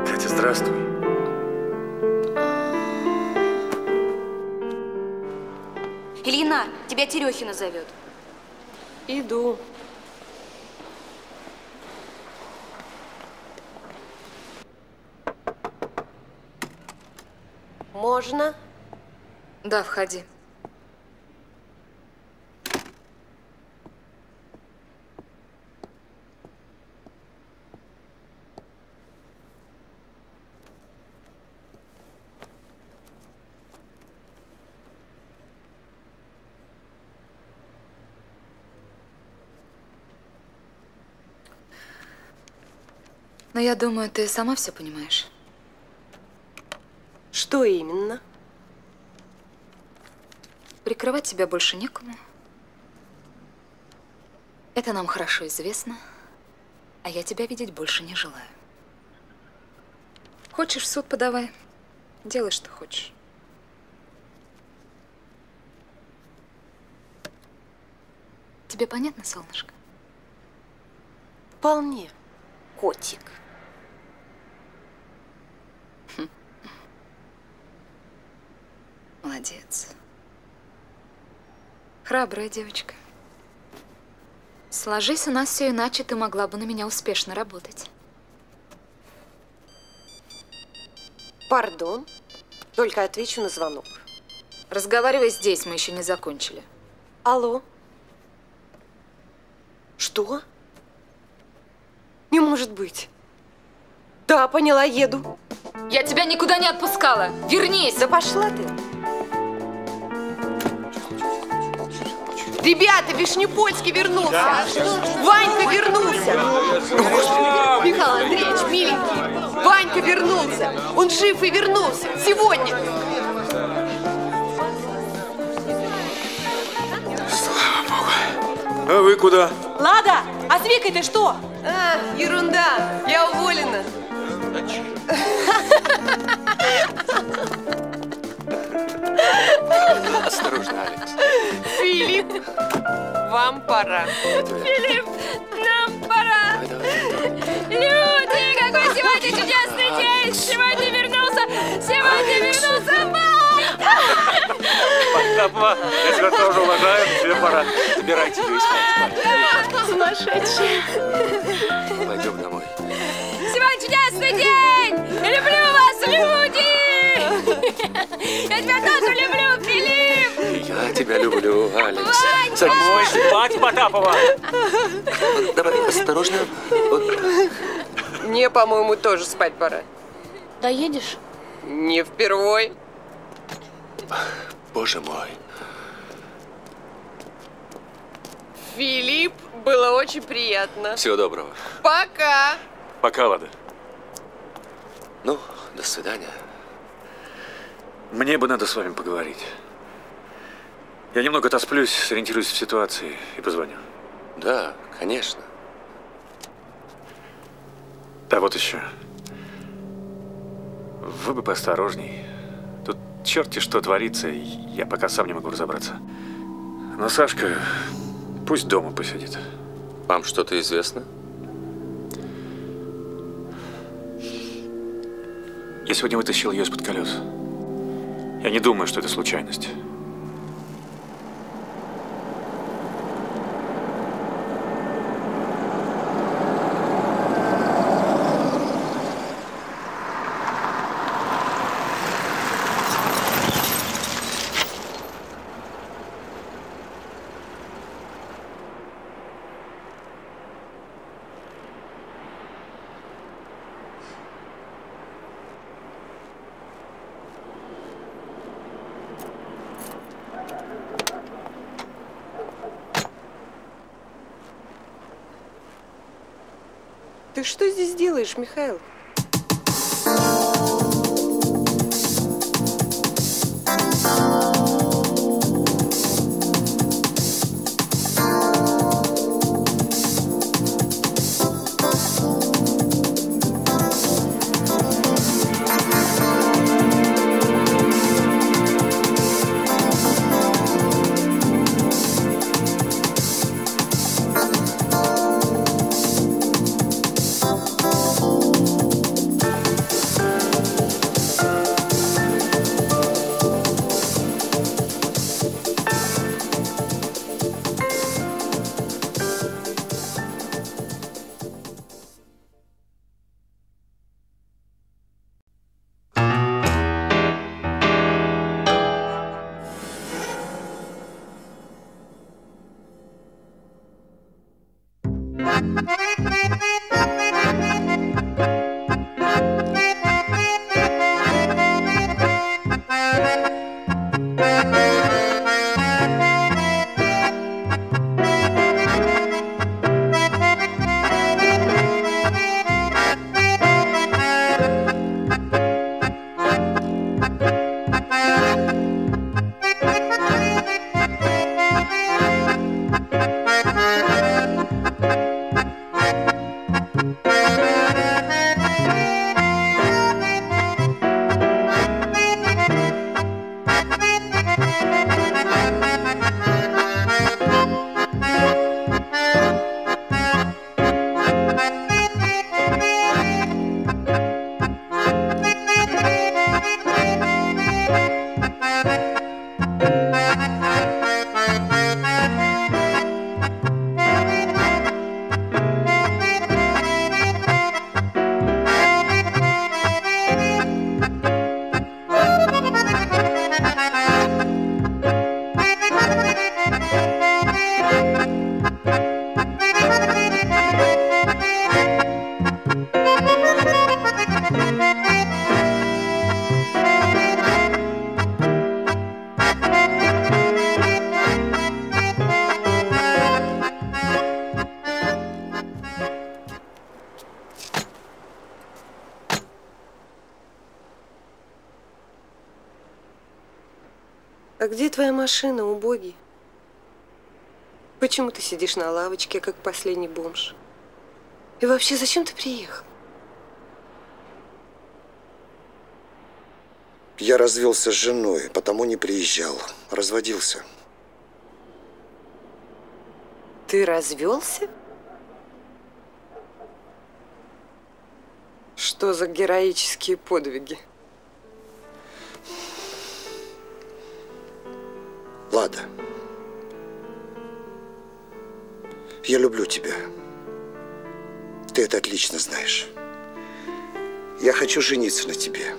Катя, здравствуй. Ирина, тебя Терехина зовет. Иду. Можно? Да, входи. Но я думаю, ты сама все понимаешь. Что именно? Прикрывать тебя больше некому. Это нам хорошо известно, а я тебя видеть больше не желаю. Хочешь, в суд подавай. Делай, что хочешь. Тебе понятно, солнышко? Вполне, котик. Хм. Молодец. Храбрая девочка. Сложись у нас все иначе, ты могла бы на меня успешно работать. Пардон, только отвечу на звонок. Разговаривай здесь, мы еще не закончили. Алло. Что? Не может быть. Да, поняла, еду. Я тебя никуда не отпускала. Вернись. Да пошла ты. Ребята, Вешнепольский вернулся. Да, Ванька вернулся. Михаил Андреевич, миленький. Ванька вернулся. Он жив и вернулся. Сегодня. Слава Богу. А вы куда? Лада, а с Викой ты что? А, ерунда. Я уволена. Осторожно, Алекс. Филипп, вам пора. Филипп, нам пора. Люди, какой сегодня чудесный день! Сегодня вернулся, сегодня вернулся Боб! Потапова, я тебя тоже уважаю, тебе пора. Забирайте ее искать. Сумасшедший. Пойдем домой. Сегодня чудесный день! Люблю вас, люди! Я тебя тоже люблю, Филипп! Я тебя люблю, Алекс. Садись, мать Потапова! Давай, осторожно. Мне, по-моему, тоже спать пора. Доедешь? Не впервой. Боже мой. Филипп, было очень приятно. Всего доброго. Пока. Пока, Лада. Ну, до свидания. Мне бы надо с вами поговорить. Я немного отосплюсь, сориентируюсь в ситуации и позвоню. Да, конечно. Да вот еще. Вы бы поосторожней. Тут черти что творится, я пока сам не могу разобраться. Но Сашка пусть дома посидит. Вам что-то известно? Я сегодня вытащил ее из-под колес. Я не думаю, что это случайность. Что здесь делаешь, Михаил? А где твоя машина, убогий? Почему ты сидишь на лавочке, как последний бомж? И вообще, зачем ты приехал? Я развелся с женой, потому не приезжал. Разводился. Ты развелся? Что за героические подвиги? Лада, я люблю тебя. Ты это отлично знаешь. Я хочу жениться на тебе.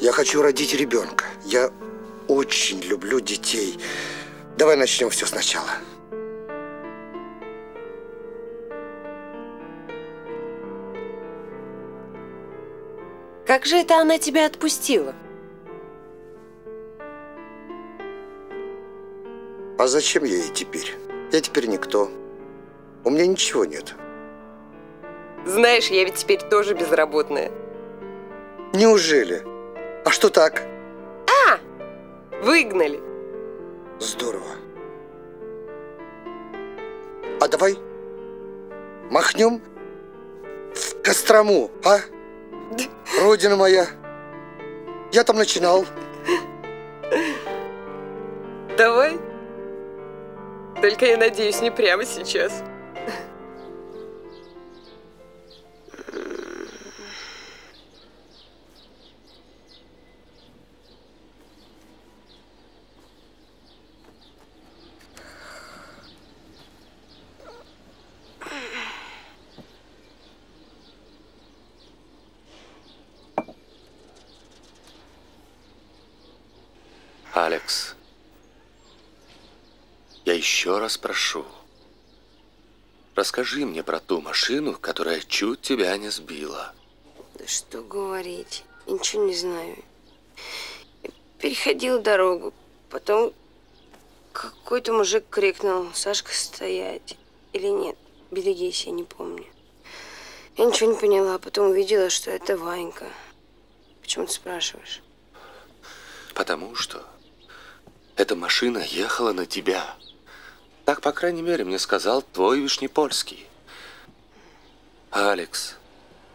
Я хочу родить ребенка. Я очень люблю детей. Давай начнем все сначала. Как же это она тебя отпустила? А зачем я ей теперь? Я теперь никто. У меня ничего нет. Знаешь, я ведь теперь тоже безработная. Неужели? А что так? А! Выгнали. Здорово. А давай махнем в Кострому, а? Родина моя. Я там начинал. Давай. Только я надеюсь, не прямо сейчас. Алекс, я еще раз прошу, расскажи мне про ту машину, которая чуть тебя не сбила. Да что говорить, я ничего не знаю. Я переходил дорогу, потом какой-то мужик крикнул: Сашка, стоять, или нет, берегись, я не помню. Я ничего не поняла, потом увидела, что это Ванька. Почему ты спрашиваешь? Потому что эта машина ехала на тебя. Так, по крайней мере, мне сказал твой Вешнепольский. Алекс,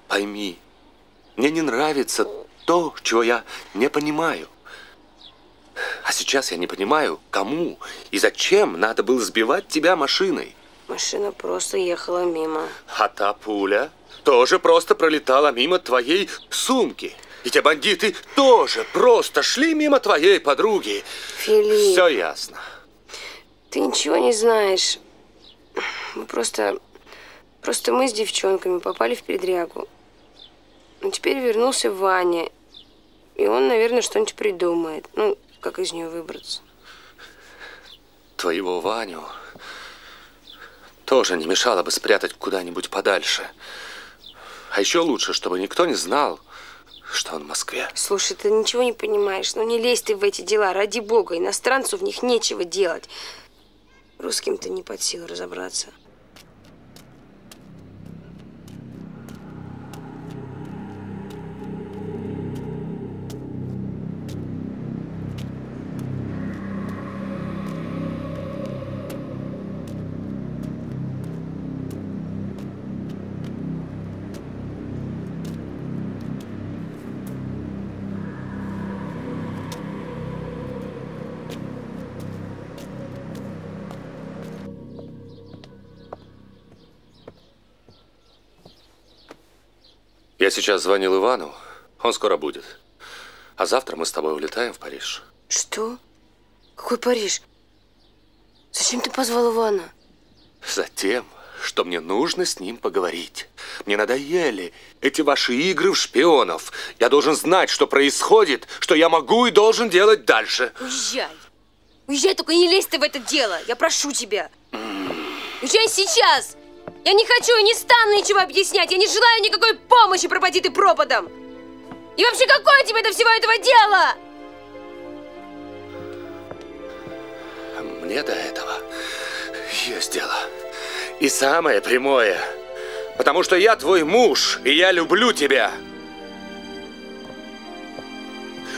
пойми, мне не нравится то, чего я не понимаю. А сейчас я не понимаю, кому и зачем надо было сбивать тебя машиной. Машина просто ехала мимо. А та пуля тоже просто пролетала мимо твоей сумки. И те бандиты тоже просто шли мимо твоей подруги. Филипп. Все ясно. Ты ничего не знаешь. Мы просто... Просто мы с девчонками попали в передрягу. Но теперь вернулся Ваня. И он, наверное, что-нибудь придумает. Ну, как из нее выбраться. Твоего Ваню тоже не мешало бы спрятать куда-нибудь подальше. А еще лучше, чтобы никто не знал, что он в Москве. Слушай, ты ничего не понимаешь. Ну не лезь ты в эти дела, ради бога. Иностранцу в них нечего делать. Русским-то не под силу разобраться. Я сейчас звонил Ивану, он скоро будет. А завтра мы с тобой улетаем в Париж. Что? Какой Париж? Зачем ты позвал Ивана? Затем, что мне нужно с ним поговорить. Мне надоели эти ваши игры в шпионов. Я должен знать, что происходит, что я могу и должен делать дальше. Уезжай. Уезжай, только не лезь ты в это дело. Я прошу тебя. Уезжай сейчас. Я не хочу и не стану ничего объяснять. Я не желаю никакой помощи, пропади ты пропадом. И вообще, какое тебе до всего этого дела? Мне до этого есть дело. И самое прямое. Потому что я твой муж, и я люблю тебя.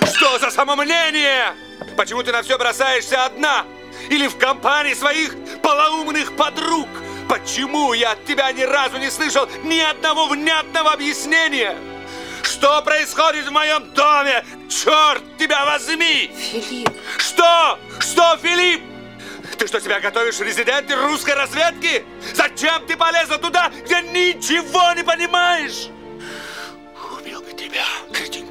Что за самомнение? Почему ты на все бросаешься одна? Или в компании своих полоумных подруг? Почему я от тебя ни разу не слышал ни одного внятного объяснения? Что происходит в моем доме? Черт тебя возьми! Филипп! Что? Что, Филипп? Ты что, себя готовишь в резиденты русской разведки? Зачем ты полезла туда, где ничего не понимаешь? Убил бы тебя, Катеньку.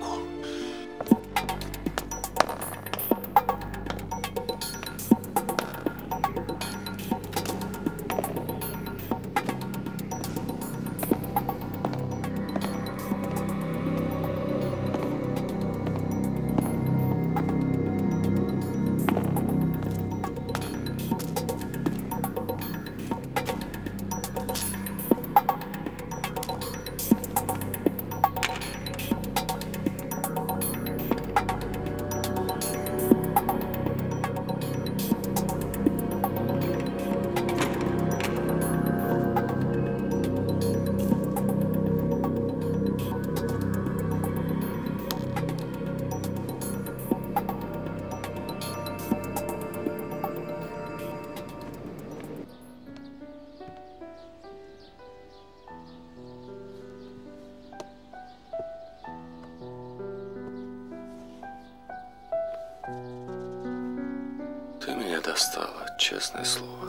Честное слово.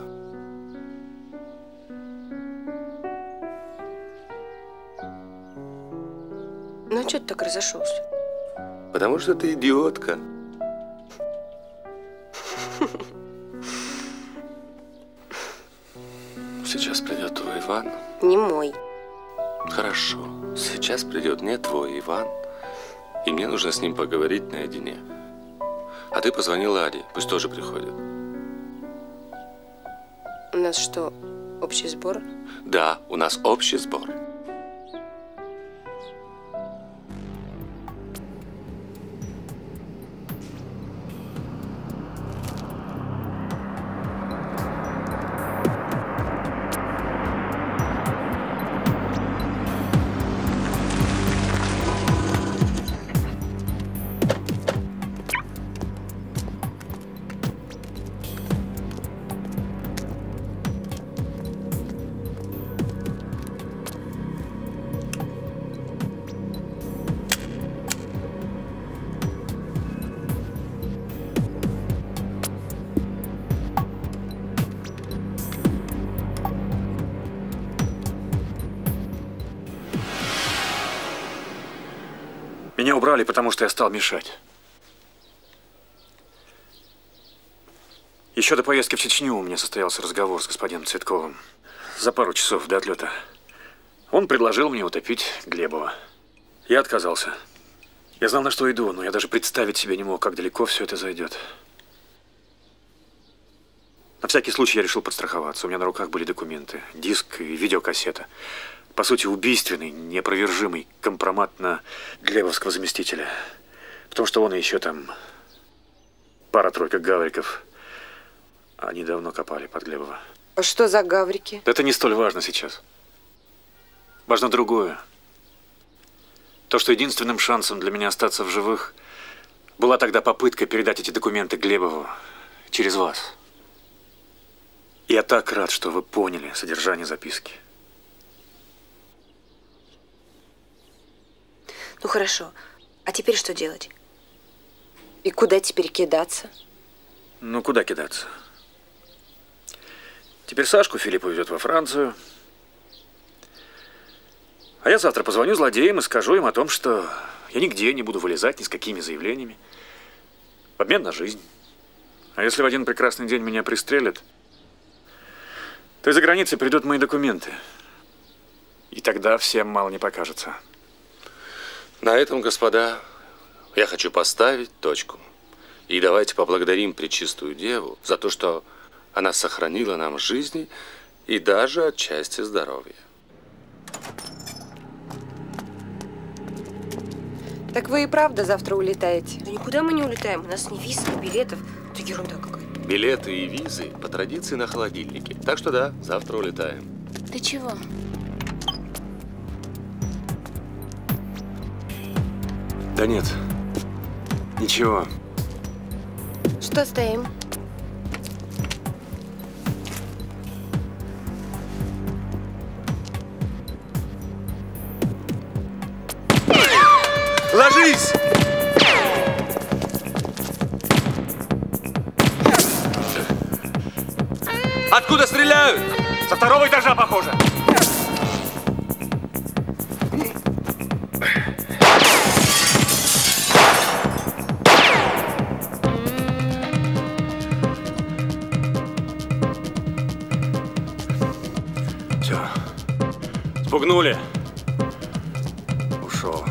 Ну а что ты так разошелся? Потому что ты идиотка. Сейчас придет твой Иван. Не мой. Хорошо. Сейчас придет не твой Иван. И мне нужно с ним поговорить наедине. А ты позвони Ладе, пусть тоже приходит. У нас что, общий сбор? Да, у нас общий сбор. Убрали, потому что я стал мешать. Еще до поездки в Чечню у меня состоялся разговор с господином Цветковым за пару часов до отлета. Он предложил мне утопить Глебова. Я отказался. Я знал, на что иду, но я даже представить себе не мог, как далеко все это зайдет. На всякий случай я решил подстраховаться. У меня на руках были документы, диск и видеокассета. По сути, убийственный, неопровержимый компромат на Глебовского заместителя. Потому что он и еще там пара-тройка гавриков. Они давно копали под Глебова. А что за гаврики? Это не столь важно сейчас. Важно другое. То, что единственным шансом для меня остаться в живых была тогда попытка передать эти документы Глебову через вас. Я так рад, что вы поняли содержание записки. Ну хорошо, а теперь что делать? И куда теперь кидаться? Ну куда кидаться? Теперь Сашку Филипп увезет во Францию. А я завтра позвоню злодеям и скажу им о том, что я нигде не буду вылезать ни с какими заявлениями. В обмен на жизнь. А если в один прекрасный день меня пристрелят, то из-за границы придут мои документы. И тогда всем мало не покажется. На этом, господа, я хочу поставить точку. И давайте поблагодарим Пречистую Деву за то, что она сохранила нам жизни и даже отчасти здоровья. Так вы и правда завтра улетаете? Да никуда мы не улетаем. У нас ни виз, ни билетов. Это ерунда какая-то. Билеты и визы по традиции на холодильнике. Так что да, завтра улетаем. Ты чего? Да нет, ничего. Что стоим? Ложись! Откуда стреляют? Со второго этажа, похоже. Все. Спугнули. Ушел.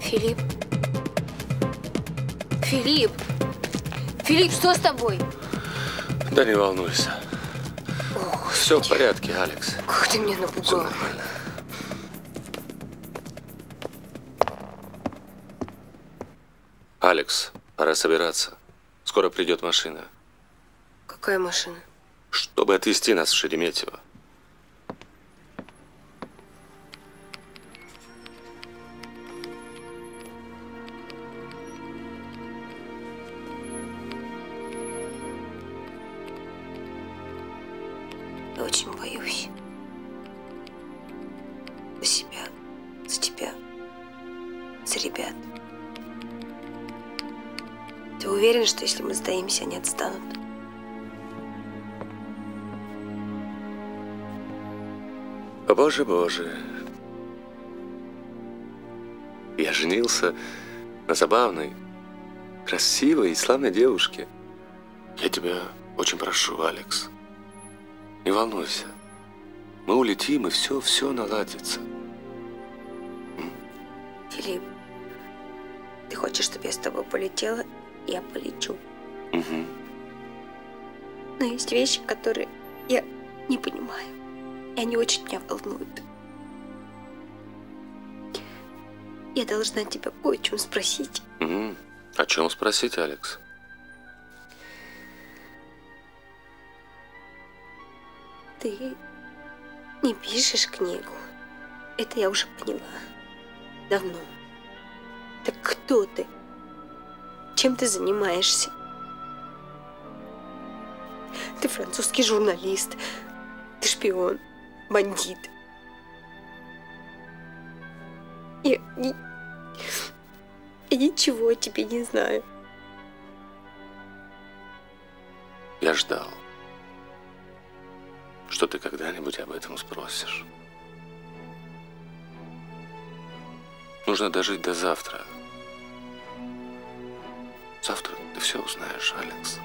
Филипп. Филипп. Филипп, что с тобой? Да не волнуйся. О, все в порядке, Алекс. Как ты меня напугал. Алекс, пора собираться. Скоро придет машина. Какая машина? Чтобы отвезти нас в Шереметьево. Что если мы сдаемся, они отстанут. О, боже, боже. Я женился на забавной, красивой и славной девушке. Я тебя очень прошу, Алекс. Не волнуйся. Мы улетим, и все, все наладится. М? Филипп, ты хочешь, чтобы я с тобой полетела? Я полечу. Угу. Но есть вещи, которые я не понимаю. И они очень меня волнуют. Я должна тебя кое о чем спросить. Угу. О чем спросить, Алекс? Ты не пишешь книгу. Это я уже поняла. Давно. Так кто ты? Чем ты занимаешься? Ты французский журналист, ты шпион, бандит. Я, я, я ничего о тебе не знаю. Я ждал, что ты когда-нибудь об этом спросишь. Нужно дожить до завтра. Завтра ты все узнаешь, Алекс.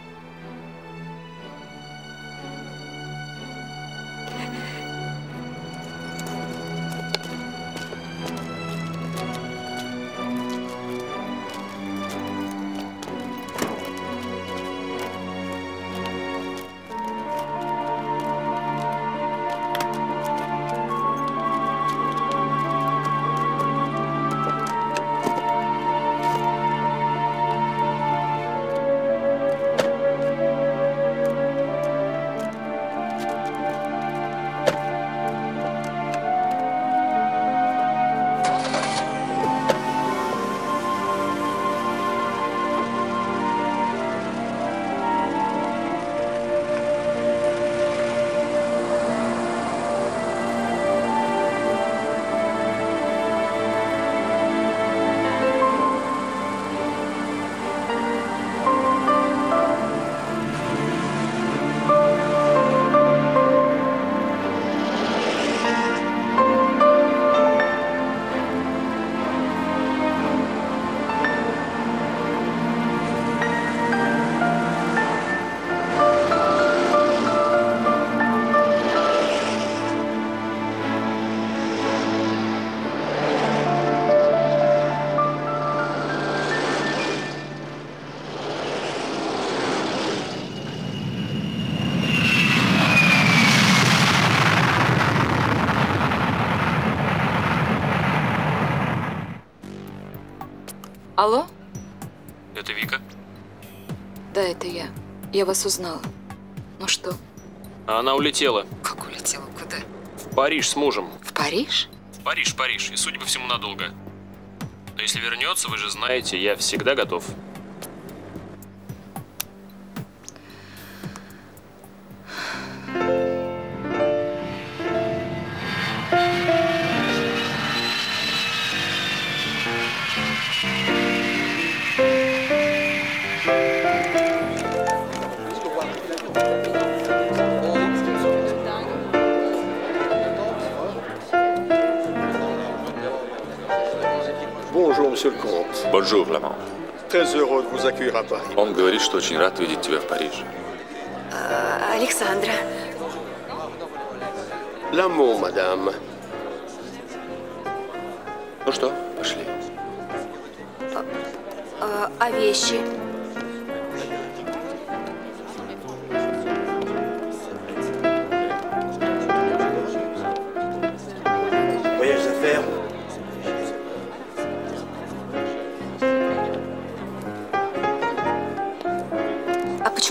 Алло? Это Вика? Да, это я. Я вас узнала. Ну что? Она улетела. Как улетела? Куда? В Париж с мужем. В Париж? В Париж, Париж. И, судя по всему, надолго. Но правда, если вернется, вы же знаете, я всегда готов. Bonjour, Ламон. Он говорит, что очень рад видеть тебя в Париже. А, Александра. Ламон, мадам. Ну что, пошли. А, а, а вещи?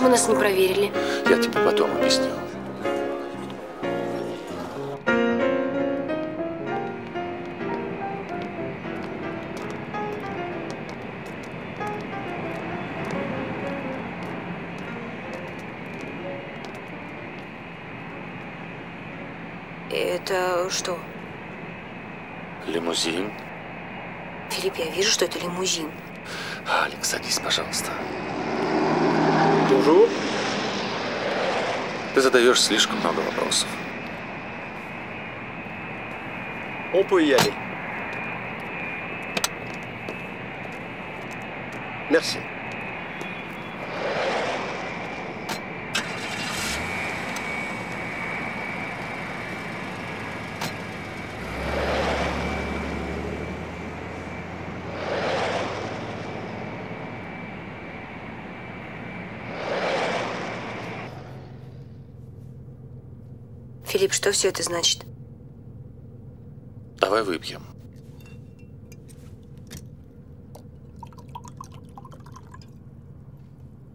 Почему нас не проверили? Я тебе потом объясню. Это что? Лимузин. Филипп, я вижу, что это лимузин. Алекс, садись, пожалуйста. Ты задаешь слишком много вопросов. Опа, яли. Мерси. Филипп, что все это значит? Давай выпьем.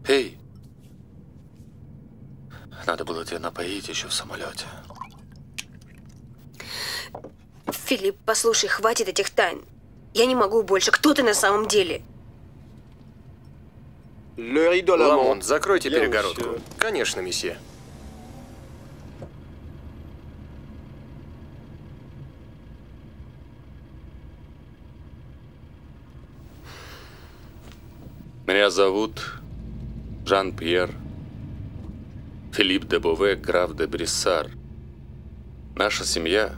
Эй! Надо было тебя напоить еще в самолете. Филипп, послушай, хватит этих тайн. Я не могу больше. Кто ты на самом деле? Ламон, закройте перегородку. Конечно, месье. Меня зовут Жан-Пьер Филипп де Бове, граф де Бриссар. Наша семья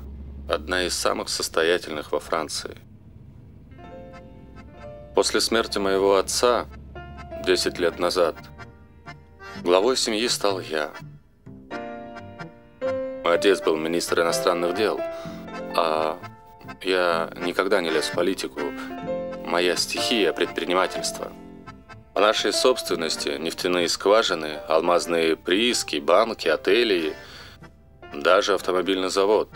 одна из самых состоятельных во Франции. После смерти моего отца десять лет назад главой семьи стал я. Мой отец был министр иностранных дел, а я никогда не лез в политику. Моя стихия – предпринимательство. По нашей собственности нефтяные скважины, алмазные прииски, банки, отели, даже автомобильный завод.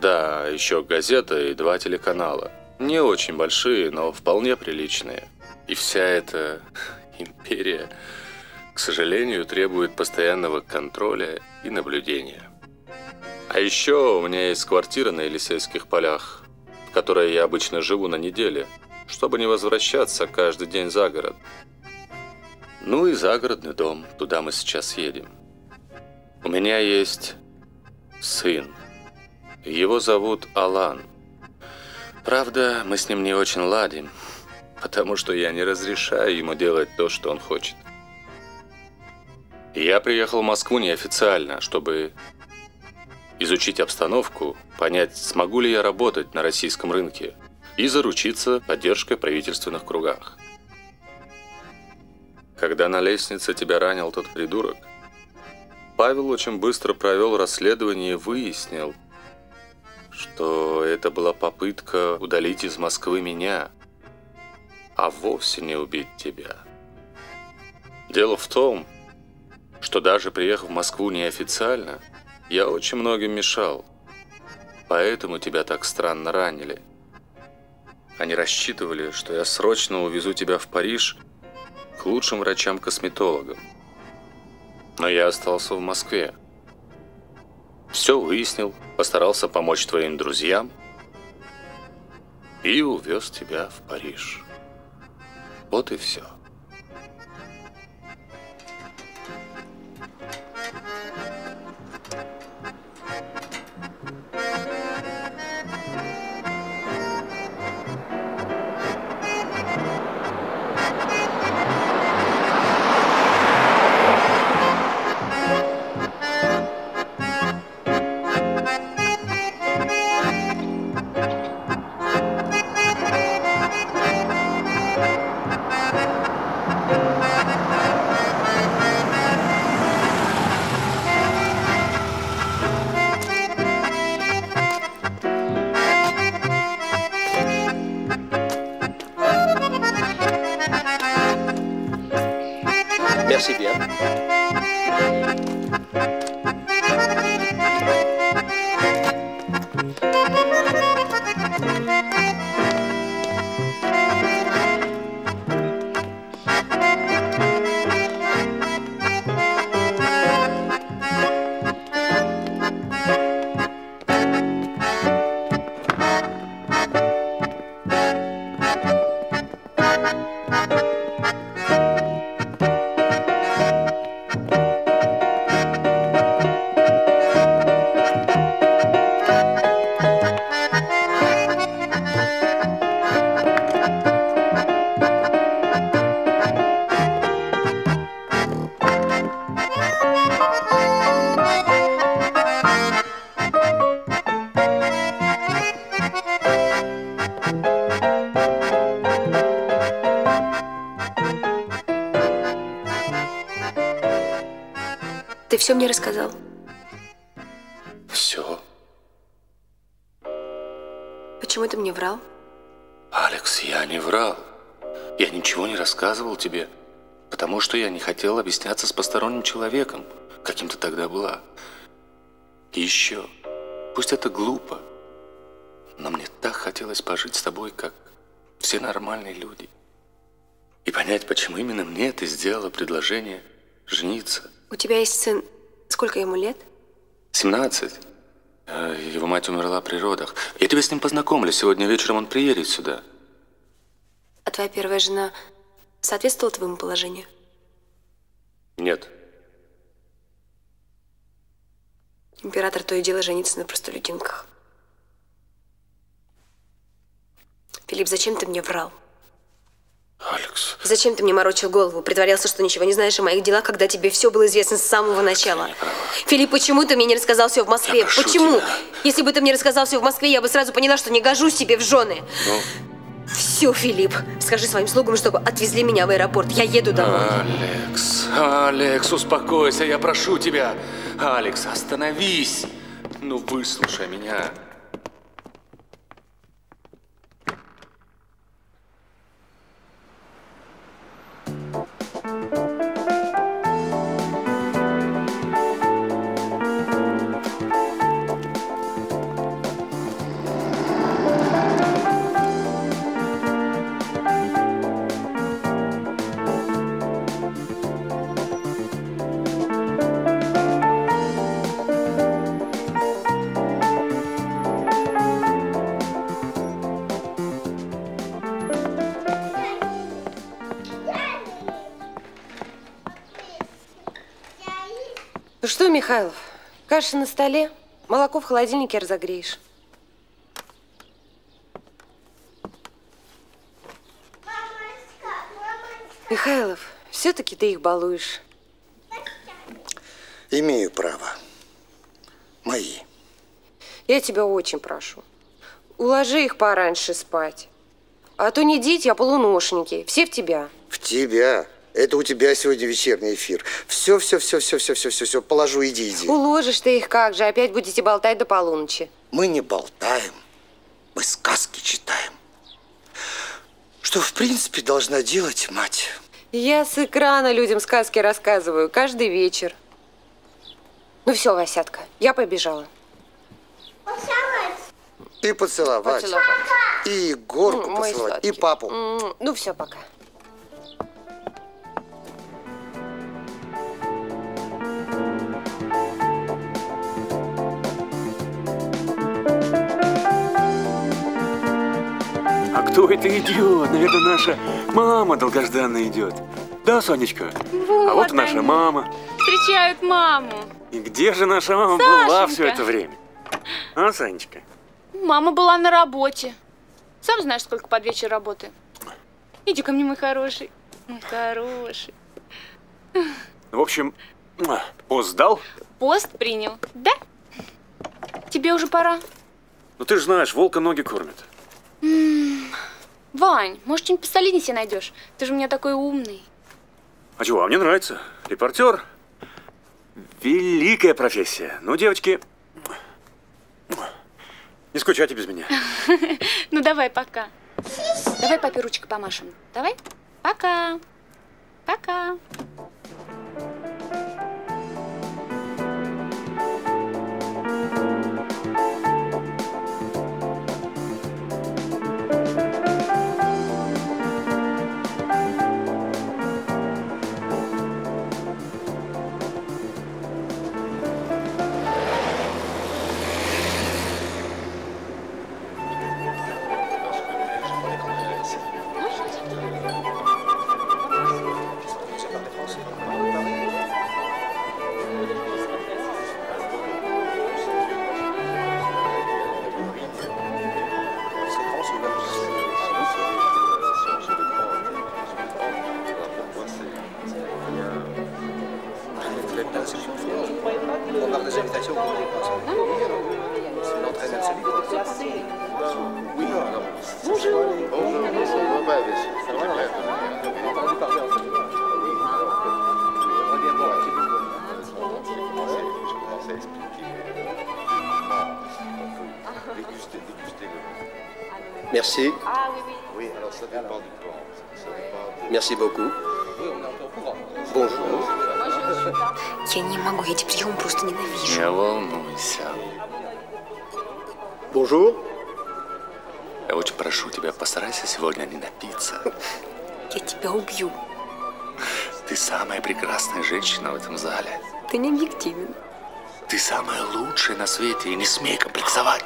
Да, еще газета и два телеканала. Не очень большие, но вполне приличные. И вся эта империя, к сожалению, требует постоянного контроля и наблюдения. А еще у меня есть квартира на Елисейских полях, в которой я обычно живу на неделе, чтобы не возвращаться каждый день за город. Ну и загородный дом, туда мы сейчас едем. У меня есть сын. Его зовут Алан. Правда, мы с ним не очень ладим, потому что я не разрешаю ему делать то, что он хочет. Я приехал в Москву неофициально, чтобы изучить обстановку, понять, смогу ли я работать на российском рынке и заручиться поддержкой в правительственных кругах. Когда на лестнице тебя ранил тот придурок, Павел очень быстро провел расследование и выяснил, что это была попытка удалить из Москвы меня, а вовсе не убить тебя. Дело в том, что даже приехав в Москву неофициально, я очень многим мешал, поэтому тебя так странно ранили. Они рассчитывали, что я срочно увезу тебя в Париж к лучшим врачам-косметологам. Но я остался в Москве. Все выяснил, постарался помочь твоим друзьям. и увез тебя в Париж. Вот и все. Все мне рассказал. Все. Почему ты мне врал? Алекс, я не врал. Я ничего не рассказывал тебе, потому что я не хотел объясняться с посторонним человеком, каким ты тогда была. И еще, пусть это глупо, но мне так хотелось пожить с тобой, как все нормальные люди. И понять, почему именно мне ты сделала предложение жениться. У тебя есть сын. Сколько ему лет? семнадцать. Его мать умерла при родах. Я тебя с ним познакомлю. Сегодня вечером он приедет сюда. А твоя первая жена соответствовала твоему положению? Нет. Император то и дело женится на простолюдинках. Филипп, зачем ты мне врал? Алекс. Зачем ты мне морочил голову? Притворялся, что ничего не знаешь о моих делах, когда тебе все было известно с самого начала. Филипп, почему ты мне не рассказал все в Москве? Я прошу почему? Тебя. Если бы ты мне рассказал все в Москве, я бы сразу поняла, что не гожусь тебе в жены. Ну? Все, Филипп, скажи своим слугам, чтобы отвезли меня в аэропорт. Я еду домой. Алекс, Алекс, успокойся, я прошу тебя. Алекс, остановись. Ну, выслушай меня. Что, Михайлов, каша на столе, молоко в холодильнике разогреешь. Мамочка, мамочка. Михайлов, все-таки ты их балуешь. Имею право. Мои. Я тебя очень прошу, уложи их пораньше спать. А то не дети, а полуношники. Все в тебя. В тебя? Это у тебя сегодня вечерний эфир. Все, все, все, все, все, все, все, все. Положу, иди, иди. Уложишь ты их как же? Опять будете болтать до полуночи. Мы не болтаем, мы сказки читаем. Что, в принципе, должна делать мать? Я с экрана людям сказки рассказываю каждый вечер. Ну все, Васятка, я побежала. Поцеловать. И поцеловать. Поцеловать. И горку М -м, поцеловать. И папу. М -м, ну все, пока. Thank you. Кто это идет? Наверное, наша мама долгожданная идет. Да, Сонечка? Вот а вот и наша мама. Встречают маму. И где же наша мама Сашенька была все это время? А, Санечка? Мама была на работе. Сам знаешь, сколько под вечер работы. Иди ко мне, мой хороший. Мой хороший. В общем, пост сдал? Пост принял. Да? Тебе уже пора. Ну ты же знаешь, волка ноги кормят. М-м-м. Вань, может, что-нибудь посолиднее себе найдешь? Ты же у меня такой умный. А чего? А мне нравится. Репортер. Великая профессия. Ну, девочки, не скучайте без меня. Ну, давай, пока. Давай папе ручкой помашем. Давай. Пока. Пока. Merci. Ah, oui, oui. Oui, alors ça dépend du plan. Ça dépend de... Merci beaucoup. Bonjour. Я не могу, я эти приемы просто ненавижу. Не волнуйся. Bonjour. Я очень прошу тебя, постарайся сегодня не напиться. Я тебя убью. Ты самая прекрасная женщина в этом зале. Ты не объективен. Ты самая лучшая на свете и не смей комплексовать.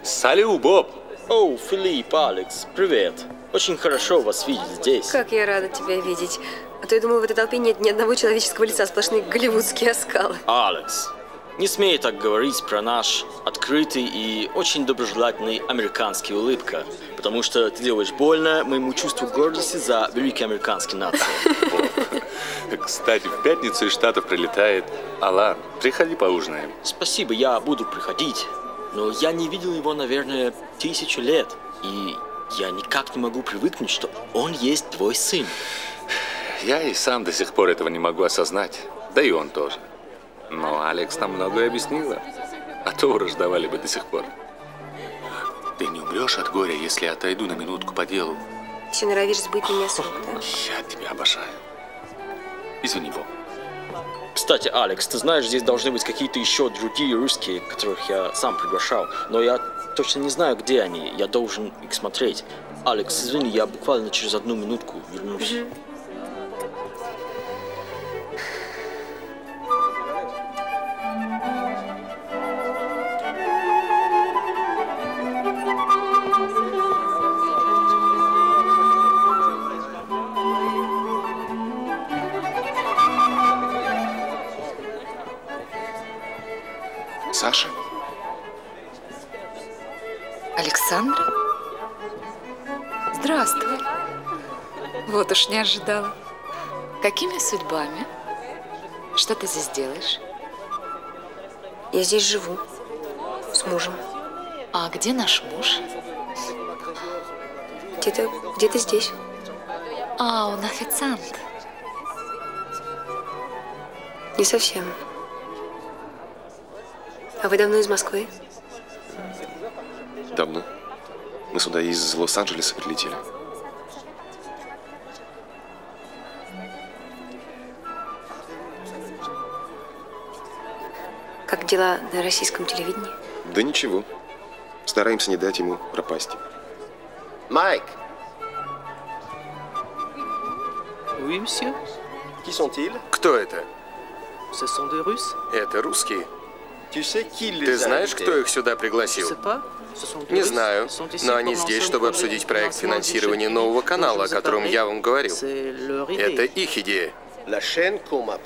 Салю, Боб! О, Филипп, Алекс, привет! Очень хорошо вас видеть здесь. Как я рада тебя видеть. А то я думала, в этой толпе нет ни одного человеческого лица, сплошные голливудские оскалы. Алекс, не смей так говорить про наш открытый и очень доброжелательный американский улыбка, потому что ты делаешь больно моему чувству гордости за великий американский нацию. Кстати, в пятницу из Штатов прилетает Алан. Приходи поужинаем. Спасибо, я буду приходить. Но я не видел его, наверное, тысячу лет. И я никак не могу привыкнуть, что он есть твой сын. Я и сам до сих пор этого не могу осознать. Да и он тоже. Но Алекс нам многое объяснила. А то враждовали бы до сих пор. Ты не умрешь от горя, если я отойду на минутку по делу? Все норовишь сбыть меня с рук, да? Я тебя обожаю. Извини, Бог. Кстати, Алекс, ты знаешь, здесь должны быть какие-то еще другие русские, которых я сам приглашал, но я точно не знаю, где они, я должен их смотреть. Алекс, извини, я буквально через одну минутку вернусь. Саша? Александра? Здравствуй. Вот уж не ожидала. Какими судьбами? Что ты здесь делаешь? Я здесь живу. С мужем. А где наш муж? Где-то, где-то здесь. А, он официант. Не совсем. А вы давно из Москвы? Давно. Мы сюда из Лос-Анджелеса прилетели. Как дела на российском телевидении? Да ничего. Стараемся не дать ему пропасть. Майк! Кто это? Это русские. Ты знаешь, кто их сюда пригласил? Не знаю, но они здесь, чтобы обсудить проект финансирования нового канала, о котором я вам говорил. Это их идея.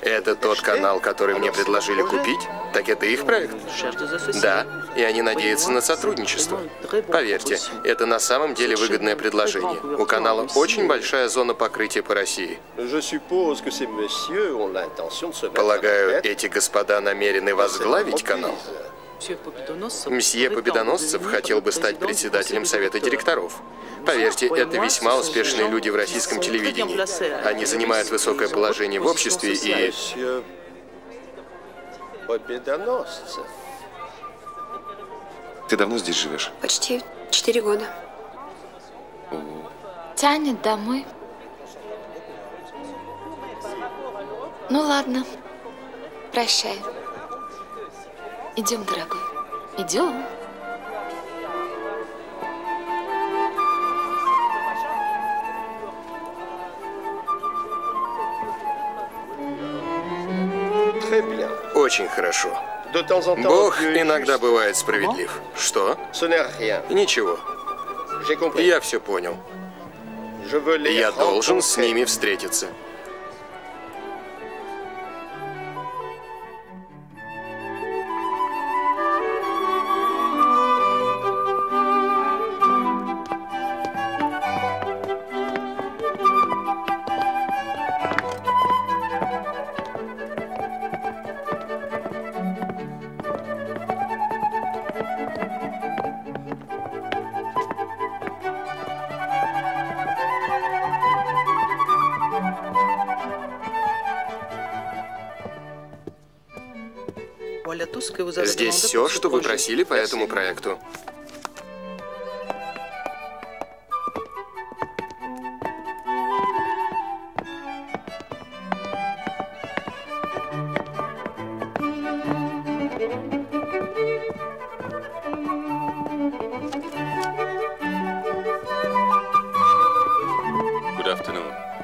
Это тот канал, который мне предложили купить, так это их проект. Да, и они надеются на сотрудничество. Поверьте, это на самом деле выгодное предложение. У канала очень большая зона покрытия по России. Полагаю, эти господа намерены возглавить канал? Мсье Победоносцев хотел бы стать председателем совета директоров. Поверьте, это весьма успешные люди в российском телевидении. Они занимают высокое положение в обществе и... Победоносцев. Ты давно здесь живешь? Почти четыре года. О. Тянет домой. Ну ладно, прощай. Идем, дорогой. Идем. Очень хорошо. Бог иногда бывает справедлив. Что? Ничего. Я все понял. Я должен с ними встретиться. Здесь все, что вы просили по этому проекту.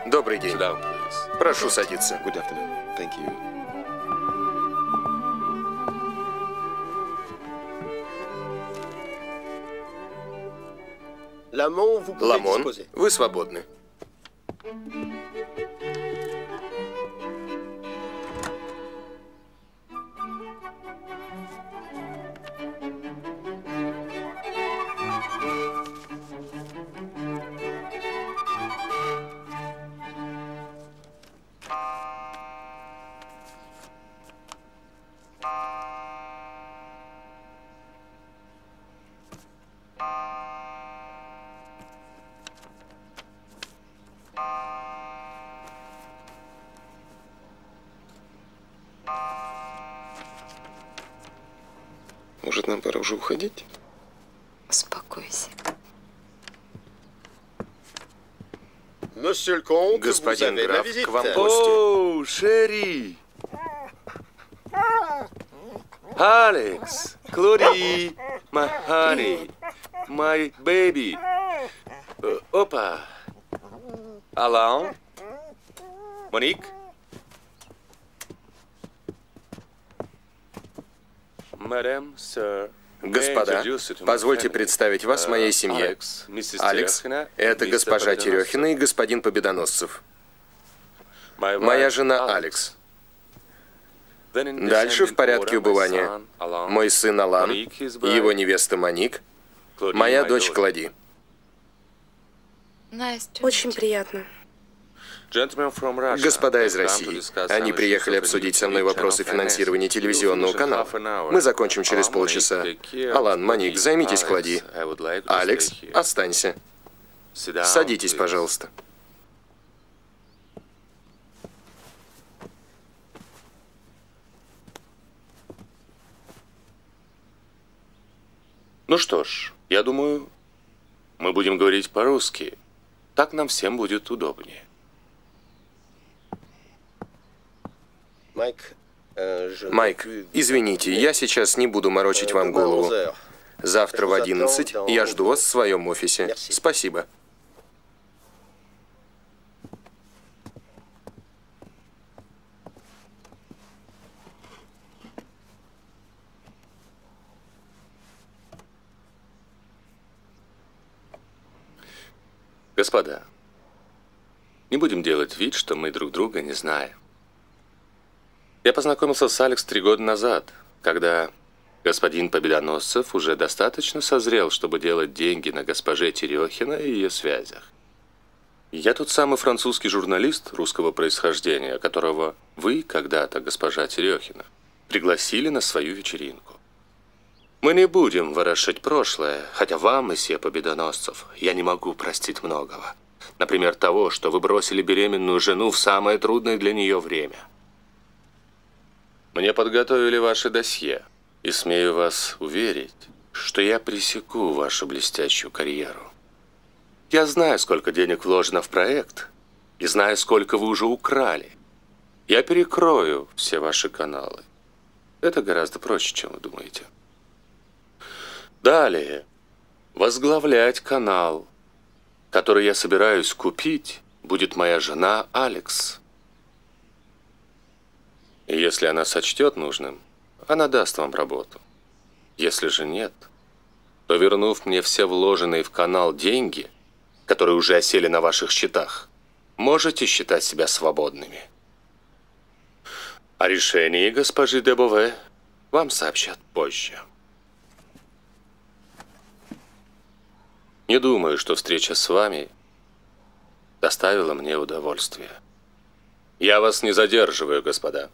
Добрый день. Прошу садиться. Ламон, вы свободны. Уходить? Успокойся. Господин граф, к вам гости. О, Шерри! Алекс! Клори! Май хани! Май бэби! Опа! Алан! Моник! Мадам, сэр. Господа, позвольте представить вас моей семье. Алекс, это госпожа Терехина и господин Победоносцев. Моя жена Алекс. Дальше в порядке убывания. Мой сын Алан, его невеста Моник, моя дочь Клади. Очень приятно. Господа из России, они приехали обсудить со мной вопросы финансирования телевизионного канала. Мы закончим через полчаса. Алан, Моник, займитесь Клади. Алекс, останься. Садитесь, пожалуйста. Ну что ж, я думаю, мы будем говорить по-русски. Так нам всем будет удобнее. Майк, извините, я сейчас не буду морочить вам голову. Завтра в одиннадцать я жду вас в своем офисе. Спасибо. Господа, не будем делать вид, что мы друг друга не знаем. Я познакомился с Алекс три года назад, когда господин Победоносцев уже достаточно созрел, чтобы делать деньги на госпоже Терехина и ее связях. Я тот самый французский журналист русского происхождения, которого вы когда-то, госпожа Терехина, пригласили на свою вечеринку. Мы не будем ворошить прошлое, хотя вам, месье Победоносцев, я не могу простить многого. Например, того, что вы бросили беременную жену в самое трудное для нее время. Мне подготовили ваше досье, и смею вас уверить, что я пресеку вашу блестящую карьеру. Я знаю, сколько денег вложено в проект, и знаю, сколько вы уже украли. Я перекрою все ваши каналы. Это гораздо проще, чем вы думаете. Далее, возглавлять канал, который я собираюсь купить, будет моя жена Алекс. И если она сочтет нужным, она даст вам работу. Если же нет, то, вернув мне все вложенные в канал деньги, которые уже осели на ваших счетах, можете считать себя свободными. О решении госпожи де Бове вам сообщат позже. Не думаю, что встреча с вами доставила мне удовольствие. Я вас не задерживаю, господа.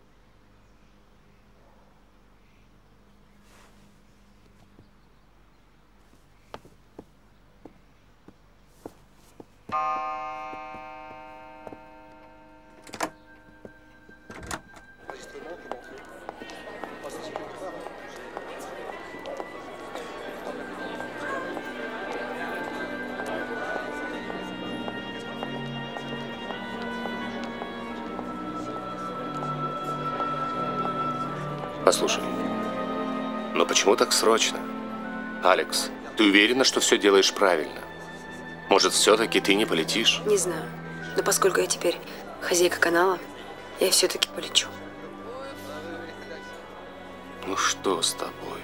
Послушай, но почему так срочно? Алекс, ты уверена, что все делаешь правильно? Может, все-таки ты не полетишь? Не знаю. Но поскольку я теперь хозяйка канала, я все-таки полечу. Ну что с тобой?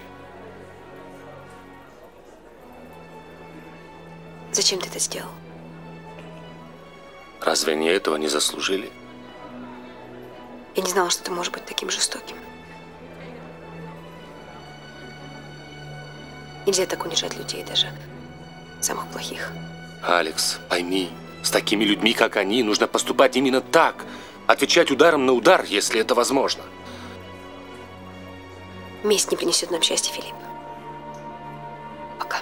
Зачем ты это сделал? Разве они этого не заслужили? Я не знала, что ты можешь быть таким жестоким. Нельзя так унижать людей, даже самых плохих. Алекс, пойми, с такими людьми, как они, нужно поступать именно так. Отвечать ударом на удар, если это возможно. Месть не принесет нам счастья, Филипп. Пока.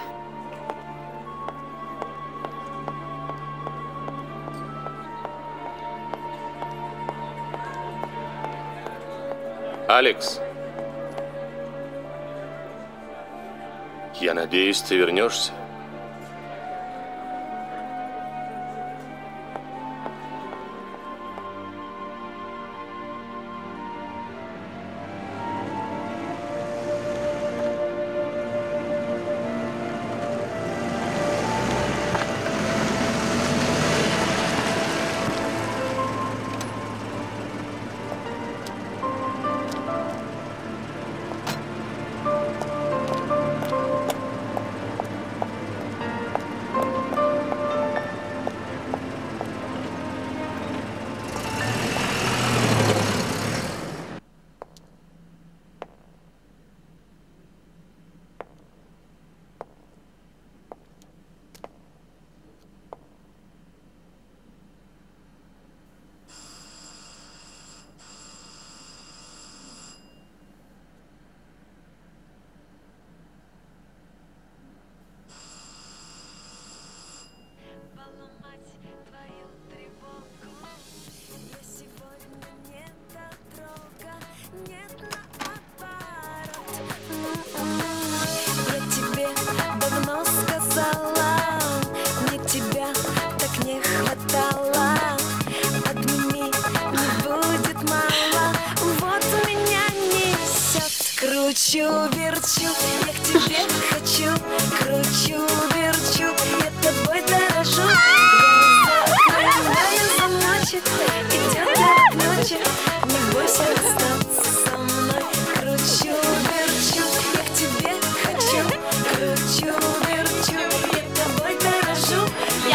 Алекс. Я надеюсь, ты вернешься.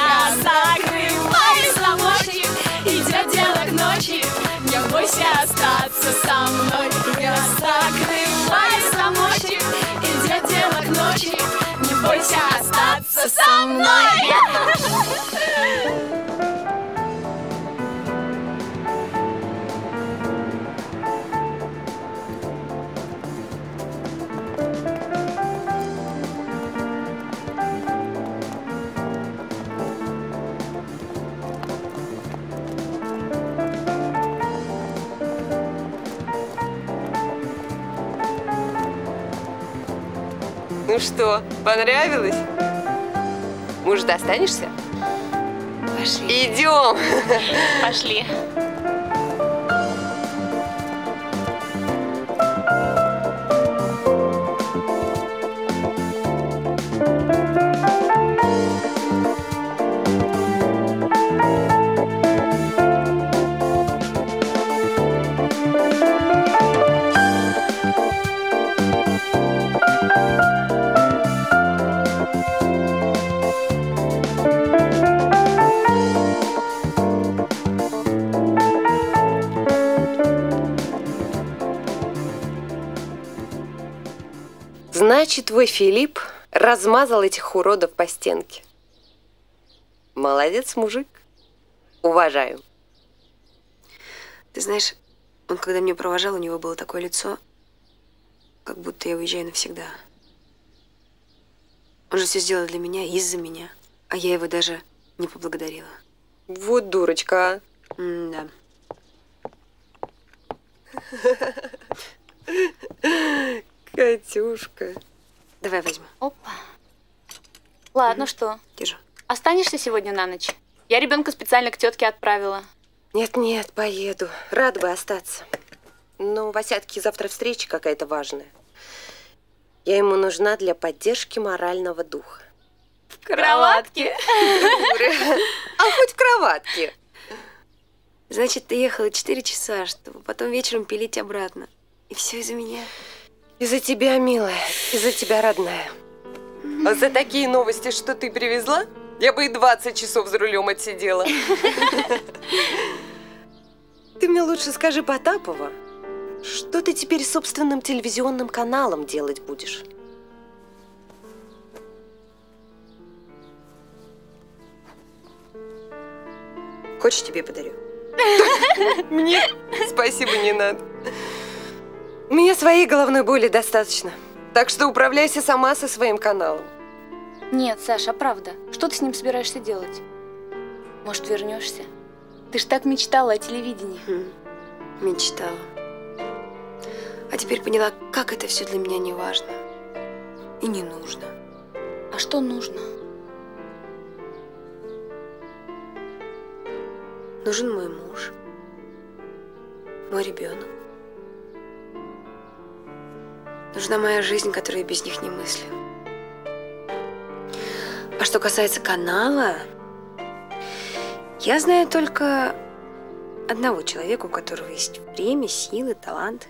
Я так остаться со мной. Я закрываю замочек, и для дела к ночи, не бойся остаться со мной. Ну что, понравилось? Может, останешься? Пошли. Идем. Пошли. Значит, твой Филипп размазал этих уродов по стенке. Молодец, мужик. Уважаю. Ты знаешь, он когда меня провожал, у него было такое лицо, как будто я уезжаю навсегда. Он же все сделал для меня, из-за меня. А я его даже не поблагодарила. Вот дурочка, а? М-да. Катюшка. Давай возьму. Опа. Ладно, ну что? Держу. Останешься сегодня на ночь? Я ребенка специально к тетке отправила. Нет-нет, поеду. Рад бы остаться. Но у Васятки завтра встреча какая-то важная. Я ему нужна для поддержки морального духа. В кроватке? А хоть в кроватке. Значит, ты ехала четыре часа, чтобы потом вечером пилить обратно. И все из-за меня. Из-за тебя, милая, из-за тебя, родная. А за такие новости, что ты привезла, я бы и двадцать часов за рулем отсидела. Ты мне лучше скажи, Потапова, что ты теперь собственным телевизионным каналом делать будешь? Хочешь, тебе подарю? Мне? Спасибо, не надо. Мне своей головной боли достаточно. Так что управляйся сама со своим каналом. Нет, Саша, правда. Что ты с ним собираешься делать? Может, вернешься? Ты ж так мечтала о телевидении. Хм. Мечтала. А теперь поняла, как это все для меня не важно. И не нужно. А что нужно? Нужен мой муж. Мой ребенок. Нужна моя жизнь, которая без них не мыслю. А что касается канала, я знаю только одного человека, у которого есть время, силы, талант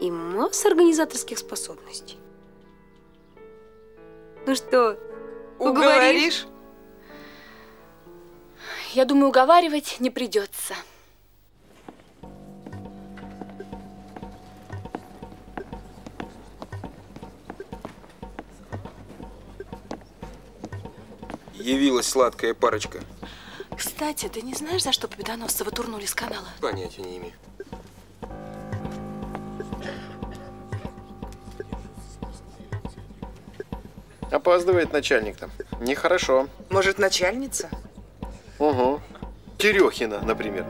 и масса организаторских способностей. Ну что, уговоришь? Уговоришь? Я думаю, уговаривать не придется. Явилась сладкая парочка. Кстати, ты не знаешь, за что Победоносцева турнули с канала? Понятия не имею. Опаздывает начальник там. Нехорошо. Может, начальница? Угу. Терехина, например.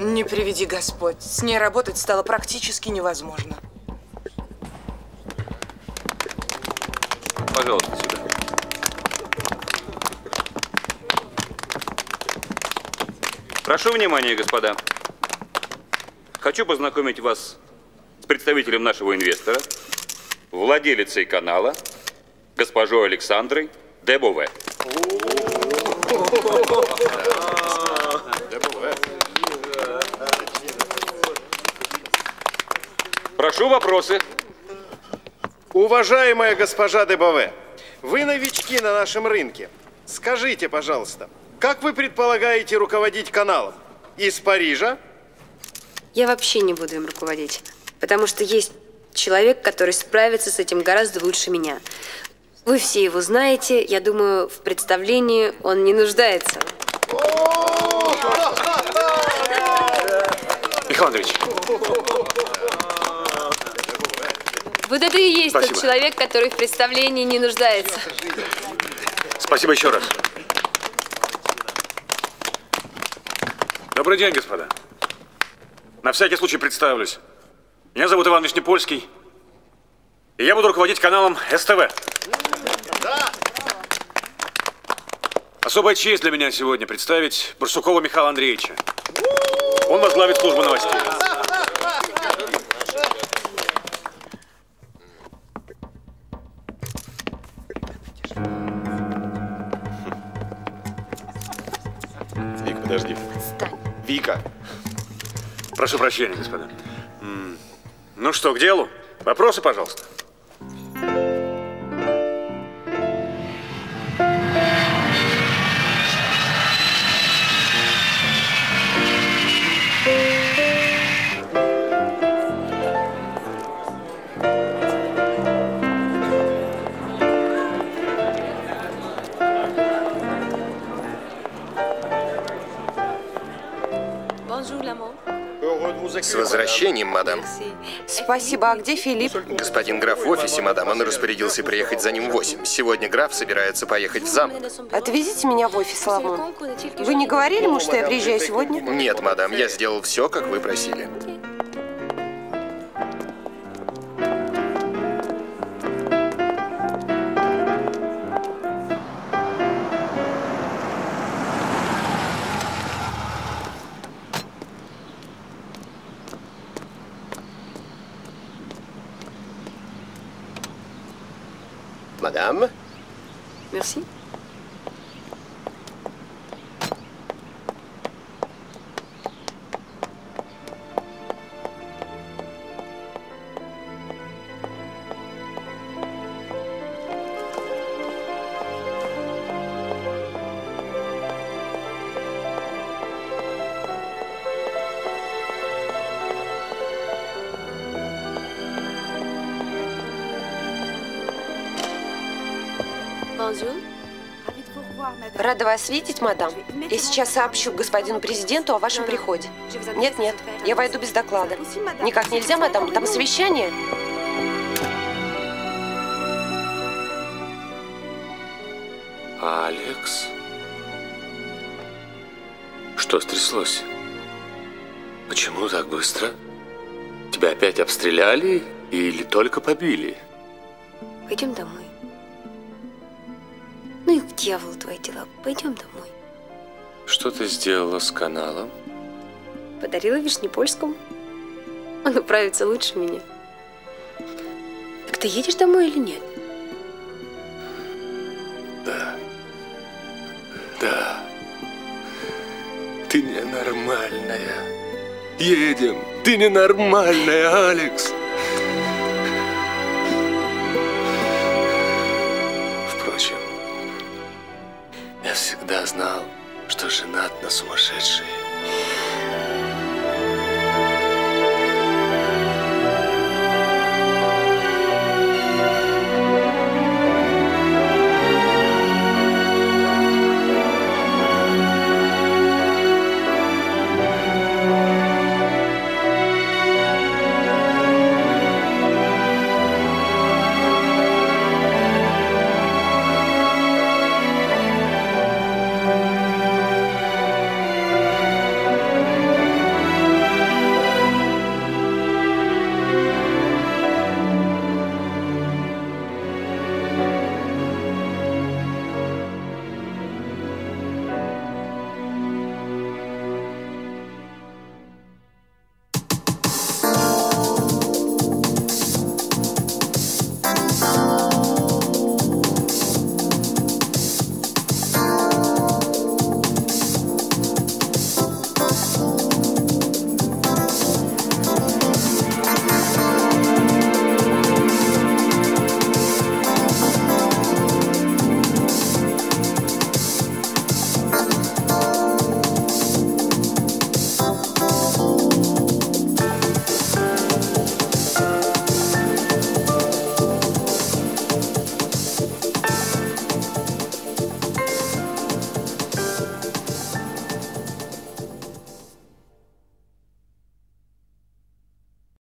Не приведи Господь. С ней работать стало практически невозможно. Пожалуйста, сюда. Прошу внимания, господа. Хочу познакомить вас с представителем нашего инвестора, владелицей канала, госпожой Александрой де Бове. Прошу вопросы. Уважаемая госпожа де Бове, вы новички на нашем рынке. Скажите, пожалуйста, как вы предполагаете руководить каналом? Из Парижа? Я вообще не буду им руководить, потому что есть человек, который справится с этим гораздо лучше меня. Вы все его знаете, я думаю, в представлении он не нуждается. Михаил Андреевич. Вот это и есть Спасибо. Тот человек, который в представлении не нуждается. Спасибо еще раз. Добрый день, господа. На всякий случай представлюсь. Меня зовут Иван Вешнепольский, и я буду руководить каналом СТВ. Да. Особая честь для меня сегодня представить Барсукова Михаила Андреевича. Он возглавит службу новостей. Вик, подожди. Встань. Вика. Прошу прощения, господа. Ну что, к делу? Вопросы, пожалуйста. С возвращением, мадам. Спасибо. А где Филипп? Господин граф в офисе, мадам. Он распорядился приехать за ним в восемь. Сегодня граф собирается поехать в замок. Отвезите меня в офис, Ламон. Вы не говорили ему, что я приезжаю сегодня? Нет, мадам. Я сделал все, как вы просили. Madame. Merci. Рада вас видеть, мадам. Я сейчас сообщу господину президенту о вашем приходе. Нет, нет, я войду без доклада. Никак нельзя, мадам, там совещание. Алекс? Что стряслось? Почему так быстро? Тебя опять обстреляли или только побили? Пойдем домой. Ну и к дьяволу твои дела. Пойдем домой. Что ты сделала с каналом? Подарила Вешнепольскому. Он управится лучше меня. Так ты едешь домой или нет? Да. Да. Ты ненормальная. Едем. Ты ненормальная, Алекс. Я всегда знал, что женат на сумасшедшей.